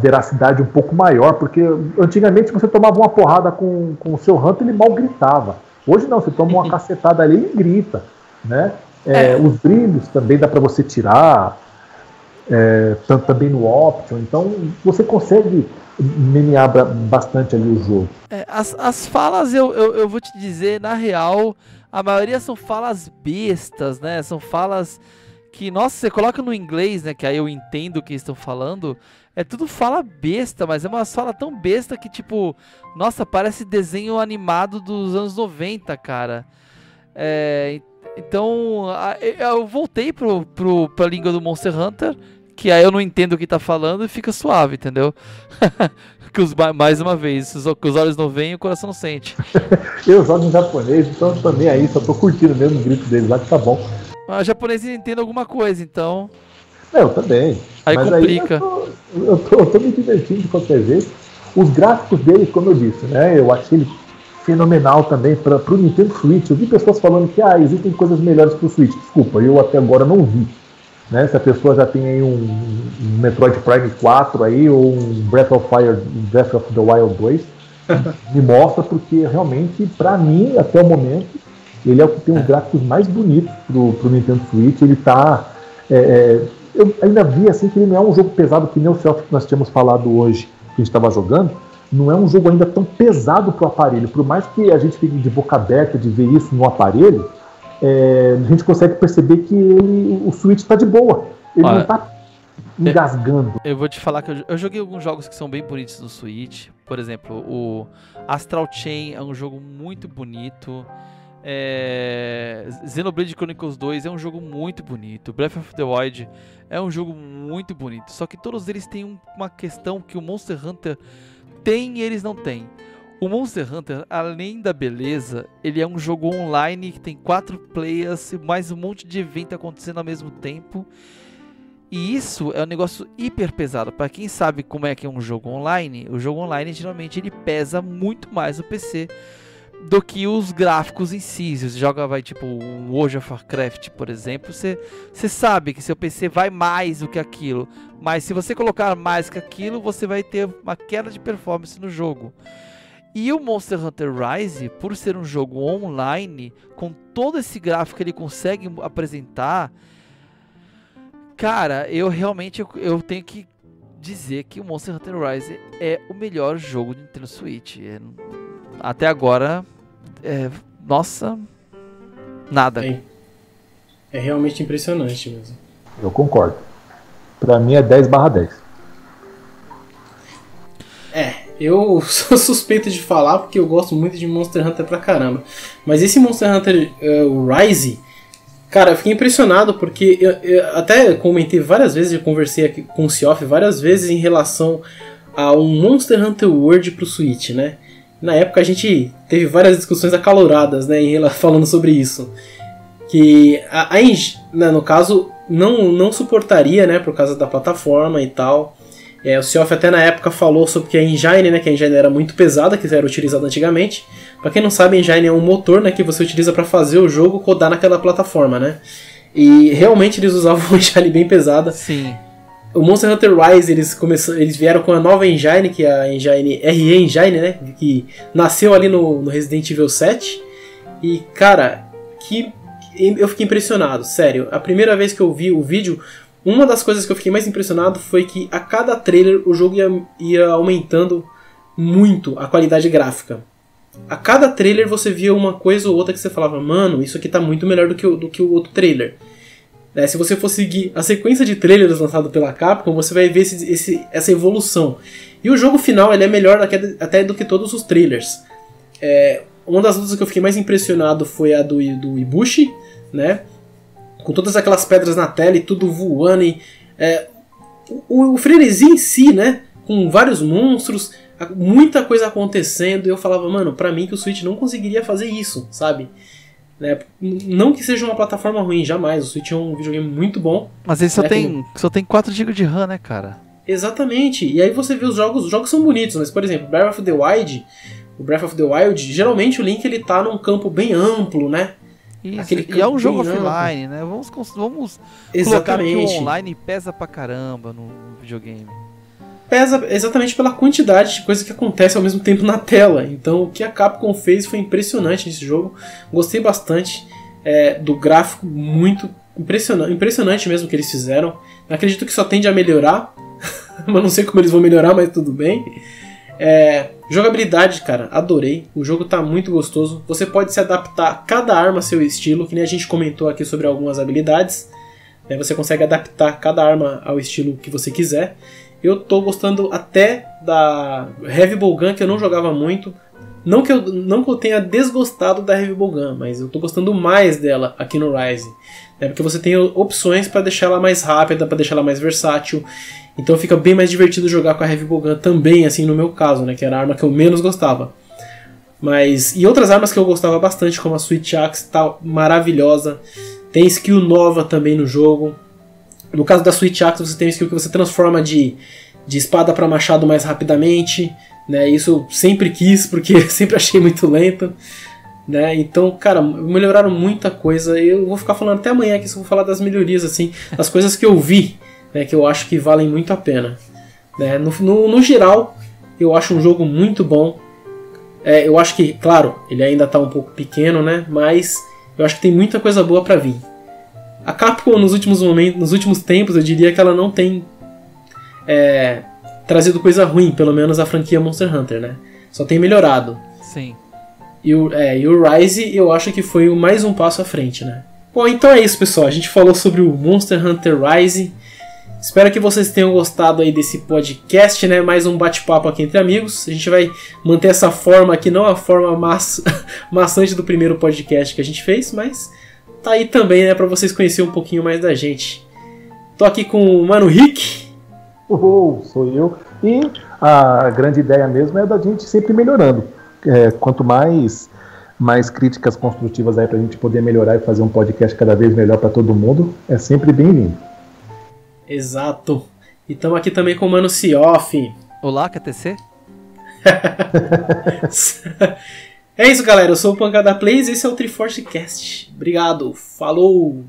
veracidade um pouco maior, porque antigamente você tomava uma porrada com o seu Hunter e ele mal gritava. Hoje não, você toma uma cacetada ali e ele grita. Né? Os brilhos também dá para você tirar, também no option, então você consegue menear bastante ali o jogo. As falas, eu vou te dizer, na real, a maioria são falas bestas, né? São falas que, nossa, você coloca no inglês, né? Que aí eu entendo o que eles estão falando. É tudo fala besta, mas é uma fala tão besta que, tipo, nossa, parece desenho animado dos anos 90, cara. Então, eu voltei pra língua do Monster Hunter, que aí eu não entendo o que tá falando e fica suave, entendeu? Que mais uma vez, que os olhos não veem e o coração não sente. Eu jogo em japonês, então eu tô nem aí, só tô curtindo mesmo o grito deles lá, que tá bom. Mas o japonês entende alguma coisa, então... Eu também. Aí mas complica. Aí eu tô me divertindo de qualquer jeito. Os gráficos dele, como eu disse, né? Eu achei ele fenomenal também para o Nintendo Switch. Eu vi pessoas falando que existem coisas melhores para o Switch. Desculpa, eu até agora não vi. Né? Se a pessoa já tem aí um Metroid Prime 4 aí, ou um Breath of the Wild 2, me mostra, porque realmente, para mim, até o momento, ele é o que tem os gráficos mais bonitos para o Nintendo Switch. Ele está... eu ainda vi assim que ele não é um jogo pesado, que nem o Celtic que nós tínhamos falado hoje, que a gente estava jogando. Não é um jogo ainda tão pesado para o aparelho. Por mais que a gente fique de boca aberta de ver isso no aparelho, a gente consegue perceber que o Switch está de boa. Ele não está engasgando. Eu vou te falar que eu joguei alguns jogos que são bem bonitos no Switch. Por exemplo, o Astral Chain é um jogo muito bonito. Xenoblade Chronicles 2 é um jogo muito bonito. Breath of the Wild é um jogo muito bonito. Só que todos eles têm uma questão que o Monster Hunter tem e eles não têm. O Monster Hunter, além da beleza, ele é um jogo online que tem 4 players, mais um monte de evento acontecendo ao mesmo tempo. E isso é um negócio hiper pesado. Para quem sabe como é que é um jogo online, o jogo online geralmente ele pesa muito mais o PC do que os gráficos em si. Você joga, tipo, um World of Warcraft, por exemplo, você sabe que seu PC vai mais do que aquilo, mas se você colocar mais que aquilo, você vai ter uma queda de performance no jogo. E o Monster Hunter Rise, por ser um jogo online, com todo esse gráfico que ele consegue apresentar, cara, eu realmente eu tenho que dizer que o Monster Hunter Rise é o melhor jogo de Nintendo Switch. Até agora, nossa, nada. É realmente impressionante mesmo. Eu concordo. Pra mim é 10/10. Eu sou suspeito de falar porque eu gosto muito de Monster Hunter pra caramba. Mas esse Monster Hunter Rise, cara, eu fiquei impressionado porque eu até comentei várias vezes, eu conversei aqui com o Cioff várias vezes em relação a um Monster Hunter World pro Switch, né? Na época a gente teve várias discussões acaloradas, né, falando sobre isso. Que a no caso não suportaria, né, por causa da plataforma e tal. O Cioff até na época falou sobre que a engine, né, que a engine era muito pesada, que era utilizada antigamente. Pra quem não sabe, a engine é um motor, né, que você utiliza pra fazer o jogo codar naquela plataforma, né. E realmente eles usavam uma engine bem pesada. Sim. O Monster Hunter Rise, eles vieram com a nova engine, que é a engine RE Engine, né? Que nasceu ali no Resident Evil 7. E, cara, eu fiquei impressionado, sério. A primeira vez que eu vi o vídeo, uma das coisas que eu fiquei mais impressionado foi que a cada trailer o jogo ia aumentando muito a qualidade gráfica. A cada trailer você via uma coisa ou outra que você falava, mano, isso aqui tá muito melhor do que o outro trailer. Se você for seguir a sequência de trailers lançada pela Capcom, você vai ver essa evolução. E o jogo final ele é melhor até do que todos os trailers. Uma das lutas que eu fiquei mais impressionado foi a do Ibushi, né? Com todas aquelas pedras na tela e tudo voando. O frenesi em si, né? Com vários monstros, muita coisa acontecendo. E eu falava, mano, pra mim que o Switch não conseguiria fazer isso, sabe? Não que seja uma plataforma ruim, jamais. O Switch é um videogame muito bom. Mas ele só tem 4 GB de RAM, né, cara? Exatamente. E aí você vê os jogos são bonitos, mas, por exemplo, o Breath of the Wild, geralmente o Link ele tá num campo bem amplo, né? Isso. E é um jogo offline, né? Vamos colocar que o online pesa pra caramba no videogame. Pesa exatamente pela quantidade de coisas que acontece ao mesmo tempo na tela. Então o que a Capcom fez foi impressionante nesse jogo. Gostei bastante. do gráfico muito impressionante, mesmo que eles fizeram. Acredito que só tende a melhorar, mas não sei como eles vão melhorar, mas tudo bem. Jogabilidade, cara, adorei. O jogo tá muito gostoso. Você pode se adaptar cada arma ao seu estilo, que nem a gente comentou aqui sobre algumas habilidades. Você consegue adaptar cada arma ao estilo que você quiser. Eu tô gostando até da Heavy Bowgun, que eu não jogava muito. Não que eu tenha desgostado da Heavy Bowgun, mas eu tô gostando mais dela aqui no Rise. Porque você tem opções para deixar ela mais rápida, para deixar ela mais versátil. Então fica bem mais divertido jogar com a Heavy Bowgun também, assim, no meu caso, né? Que era a arma que eu menos gostava. Mas, e outras armas que eu gostava bastante, como a Switch Axe, tá maravilhosa. Tem skill nova também no jogo. No caso da Switch Axe, você tem skill que você transforma de espada para machado mais rapidamente, né? Isso eu sempre quis, porque eu sempre achei muito lento, né? Então, cara, melhoraram muita coisa. Eu vou ficar falando até amanhã, que eu vou falar das melhorias, assim, das coisas que eu vi, né, que eu acho que valem muito a pena, né? No geral, eu acho um jogo muito bom. Eu acho que, claro, ele ainda está um pouco pequeno, né? Mas eu acho que tem muita coisa boa para vir. A Capcom, nos últimos tempos, eu diria que ela não tem trazido coisa ruim, pelo menos a franquia Monster Hunter, né? Só tem melhorado. Sim. E o Rise, eu acho que foi mais um passo à frente, né? Bom, então é isso, pessoal. A gente falou sobre o Monster Hunter Rise. Espero que vocês tenham gostado aí desse podcast, né? Mais um bate-papo aqui entre amigos. A gente vai manter essa forma aqui, não a forma maçante do primeiro podcast que a gente fez, mas tá aí também, né? Pra vocês conhecerem um pouquinho mais da gente. Tô aqui com o Mano Rick. Uhul, sou eu. E a grande ideia mesmo é da gente sempre melhorando. Quanto mais críticas construtivas aí pra gente poder melhorar e fazer um podcast cada vez melhor pra todo mundo, é sempre bem-vindo. Exato. E estamos aqui também com o Mano Cioff. Olá, KTC. É isso, galera. Eu sou o Pancada Plays e esse é o Triforce Cast. Obrigado. Falou!